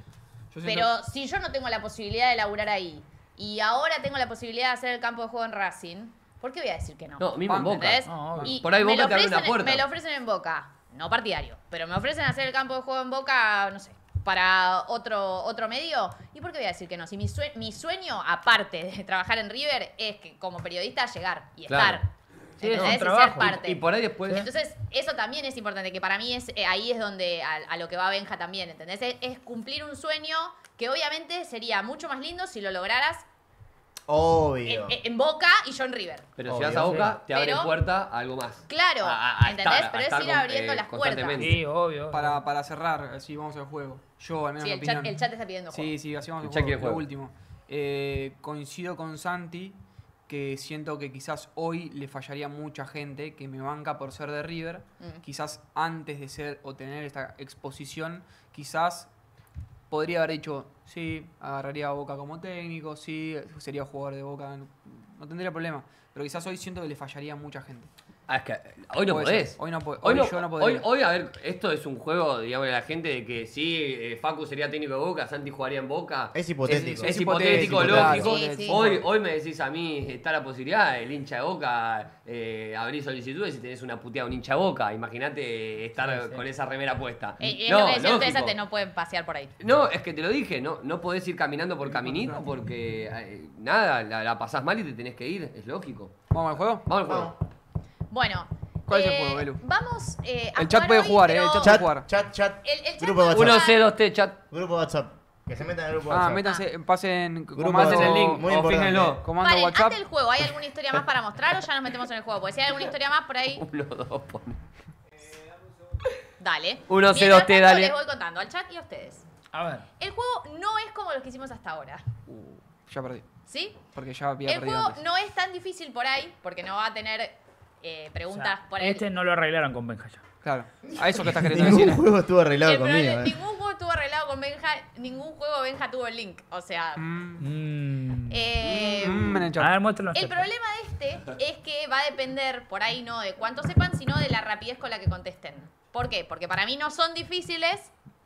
Yo siento... Pero si yo no tengo la posibilidad de laburar ahí y ahora tengo la posibilidad de hacer el campo de juego en Racing, ¿por qué voy a decir que no? No, mismo en Boca. No, y por ahí Boca te abre la puerta. Me lo ofrecen en Boca, no partidario, pero me ofrecen hacer el campo de juego en Boca, no sé, para otro, otro medio. ¿Y por qué voy a decir que no? Si mi, sue mi sueño, aparte de trabajar en River, es que como periodista llegar y claro. estar. Sí, es un trabajo. Parte. Y, y por ahí después... Entonces, eso también es importante, que para mí es eh, ahí es donde a, a lo que va Benja también, ¿entendés? Es, es cumplir un sueño que obviamente sería mucho más lindo si lo lograras Obvio. En, en Boca y yo en River. Pero obvio, si vas a Boca, sí. te abre pero, puerta a algo más. Claro, a, a ¿entendés? Estar, pero es ir abriendo eh, las puertas. Sí, obvio. Para, para cerrar, sí, vamos al juego. Yo, al menos sí, el, opinión. Chat, el chat está pidiendo juego. Sí, sí, así vamos al juego. juego. Lo último. Eh, coincido con Santi, que siento que quizás hoy le fallaría mucha gente que me banca por ser de River. Mm. Quizás antes de ser o tener esta exposición, quizás... podría haber dicho, sí, agarraría a Boca como técnico, sí, sería jugador de Boca, no tendría problema. Pero quizás hoy siento que le fallaría a mucha gente. Ah, es que hoy no podés. Hoy no podés. Hoy, hoy, no, yo no podría. Hoy, hoy, a ver, esto es un juego, digamos, de la gente de que sí, eh, Facu sería técnico de Boca, Santi jugaría en Boca. Es hipotético. Es, es hipotético, lógico. Sí, sí. Hoy, hoy me decís a mí, está la posibilidad, el hincha de Boca, eh, abrir solicitudes y tenés una puteada un hincha de Boca. Imagínate estar sí, sí. con esa remera puesta. Eh, no, es lo que decía, te no pueden pasear por ahí. No, es que te lo dije, no, no podés ir caminando por caminito porque eh, nada, la, la pasás mal y te tenés que ir, es lógico. ¿Vamos al juego? Vamos al juego. Vamos. Bueno, ¿cuál eh, es el juego, Belu? Vamos eh, a el chat puede hoy, jugar, pero... eh, el chat, chat puede jugar. Chat, chat, el, el chat grupo WhatsApp. uno C dos T, chat. Grupo WhatsApp. Que se metan en el grupo ah, WhatsApp. Ah, métanse, pasen, grupo, pasen el link. Muy o fíjenlo. Comando vale, WhatsApp. Antes del juego, ¿hay alguna historia más para mostrar o ya nos metemos en el juego? Porque si hay alguna historia más por ahí... Uno, dos, pone. Dale. uno C dos T, dale. Les voy contando al chat y a ustedes. A ver. El juego no es como los que hicimos hasta ahora. Uh, ya perdí. ¿Sí? Porque ya había el perdido El juego antes. No es tan difícil por ahí, porque no va a tener... Eh, preguntas o sea, por ahí. Este no lo arreglaron con Benja ya. Claro. A eso que estás queriendo decir. Ningún juego estuvo arreglado conmigo. Eh. Ningún juego estuvo arreglado con Benja. Ningún juego Benja tuvo el link. O sea. Mm. Eh, mm, el a ver, muéstralo. El problema de este es que va a depender por ahí no de cuánto sepan, sino de la rapidez con la que contesten. ¿Por qué? Porque para mí no son difíciles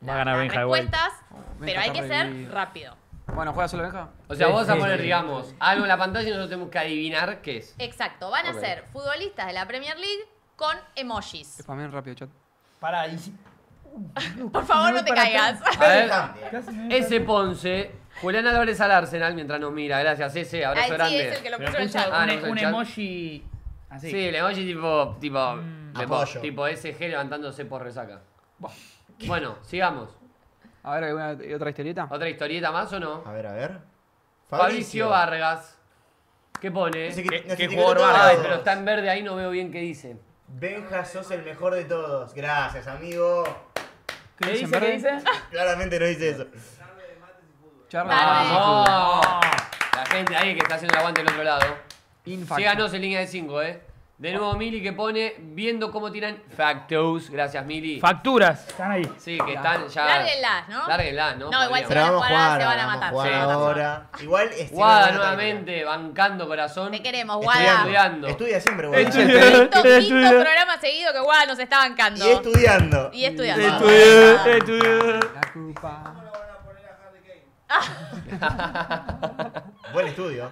va las, las respuestas, oh, pero hay que revivido. ser rápido. Bueno, juega solo Benja. O sea, sí, vos vas a poner, sí, digamos, sí. algo en la pantalla y nosotros tenemos que adivinar qué es. Exacto. Van okay. a ser futbolistas de la Premier League con emojis. Es para mí rápido, chat. Pará ahí. Uh, Por favor, no, no te caigas. A ver, ese Ponce, Julián Álvarez al Arsenal mientras nos mira. Gracias, ese. Abrazo Ay, grande. Sí, es el que lo puso en chat. Ah, un, no, un emoji así. Sí, el emoji tipo, tipo, mm, tipo, tipo S G levantándose por resaca. Bueno, sigamos. A ver, ¿alguna otra historieta? ¿Otra historieta más o no? A ver, a ver. Fabricio Vargas. ¿Qué pone? ¿Qué jugador Vargas? Pero está en verde ahí, no veo bien qué dice. Benja, sos el mejor de todos. Gracias, amigo. ¿Qué dice? ¿Qué dice? Claramente no dice eso. Charla de mates y fútbol. Charla de mates y fútbol. La gente ahí que está haciendo el aguante del otro lado. Lléganos en línea de cinco, ¿eh? De nuevo Mili que pone, viendo cómo tiran factos. Gracias, Mili. Facturas. Están ahí. Sí, que están ya... Lárguenlas, ¿no? Lárguenlas, ¿no? No, igual si van a jugar, se van a matar. Jugar sí, ahora. Igual Guada nuevamente, bancando corazón. Te queremos, Guada. Estudiando. Estudia siempre, Guada. Quinto, quinto programa seguido que Guada nos está bancando. Y estudiando. Y estudiando. Estudiando. Estudiando. La culpa. ¿Cómo lo van a poner a Harry Kane? Buen estudio.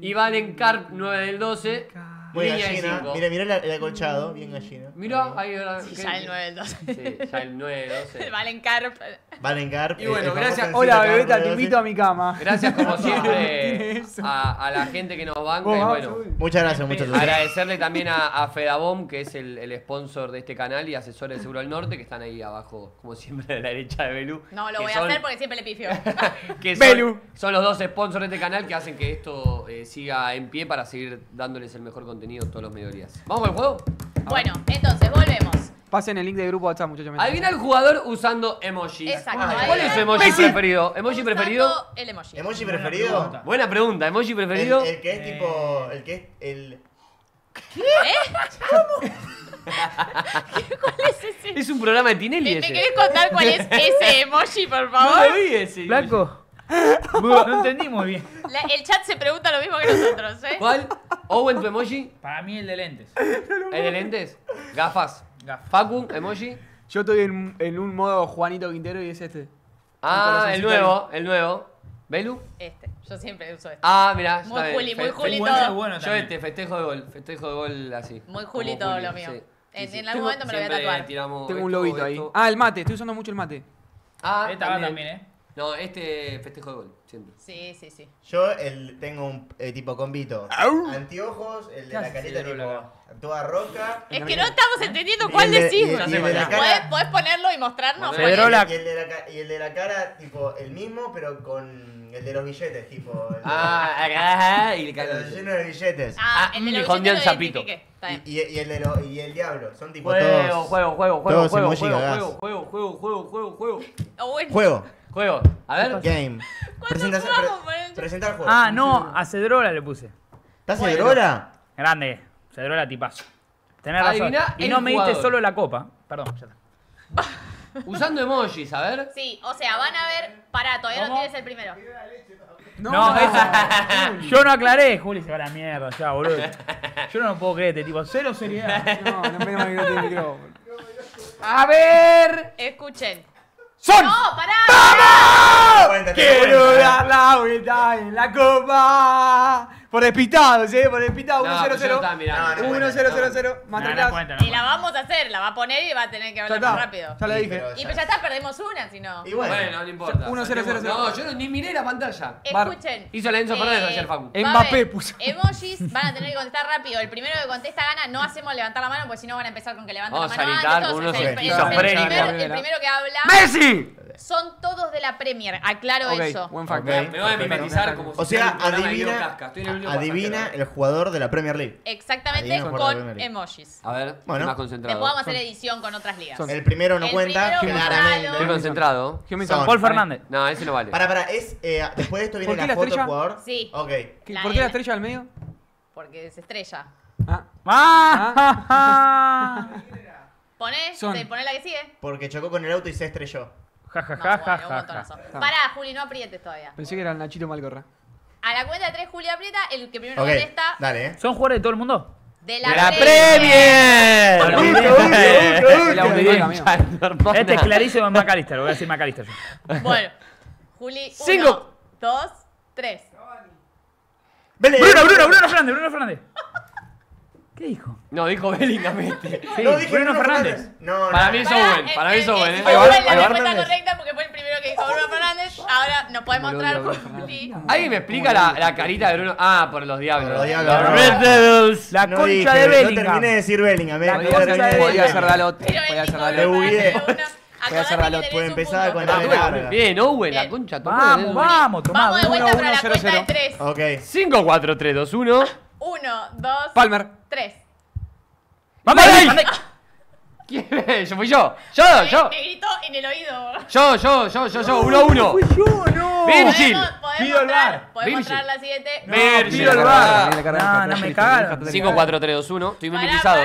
Iván Encarp, nueve del doce. Bueno, gallina. Mira, mira el acolchado, bien gallina. Mira, ahí era. Sí, ya el nueve del doce. Sí, ya el nueve del doce. Vale Encarp. Vale Encarp. Y bueno, gracias. Hola, bebeta, te invito a mi cama. Gracias, como siempre, a, a la gente que nos banca. Y bueno, muchas gracias, muchas gracias. Agradecerle también a, a Fedabom, que es el, el sponsor de este canal y asesor de Seguro del Norte, que están ahí abajo, como siempre, a la derecha de Belu. No, lo voy son, a hacer porque siempre le pifio. Que son, Belu. Son los dos sponsors de este canal que hacen que esto eh, siga en pie para seguir dándoles el mejor contenido todos los mediodías. ¿Vamos al juego? Bueno, entonces volvemos. Pasen el link de grupo WhatsApp, muchachos. Adivina el jugador usando emojis. Exacto. ¿Cuál es su emoji Messi. preferido? ¿Emoji usando preferido? El emoji. ¿Emoji preferido? Buena pregunta. Buena pregunta. ¿Emoji preferido? El, el que es tipo... El que es... El... ¿Qué? ¿Cómo? ¿Cuál es ese? Es un programa de Tinelli. ¿Me, ese? ¿Me querés contar cuál es ese emoji, por favor? No lo vi ese. Blanco. No entendí muy bien. La, el chat se pregunta lo mismo que nosotros, ¿eh? ¿Cuál? Owen, tu emoji. Para mí el de lentes. ¿El de lentes? Gafas. Gafas. Facu, emoji. Yo estoy en, en un modo Juanito Quintero y es este. Ah, el nuevo, el nuevo. ¿Belu? Este. Yo siempre uso este. Ah, mirá. Muy Juli, muy Juli todo. Bueno, yo este, festejo de gol. Festejo de gol así. Muy Juli todo lo mío. Sí. En, sí. en algún momento me lo voy a tatuar. Tengo un lobito ahí. Ah, el mate. Estoy usando mucho el mate. Ah, esta va también, ¿eh? No, este festejo de gol, siempre. Sí, sí, sí. Yo el, tengo un eh, tipo convito. ¡Au! Anteojos, el de la careta tipo la... toda roca. Es que no estamos entendiendo cuál decís. ¿Podés ponerlo y mostrarnos? Bueno, el, la... y, el de la, y el de la cara, tipo, el mismo, pero con el de los billetes, tipo. El de... Ah, acá, y el de los lleno de billetes. Ah, el de los billetes lo identifiqué. Y, y, el de lo, y el diablo, son tipo juego, todos. Juego, juego, juego, juego, juego, juego, juego, juego, juego, juego, juego. Oh, bueno. Juego. Juego. A ver. Game. Presenta, jugamos, pre, presentar juego. Ah, no, a Cedrola le puse. ¿Estás bueno. Cedrola? Grande. Cedrola tipazo. Tenés Adiviná razón. Y no me diste solo la copa. Perdón, ya está. Usando emojis, a ver. Sí, o sea, van a ver. Pará, todavía no tienes el primero. No, no esa, yo no aclaré. Juli se va a la mierda ya, boludo. Yo no puedo creer este tipo. Cero seriedad. No, no me no tiene micrófono. A ver. Escuchen. ¡Son! ¡No, pará! ¡Vamos! Quiero dar la vuelta en la copa. Por despistado, ¿sí? Por despistado. uno cero cero. uno cero cero cero. Y la vamos a hacer, la va a poner y va a tener que hablar más rápido. Ya lo dije. Y ya está, perdemos una, si no. Y bueno, no le importa. uno cero cero cero. No, yo ni miré la pantalla. Escuchen. Hizo la Enzo Fernández ayer, Facu. Mbappé puso. Emojis van a tener que contestar rápido. El primero que contesta gana, no hacemos levantar la mano, porque si no van a empezar con que levanten la mano. Vamos a gritar. El primero que habla. ¡Messi! Son todos de la Premier, aclaro okay, eso. Buen fact. Okay, me voy a mimetizar como si o sea, adivina, el adivina el jugador de la Premier League. Exactamente, adivina con emojis. A ver, bueno, más concentrado. Después vamos a hacer edición con otras ligas. Son. El primero no el cuenta. Claramente. Estoy concentrado. Paul Fernández. No, ese no vale. Para, para, es, eh, después de esto viene la, la foto del jugador. Sí. Okay. ¿Qué, la ¿Por qué la estrella al medio? Porque es estrella. Ah. Ah. Ah. Poné, sí, poné la que sigue. Porque chocó con el auto y se estrelló. Ja, ja, ja, no, ja, bueno, ja, ja, ja. Pará, Juli, no aprietes todavía. Pensé que era el Nachito Malcorra. A la cuenta de tres, Juli aprieta, el que primero okay, contesta. Dale, ¿eh? ¿Son jugadores de todo el mundo? ¡De la, de la Premier! Este es clarísimo en Macalister, voy a decir Macalister. Bueno, Juli, uno, Cinco. dos, tres. Bruno, Bruno, Bruno Fernández, Bruno Fernández. ¿Qué dijo? No, dijo Bellingham. Sí, no, dije Bruno Fernández. Fernández. No, no. Para mí es Owen, para mí es Owen. Owen la respuesta correcta porque fue el primero que dijo Bruno Fernández. Ahora nos podemos mostrar. ¿Alguien me explica la, la carita de Bruno? Ah, por los diablos. Por los diablos. Los Red Devils. La no concha dije, de Bellingham. No terminé de decir Bellingham. La concha de Bellingham. Podía ser Dalot. Podía hacer Dalot. Voy a hacer la lot, puede empezar con la larga. Bien, Owen, la concha. Vamos, vamos, tomá. Vamos de vuelta para la cuenta de tres. Ok. cinco, cuatro, tres, dos, uno. Uno, dos, Palmer. Tres. ¡Vamos ahí! ¿Quién es? Yo fui yo. Yo, me, yo. Me gritó en el oído. Yo, yo, yo, yo, yo. Uno, uno. Fui yo, no. Virgil. Pido el bar. Podemos mostrar la siguiente. Virgil. Pido el bar. No, no me cagaron. cinco, cuatro, tres, dos, uno. Estoy mimetizado.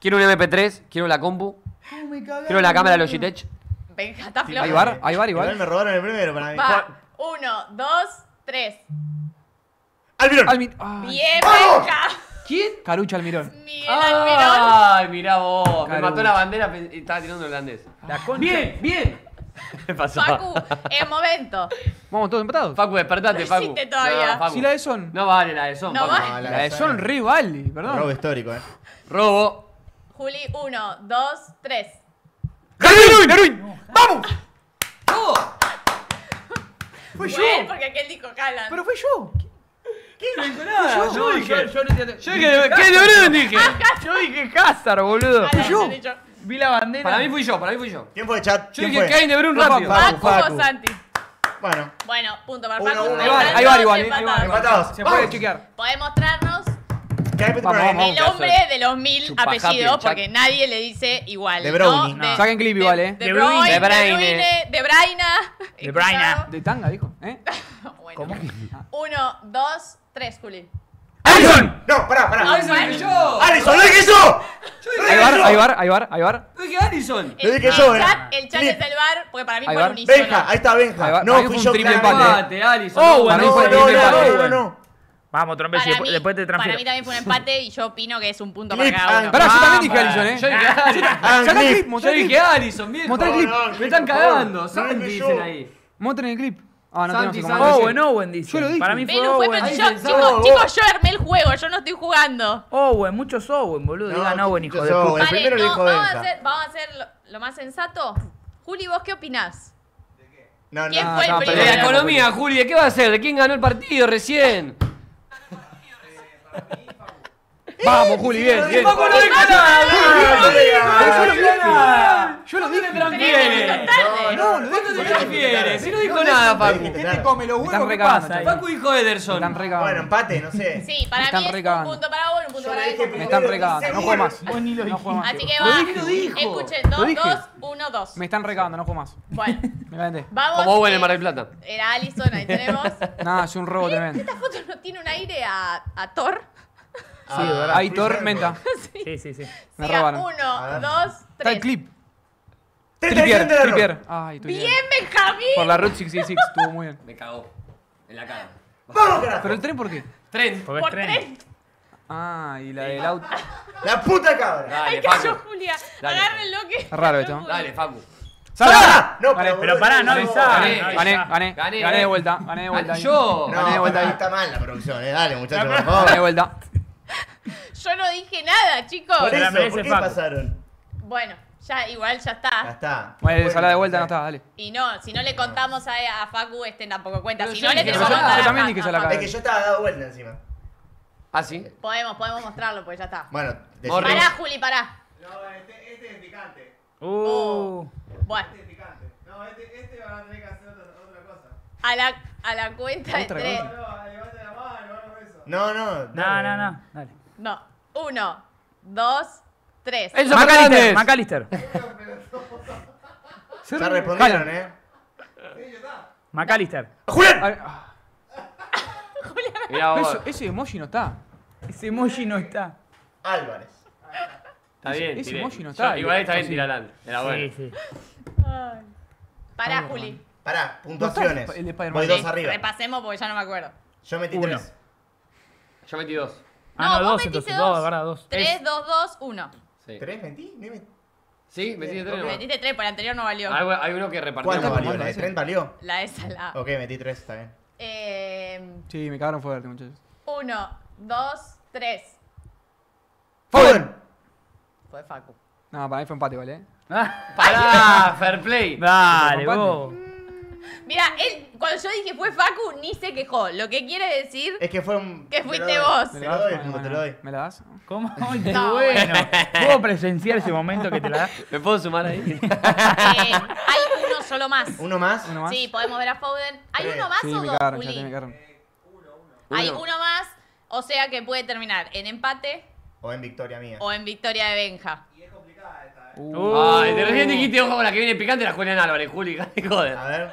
Quiero un M P tres. Quiero la compu. Quiero la cámara Logitech. Venga, está flojo. Ahí bar, ahí bar, ahí bar. Me robaron el primero para mí. Uno, dos, tres. Almirón. Almirón. Ay. Bien, ¡oh! ¿Quién? Carucha Almirón. Miguel Almirón. Ay, mirá vos. Carucha. Me mató la bandera y estaba tirando el holandés. La concha. Bien, bien. ¿Qué pasó? Facu, es momento. Vamos todos empatados. Facu, despertate, Facu. No, todavía. No, Facu. Si la de Son. No vale la de Son, no Facu. Vale. No, la, la de Son re vale, perdón. Robo histórico, eh. Robo. Juli, uno, dos, tres. ¡Garuín! ¡Garuín! No, ¡vamos! ¡Todo! Fue yo. Porque aquel dijo Calan. Pero fue yo. ¿Qué no hizo nada? Yo, yo dije, yo, yo, yo, yo, yo dije, ¿qué boludo dije? Yo dije Hazard, boludo. Fui yo. Vi la bandera. Para mí fui yo, para mí fui yo. ¿Quién fue, chat? Yo dije Kane de Brun rápido. Facu o Santi. Bueno. Bueno, punto para Facu. Ahí va igual, ahí va. Empatados. Se puede chequear. Podés mostrarnos el hombre de los mil apellidos, porque nadie le dice igual. De Bruyne. Saquen clip igual, eh. De Bruyne, de Bruyne, de Braina. De Braina. De Tanga, dijo, ¿eh? Bueno. Uno, dos, tres, Juli. ¡Alison! No, pará, pará. ¡Alison! ¡Alison! ¡Lo dije yo! Ahí va, ahí va, ahí va, ahí va. ¡Lo dije Alison! ¡Lo dije yo, eh! El chat es el bar, porque para mí fue un unísono. Benja, ahí está Benja. No, fui yo triple empate. Alison. ¡Oh, bueno! ¡No, no, no, no! Vamos, Trompesi, después te transfiero. Para mí también fue un empate y yo opino que es un punto para cada uno. Pará, yo también dije Alison, eh. Yo dije Alison, bien. Mostrá el clip. Me están cagando. Santi dicen ahí. Montren el clip. Ah, no, Santi, Santi. Owen, Owen dice. Yo lo dije. Para mí fue Owen. Fue, pero yo, chicos, chicos, yo armé el juego, yo no estoy jugando. Owen, muchos Owen, boludo. No, Digan Owen, hijo de puta. Vale, primero no, vamos, a hacer, vamos a hacer lo, lo más sensato. Juli, ¿vos qué opinás? ¿De qué? No, ¿Quién no, fue no, el primero? La economía, Julia, ¿qué va a hacer? ¿De quién ganó el partido recién? Vamos, Juli, bien, bien. ¡Vamos, no dijo nada! ¡Yo lo dije! ¡Yo lo dije! ¡No, no, no te transfieres! Si no dijo nada, Paco. ¿Qué te come los huevos? ¿Qué pasa? Paco dijo Ederson. Bueno, empate, no sé. Sí, para mí es un punto para vos, un punto para él. Me están recagando, no juego más. Así que va. Escuchen, dos, dos, uno, dos. Me están recagando, no juego más. Bueno. Me la vendé. Como vos en el Mar del Plata. Era Alison, ahí tenemos. Nada, es un robo tremendo. ¿Esta foto no tiene un aire a Thor? Sí, ah, hay tormenta. Sí, sí, sí. Me Siga, robaron. Uno, dos, tres. Está el clip. Trippier, Trippier. Ay, tú. Bien, Benjamín. Por la Route seiscientos sesenta y seis, estuvo muy bien. Me cagó. En la cara. ¡Vamos! ¿Pero el tren por qué? Tren. Por tren. tren. Ah, y la del auto. ¡La puta cabra! Ay, cayó Julia. Agárrenlo que... Es raro esto. Dale, Facu. ¡Sala! No, vale, pero pará, no avisá. Gané, gané, gané, gané, gané de vuelta, gané de vuelta. Yo. Gané de vuelta. Está mal la producción, eh. Dale, muchachos, por favor. Gané de vuelta. Yo no dije nada, chicos. Por eso, ¿por qué pasaron? Bueno, ya igual ya está. Ya está. Bueno, sala de vuelta no está, dale. Y no, si no le contamos a, a Facu, este tampoco cuenta. Pero si no le tenemos que contar. Yo también dije que la cara. Es que yo estaba dado vuelta encima. ¿Ah, sí? Podemos, podemos mostrarlo, pues ya está. Bueno, pará, Juli, pará. No, este, este es picante. Uh. Oh. Bueno. Este es picante. No, este, este va a tener que hacer otra, otra cosa. A la, a la cuenta de tres. No, no, levante la mano, no, eso. No, no. No, no, no. Dale. No, uno, dos, tres. Eso Macalister, Macalister. Se respondieron, ¿eh? Macalister. ¡Julián! Julián. Eso, ese emoji no está. Ese emoji no está. Álvarez. Está ese, bien. Ese tiré. emoji no está. Yo, igual está bien, Tiralán. Era bueno. Sí, sí. Ay. Pará, Álvaro. Juli. Pará, puntuaciones. No el Voy dos sí, arriba. Repasemos porque ya no me acuerdo. Yo metí uno. Tres. Yo metí dos. Ah, no, no, vos dos, metiste dos, dos, dos. tres, dos, dos, uno. Sí. ¿Tres metí? Sí, metiste tres. Metiste tres, pero el anterior no valió. Hay, hay uno que repartió. ¿Cuánto valió? Más, ¿La de tres valió? La de Salah. Ok, metí tres, está bien. Eh... Sí, me cagaron fuerte, muchachos. Uno, dos, tres. ¡Foden! Fue Facu. No, para mí fue empate, ¿vale? Ah, ¡Pará! ¡Fair play! Dale, vos. Mira, él, cuando yo dije fue Facu, ni se quejó. Lo que quiere decir es que, fue un... que fuiste vos. Te lo doy, te lo doy. ¿Me la das? ¿Cómo? Ay, no, bueno. ¿Puedo presenciar ese momento que te la das? ¿Me puedo sumar ahí? Eh, hay uno solo más. ¿Uno más? ¿Uno más? Sí, podemos ver a Foden. ¿Hay uno más sí, o dos, cargan, Juli? Cargan. Uno, uno. Hay uno. uno más, o sea que puede terminar en empate. O en victoria mía. O en victoria de Benja. Y es complicada esta. Uh. Uh. Ay, de recién dijiste, ojo, la que viene picante era Julián Álvarez, Juli, joder. A ver.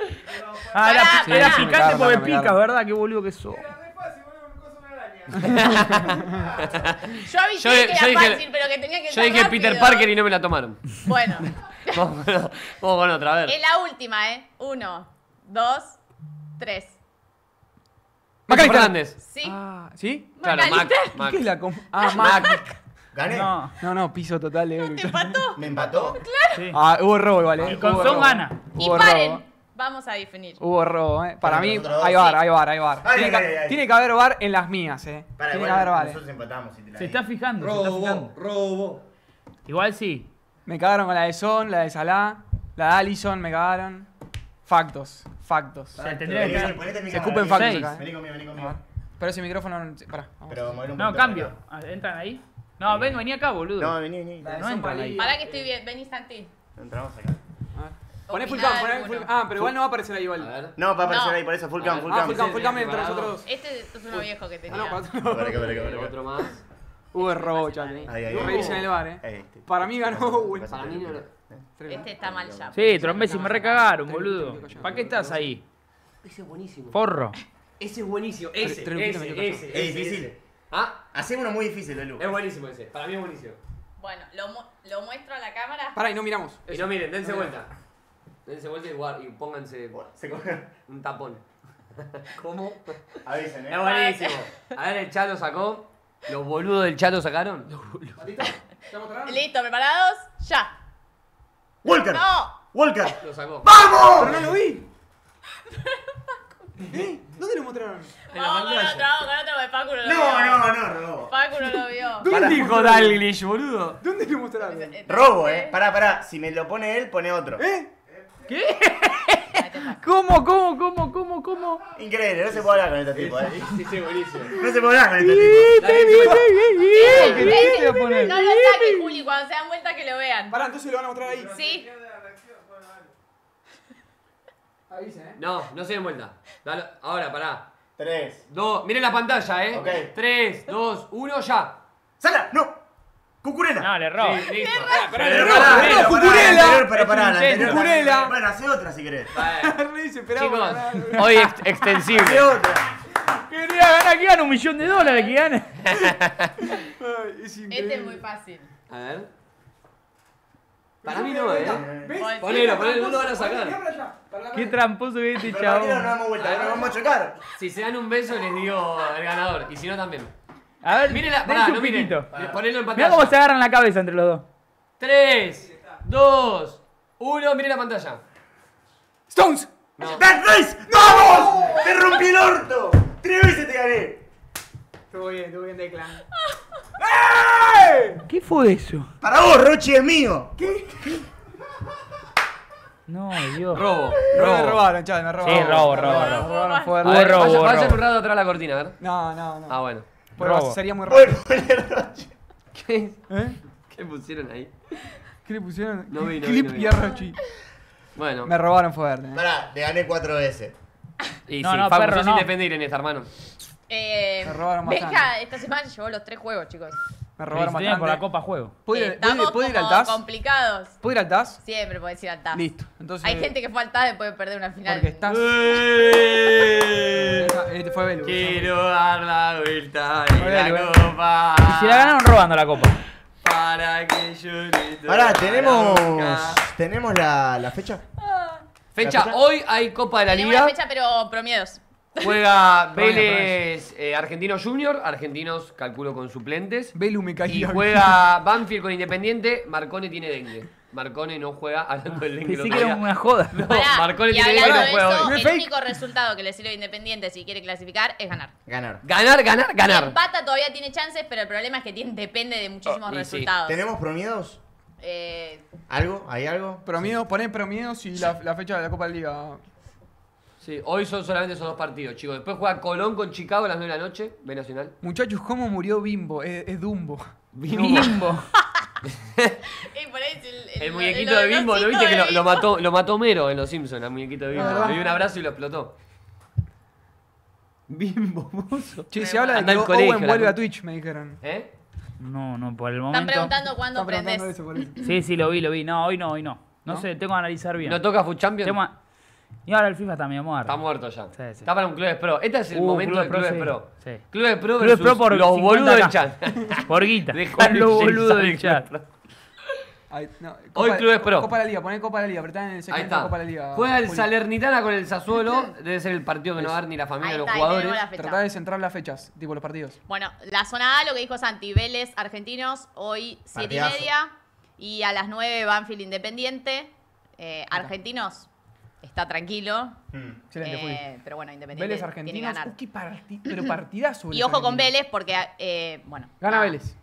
Ah, era, sí, era sí, picante porque pica, ¿verdad? Qué boludo que sos. Era re fácil, boludo, me coso una araña. Yo avisé yo, que yo era dije, fácil, pero que tenía que estar Yo dije rápido. Peter Parker y no me la tomaron. Bueno. Vamos con otra, a ver. Es la última, ¿eh? Uno, dos, tres. Mac Fernández. Sí. Ah, ¿sí? Claro, Mac, Mac. ¿Qué es la Ah, Mac. Mac. ¿Gané? No, no, no, piso total de ¿No ¿Te empató? ¿Me empató? Claro. Sí. Ah, hubo robo igual, ¿eh? Y con son gana. Y hubo paren. Robo. Vamos a definir. Hubo robo, ¿eh? Para, Para mí, hay bar, hay bar, hay bar. Tiene, que, tiene que haber bar en las mías, ¿eh? Para, tiene bueno, que haber bar. Nosotros empatamos. Si te la se está fijando. Robo, se está fijando. robo. Igual sí. Me cagaron con la de Son, la de Salah, la de Allison, me cagaron. Factos, factos. O sea, tendría que estar. Se escupen factos acá. Vení conmigo, vení conmigo. Pero ese micrófono. Pará. No, cambio. ¿Entran ahí? No, ven, vení acá, boludo. No, vení, vení. No entran ahí. Pará que estoy bien. Vení, Santi. Entramos acá. Poné full cam, poné full cam. Ah, pero igual no va a aparecer ahí igual. No, va a aparecer ahí, por eso full cam, full cam. Ah, full cam, full cam entre nosotros. Este es uno viejo que tenía. Ah, no, para acá, para acá, para otro más. Hubo robo, Charlie. Hubo revisión en el bar, eh. Para mí ganó, güey. Para mí no. Este está mal ya. Sí, Messi, me recagaron, boludo. ¿Para qué estás ahí? Ese es buenísimo. Forro. Ese es buenísimo. Ese, ese, ese. Es difícil. Ah, hacemos uno muy difícil, Lelu. Es buenísimo ese, para mí es buenísimo. Bueno, lo, mu lo muestro a la cámara. Pará, y no miramos. Eso. Y no miren, dense no vuelta. Miramos. Dense vuelta y, guard, y pónganse se un tapón. ¿Cómo? Avisen, ¿eh? Es buenísimo. A ver, el chat lo sacó. Los boludos del chat lo sacaron. ¿Listo? Listo, preparados, ya. ¡Walker! ¡No! ¡Walker! Lo sacó. ¡Vamos! ¡Pero no lo vi! ¿Eh? ¿Dónde lo mostraron? Vamos con otro, vamos con otro, porque Facu no lo vio. No, no, no, no. Facu no lo vio. ¿Dónde dijo Dalglish, boludo? ¿Dónde lo mostraron? Robo, eh. Pará, pará. Si me lo pone él, pone otro. ¿Eh? ¿Qué? ¿Cómo Increíble, no se puede hablar con este tipo, eh. Sí, sí, buenísimo. No se puede hablar con este tipo. No lo saquen, Juli, cuando se dan vuelta que lo vean. Pará, entonces lo van a mostrar ahí. Sí. No, no se den vuelta. Ahora, pará. Tres. Dos. Miren la pantalla, eh. Ok. Tres, dos, uno, ya. ¡Sala! ¡No! ¡Cucurela! No, le robó. Sí, listo. Pará, le robó. ¡No, Cucurela! Pero pará, la Cucurela. Bueno, hace otra si querés. Chicos, hoy extensible. Hace otra. Quería ganar, que gana un millón de dólares, que gana. Este es muy fácil. A ver. Para mí no, eh. Ponelo, ponelo, no lo van a sacar. Qué tramposo que este chabón. No nos damos vuelta, no nos vamos a chocar. Si se dan un beso les digo al ganador. Y si no, también. A ver, mírenla, pará, no miren. Ponelo en pantalla. Mirá cómo se agarran la cabeza entre los dos. tres, dos, uno, miren la pantalla. ¡Stones! No. ¡That race! ¡Vamos! ¡Te rompí el orto! ¡Tres veces te gané! Estuvo bien, estuvo bien de clan. ¡Eh! ¿Qué fue eso? Para vos, Rochi es mío. ¿Qué? ¿Qué? No, Dios. Robo, robo. Me robaron, chaval, me robaron. Sí, robo, robo, robo. Robaron fuerte. Vaya, vaya, vaya un rato atrás de la cortina, ¿verdad? No, no, no. Ah, bueno. Pero sería muy raro. ¿Qué? ¿Eh? ¿Qué pusieron ahí? ¿Qué le pusieron? No vi, no Clip vi, no vi. Y Arrochi. Bueno. Me robaron fuerte. ¿Eh? Pará, te gané cuatro veces. Y no, sí, no, perro, no. Independiente en esta, hermano. Eh, me robaron bastante. Beja, esta semana llevó los tres juegos, chicos. Me robaron bastante. Por la copa juego. ¿Puedo ir, Estamos ¿puedo ir como al T A S? Complicados. ¿Puedo ir al T A S? Siempre podés ir al T A S. Listo. Entonces, Hay eh... gente que fue al T A S después de perder una final. Porque estás... Este fue Belu. Quiero ¿no? dar la vuelta y la Belu. copa. Y si la ganaron robando la copa. Para que yo grito. Pará, tenemos. ¿Tenemos la, la fecha? Ah. Fecha, ¿La fecha? Hoy hay Copa de la tenemos Liga. Tenemos la fecha, pero promiedos. Juega Vélez eh, Argentino Junior, argentinos calculo con suplentes. Belu me caí. Y juega Banfield con Independiente, Marcone tiene dengue. Marcone no juega, hablando del dengue. Sí que era una joda. No, Pará, Marcone tiene dengue, no juega eso, hoy. El único resultado que le sirve a Independiente si quiere clasificar es ganar. Ganar. Ganar, ganar, ganar. Empata todavía tiene chances, pero el problema es que tiene, depende de muchísimos oh, resultados. Sí. ¿Tenemos promiedos? Eh... ¿Algo? ¿Hay algo? Promiedos, ponen promiedos y la, la fecha de la Copa de Liga. Sí, hoy son solamente esos dos partidos, chicos. Después juega Colón con Chicago a las nueve de la noche, B Nacional. Muchachos, ¿cómo murió Bimbo? Es, es Dumbo. Bimbo. Bimbo. el, el, el muñequito el, el de Bimbo, ¿no viste que lo, lo mató lo mató Homero en Los Simpsons, al muñequito de Bimbo? Ah. Le dio un abrazo y lo explotó. Bimbo, mozo. Che, se habla de que Owen vuelve a Twitch, me dijeron. ¿Eh? No, no, por el momento. Están preguntando cuándo prendes. Sí, sí, lo vi, lo vi. No, hoy no, hoy no. No, ¿No? sé, tengo que analizar bien. ¿No toca Food Champions? Y ahora el FIFA está medio muerto. Está muerto ya. Sí, sí. Está para un Clubes Pro. Este es el uh, momento Club del Clubes Pro. Pro. Sí. Sí. Clubes Pro versus Clubes Pro por los boludos del chat. Por guita. Los boludos del chat. Ay, no. Copa, Hoy Clubes Pro. Copa de la Liga. Poné Copa de la Liga. Apretá en el secreto de Copa de la Liga. Juega el Julio. Salernitana con el Sassuolo. Debe ser el partido que no va a dar ni la familia de los jugadores. Tratá de centrar las fechas, tipo los partidos. Bueno, la zona A, lo que dijo Santi. Vélez, Argentinos. Hoy siete y media. Y a las nueve Banfield Independiente. Eh, argentinos. Está tranquilo. Mm. Eh, pero bueno, Independiente Vélez, tiene que ganar. Qué partid pero partidazo. Y ojo con Vélez porque, eh, bueno. Gana ah. Vélez.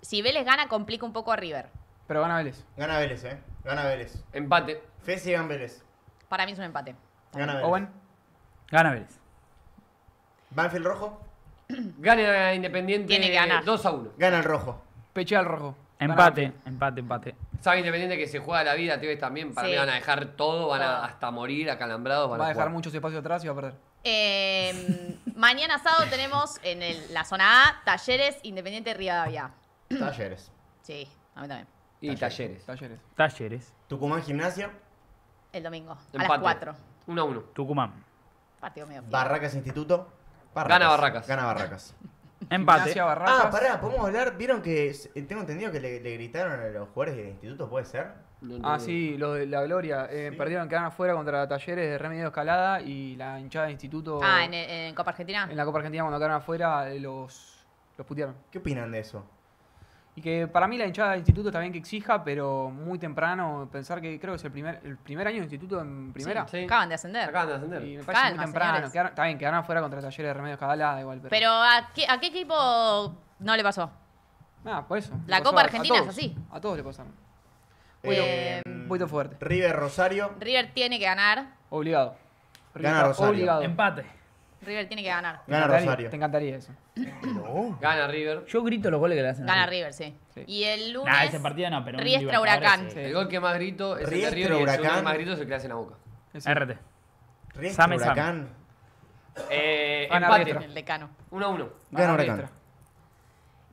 Si Vélez gana, complica un poco a River. Pero gana Vélez. Gana Vélez, eh. Gana Vélez. Empate. Fesi gana Vélez. Para mí es un empate. Gana Vélez. Owen. Gana Vélez. Banfield Rojo. Gana Independiente. Tiene que ganar. dos a uno. Gana el Rojo. Pechea al Rojo. Empate, empate, empate. Sabe Independiente que se juega la vida, Tevez también. Para sí. mí van a dejar todo, van a hasta morir acalambrados. Van Va a dejar jugar. muchos espacios atrás y va a perder. Eh, mañana sábado tenemos en el, la zona A, Talleres, Independiente, Rivadavia. Talleres. Sí, a mí también. Y Talleres. Talleres. Talleres. Talleres. Tucumán, Gimnasia. El domingo, empate. a las cuatro. uno a uno. Tucumán. Partido medio. Barracas, Instituto. Barracas. Gana Barracas. Gana Barracas. Empate. Ah, pará, podemos hablar. Vieron que tengo entendido que le, le gritaron a los jugadores del Instituto, ¿puede ser? No, no, ah, sí, los de la Gloria. Eh, ¿Sí? Perdieron, quedaron afuera contra Talleres de Remedio Escalada y la hinchada de Instituto. Ah, en, el, en Copa Argentina. En la Copa Argentina, cuando quedaron afuera, los, los putearon. ¿Qué opinan de eso? Y que para mí la hinchada de Instituto está bien que exija, pero muy temprano, pensar que creo que es el primer, el primer año de Instituto en primera. Sí, sí. Acaban de ascender. Acaban de ascender. Y me parece Calma, muy temprano. Quedaron, está bien, quedaron afuera contra Talleres de Remedios Cadalá, igual. Pero, ¿Pero a, qué, ¿a qué equipo no le pasó? Nada, por eso. La Copa a, Argentina a todos, es así. A todos le pasaron. Eh, un poquito fuerte. River Rosario. River tiene que ganar. Obligado. Gana Rosario. Obligado. Empate. River tiene que ganar. Gana Rosario. Te encantaría eso. No. Gana River. Yo grito los goles que le hacen. Gana River, sí. sí. Y el lunes. Nah, ese partido no, pero. Riestra Huracán. Sí. El gol que más grito es Riestra, el de River. Huracán. Y el que más grito es el que le hace en la Boca. R T. Riestra Huracán. Eh, empate. El decano. uno a uno. Gana Huracán.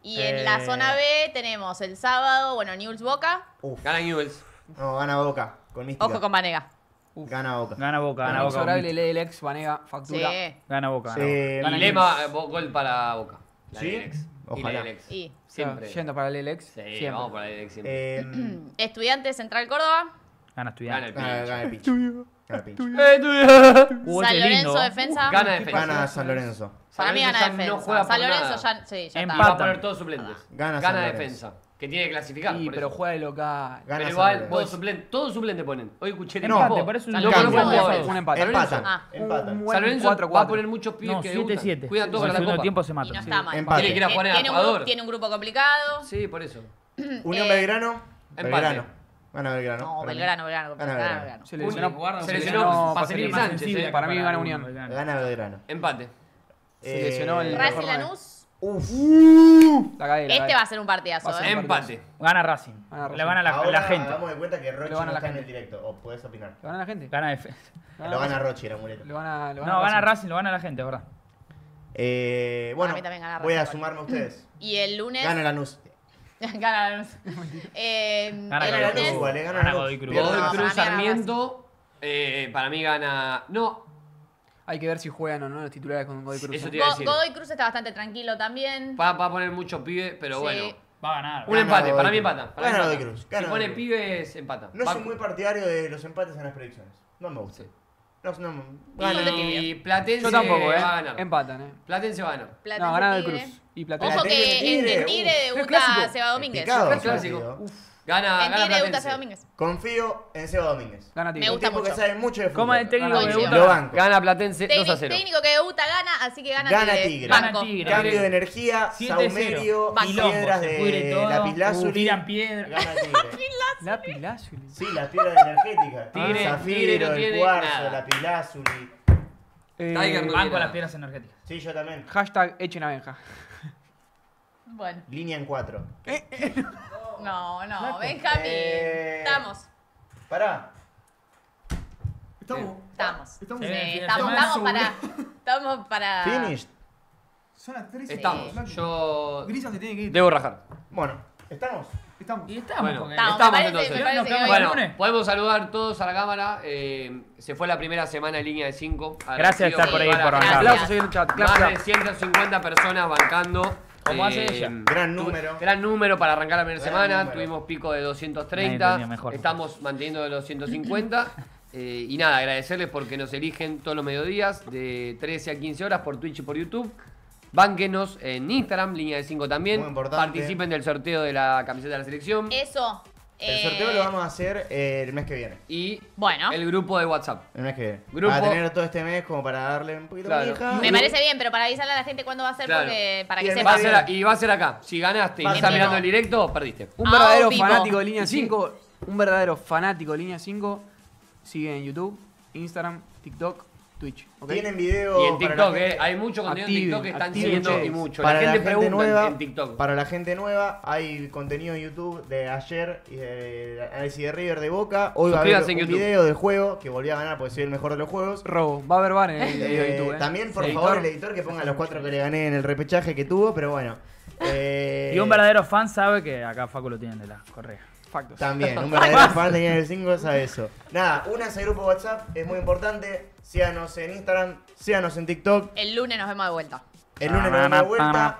Y en eh... la zona B tenemos el sábado, bueno, Newell's Boca. Uf. Gana Newell's. No, gana Boca. Con Mística. Ojo con Vanega. Uf. Gana Boca. Gana Boca. Gana Boca. Gana Boca. Lee el ex, Vanega, factura. Sí. Gana Boca. Gana sí. Boca. Gana y lema, gol para Boca. La sí. Lelex. Ojalá. Y, y siempre. Claro, yendo para el Lelex. Sí, siempre. Vamos para el Lelex siempre. Eh... Estudiantes Central Córdoba. Gana Estudiantes. Gana el Pincho. Gana el Pincho. San Lorenzo Defensa. Gana Defensa. Gana San Lorenzo. Para mí gana Defensa. San Lorenzo ya, sí, ya empata. Va a poner todos suplentes. Gana, gana Defensa. Que tiene que clasificar. Sí, pero eso. Juega de local. Gana, pero igual, todos suplentes todo suplente ponen. Hoy escuché el empate. No, parece un empate. Un empate. Empatan. Ah. Empatan. San Lorenzo va a poner muchos pibes no, que siete siete. Cuidan todos para la Copa. Tiempo se matan. Y no sí. está mal. Empate. Tiene que ir a jugar en Ecuador. Tiene un grupo complicado. Sí, por eso. Unión Belgrano. Empate. Gana Belgrano. No, Belgrano, Belgrano. Gana Belgrano. Se lesionó Pacerini Sánchez. Para mí gana Unión. Gana Belgrano. Empate. Se lesionó el Racing Lanús. Uf. Uh, la cadera, este va a ser un partidazo. A ¿eh? Un empate. Gana Racing. Gana Racing. Le van a la, ahora, la gente. Hagamos de cuenta que Rochi no está en el directo. O podés opinar. ¿Le van a la gente? Gana F. Lo gana Rochi, el amuleto. Lo gana, lo gana no, gana Racing, lo gana la gente, ¿verdad? Eh, bueno, a mí también gana Racing, voy a sumarme a ustedes. Y el lunes... Gana Lanús. Gana Lanús. eh, gana Lanús. Vale, gana Godoy Cruz. Godoy Cruz, Sarmiento. Eh, para mí gana... No. Hay que ver si juegan o no los titulares con Godoy Cruz. Eso te iba a decir. Godoy Cruz está bastante tranquilo también. Va, va a poner muchos pibes, pero sí. bueno. Va a ganar. Un gana empate, para mí empata. Para gana Godoy Cruz. Gana si pone pibes, empata. No va. Soy muy partidario de los empates en las predicciones. No me gusta. Sí. No, no, gana. Y Platense yo tampoco, ¿eh? Va a ganar. Empatan, ¿eh? Platense va a ganar. Platense no, gana Godoy Cruz. Y Platense. Ojo que Tigre, Tigre debuta Seba Domínguez. Picado, es clásico. Gana, en gana debuta Seba Domínguez. Confío en Seba Domínguez. Gana Tigre. Me gusta mucho. Sabe mucho de fútbol. Como el técnico que debuta. Gana Platense dos a cero. Técnico que debuta gana, así que gana, gana Tigre. Tigre. Gana Tigre. Cambio de energía, Saumerio, piedras de lapislázuli. Tiran piedra. Gana Tigre. Lapislázuli. Sí, las piedras energéticas. Tigre, zafiro, el cuarzo, lapislázuli. Tiger no banco a las piedras energéticas. Sí, yo también. Hashtag echen abeja. Bueno. Línea en cuatro. Eh, eh, no, no, no Benjamín. Eh, estamos. Pará. Estamos. Estamos. Estamos, sí, estamos, estamos para. Estamos para. Finish. Son las tres. Estamos. Sí. Yo. Grisa se tiene que ir. Debo rajar. Bueno, estamos. Estamos. Y estamos. Bueno, estamos, estamos parece, entonces. Bueno, podemos saludar todos a la cámara. Eh, se fue la primera semana en Línea de Cinco. Gracias por estar por ahí, por bancar. Aplausos en el chat. Más de ciento cincuenta personas bancando. Como hace ella. Eh, gran número. Gran número para arrancar la primera gran semana. Número. Tuvimos pico de doscientos treinta. Ay, mejor, estamos mejor. Manteniendo de los ciento cincuenta. eh, y nada, agradecerles porque nos eligen todos los mediodías de trece a quince horas por Twitch y por YouTube. Bánquenos en Instagram, Línea de Cinco también. Muy importante. Participen del sorteo de la camiseta de la selección. Eso. El eh... sorteo lo vamos a hacer eh, el mes que viene. Y bueno, el grupo de WhatsApp. El mes que viene. Grupo... Para tener todo este mes como para darle un poquito claro. de hija. Me parece bien, pero para avisarle a la gente cuándo va a ser claro. porque, para que sepa. A, y va a ser acá. Si ganaste y no estás mirando el directo, perdiste. Un ah, verdadero vivo. fanático de Línea cinco. Sí. Un verdadero fanático de Línea cinco. Sigue en YouTube, Instagram, TikTok, Twitch. ¿Okay? Tienen video. Y en TikTok, eh. Hay mucho contenido active, en TikTok que están siguiendo y mucho. Para la, la gente, gente nueva, en TikTok. Para la gente nueva, hay contenido en YouTube de ayer, de análisis de, de River de Boca. Hoy va a haber un YouTube. video del juego que volví a ganar porque soy el mejor de los juegos. Robo, va a haber bar en el video de YouTube. Eh. También, por el favor, editor, el editor que ponga los cuatro que le gané en el repechaje que tuvo, pero bueno. Eh... Y un verdadero fan sabe que acá Facu lo tienen de la correa. Factos. También, un verdadero fan de Línea del cinco sabe eso. Nada, únanse al grupo de WhatsApp, es muy importante. Síganos en Instagram, síganos en TikTok. El lunes nos vemos de vuelta. El lunes nos vemos de vuelta.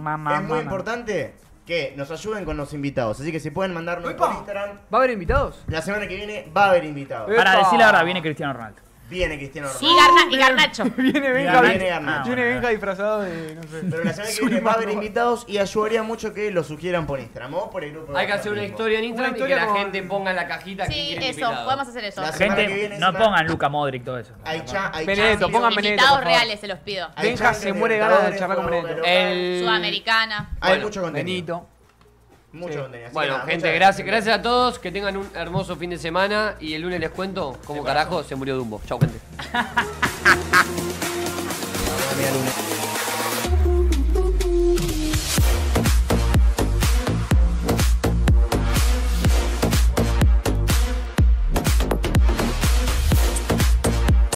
Y es muy importante que nos ayuden con los invitados. Así que si pueden mandarnos por Instagram. ¿Va a haber invitados? La semana que viene va a haber invitados. Para decirle ahora, viene Cristiano Ronaldo. Viene Cristiano Ronaldo. Y, Garna y Garnacho. Viene Benja, viene Garnacho. Viene Benja disfrazado de, no sé. Pero la semana que viene va a haber invitados y ayudaría mucho que lo sugieran por Instagram o por el grupo. Hay que hacer una historia en Instagram y que la gente ponga en la cajita. Sí, eso, podemos hacer eso. La gente, que viene no pongan Luca Modric, todo eso. Hay Benedetto, pongan Benedetto. Invitados reales, se los pido. Benja se muere ganas de charlar con Benedetto. Sudamericana. Hay mucho contenido. Mucho sí. contenido. Así bueno, nada, gente, gracias, gracias a todos. Que tengan un hermoso fin de semana. Y el lunes les cuento cómo carajo se murió Dumbo. Chau, gente.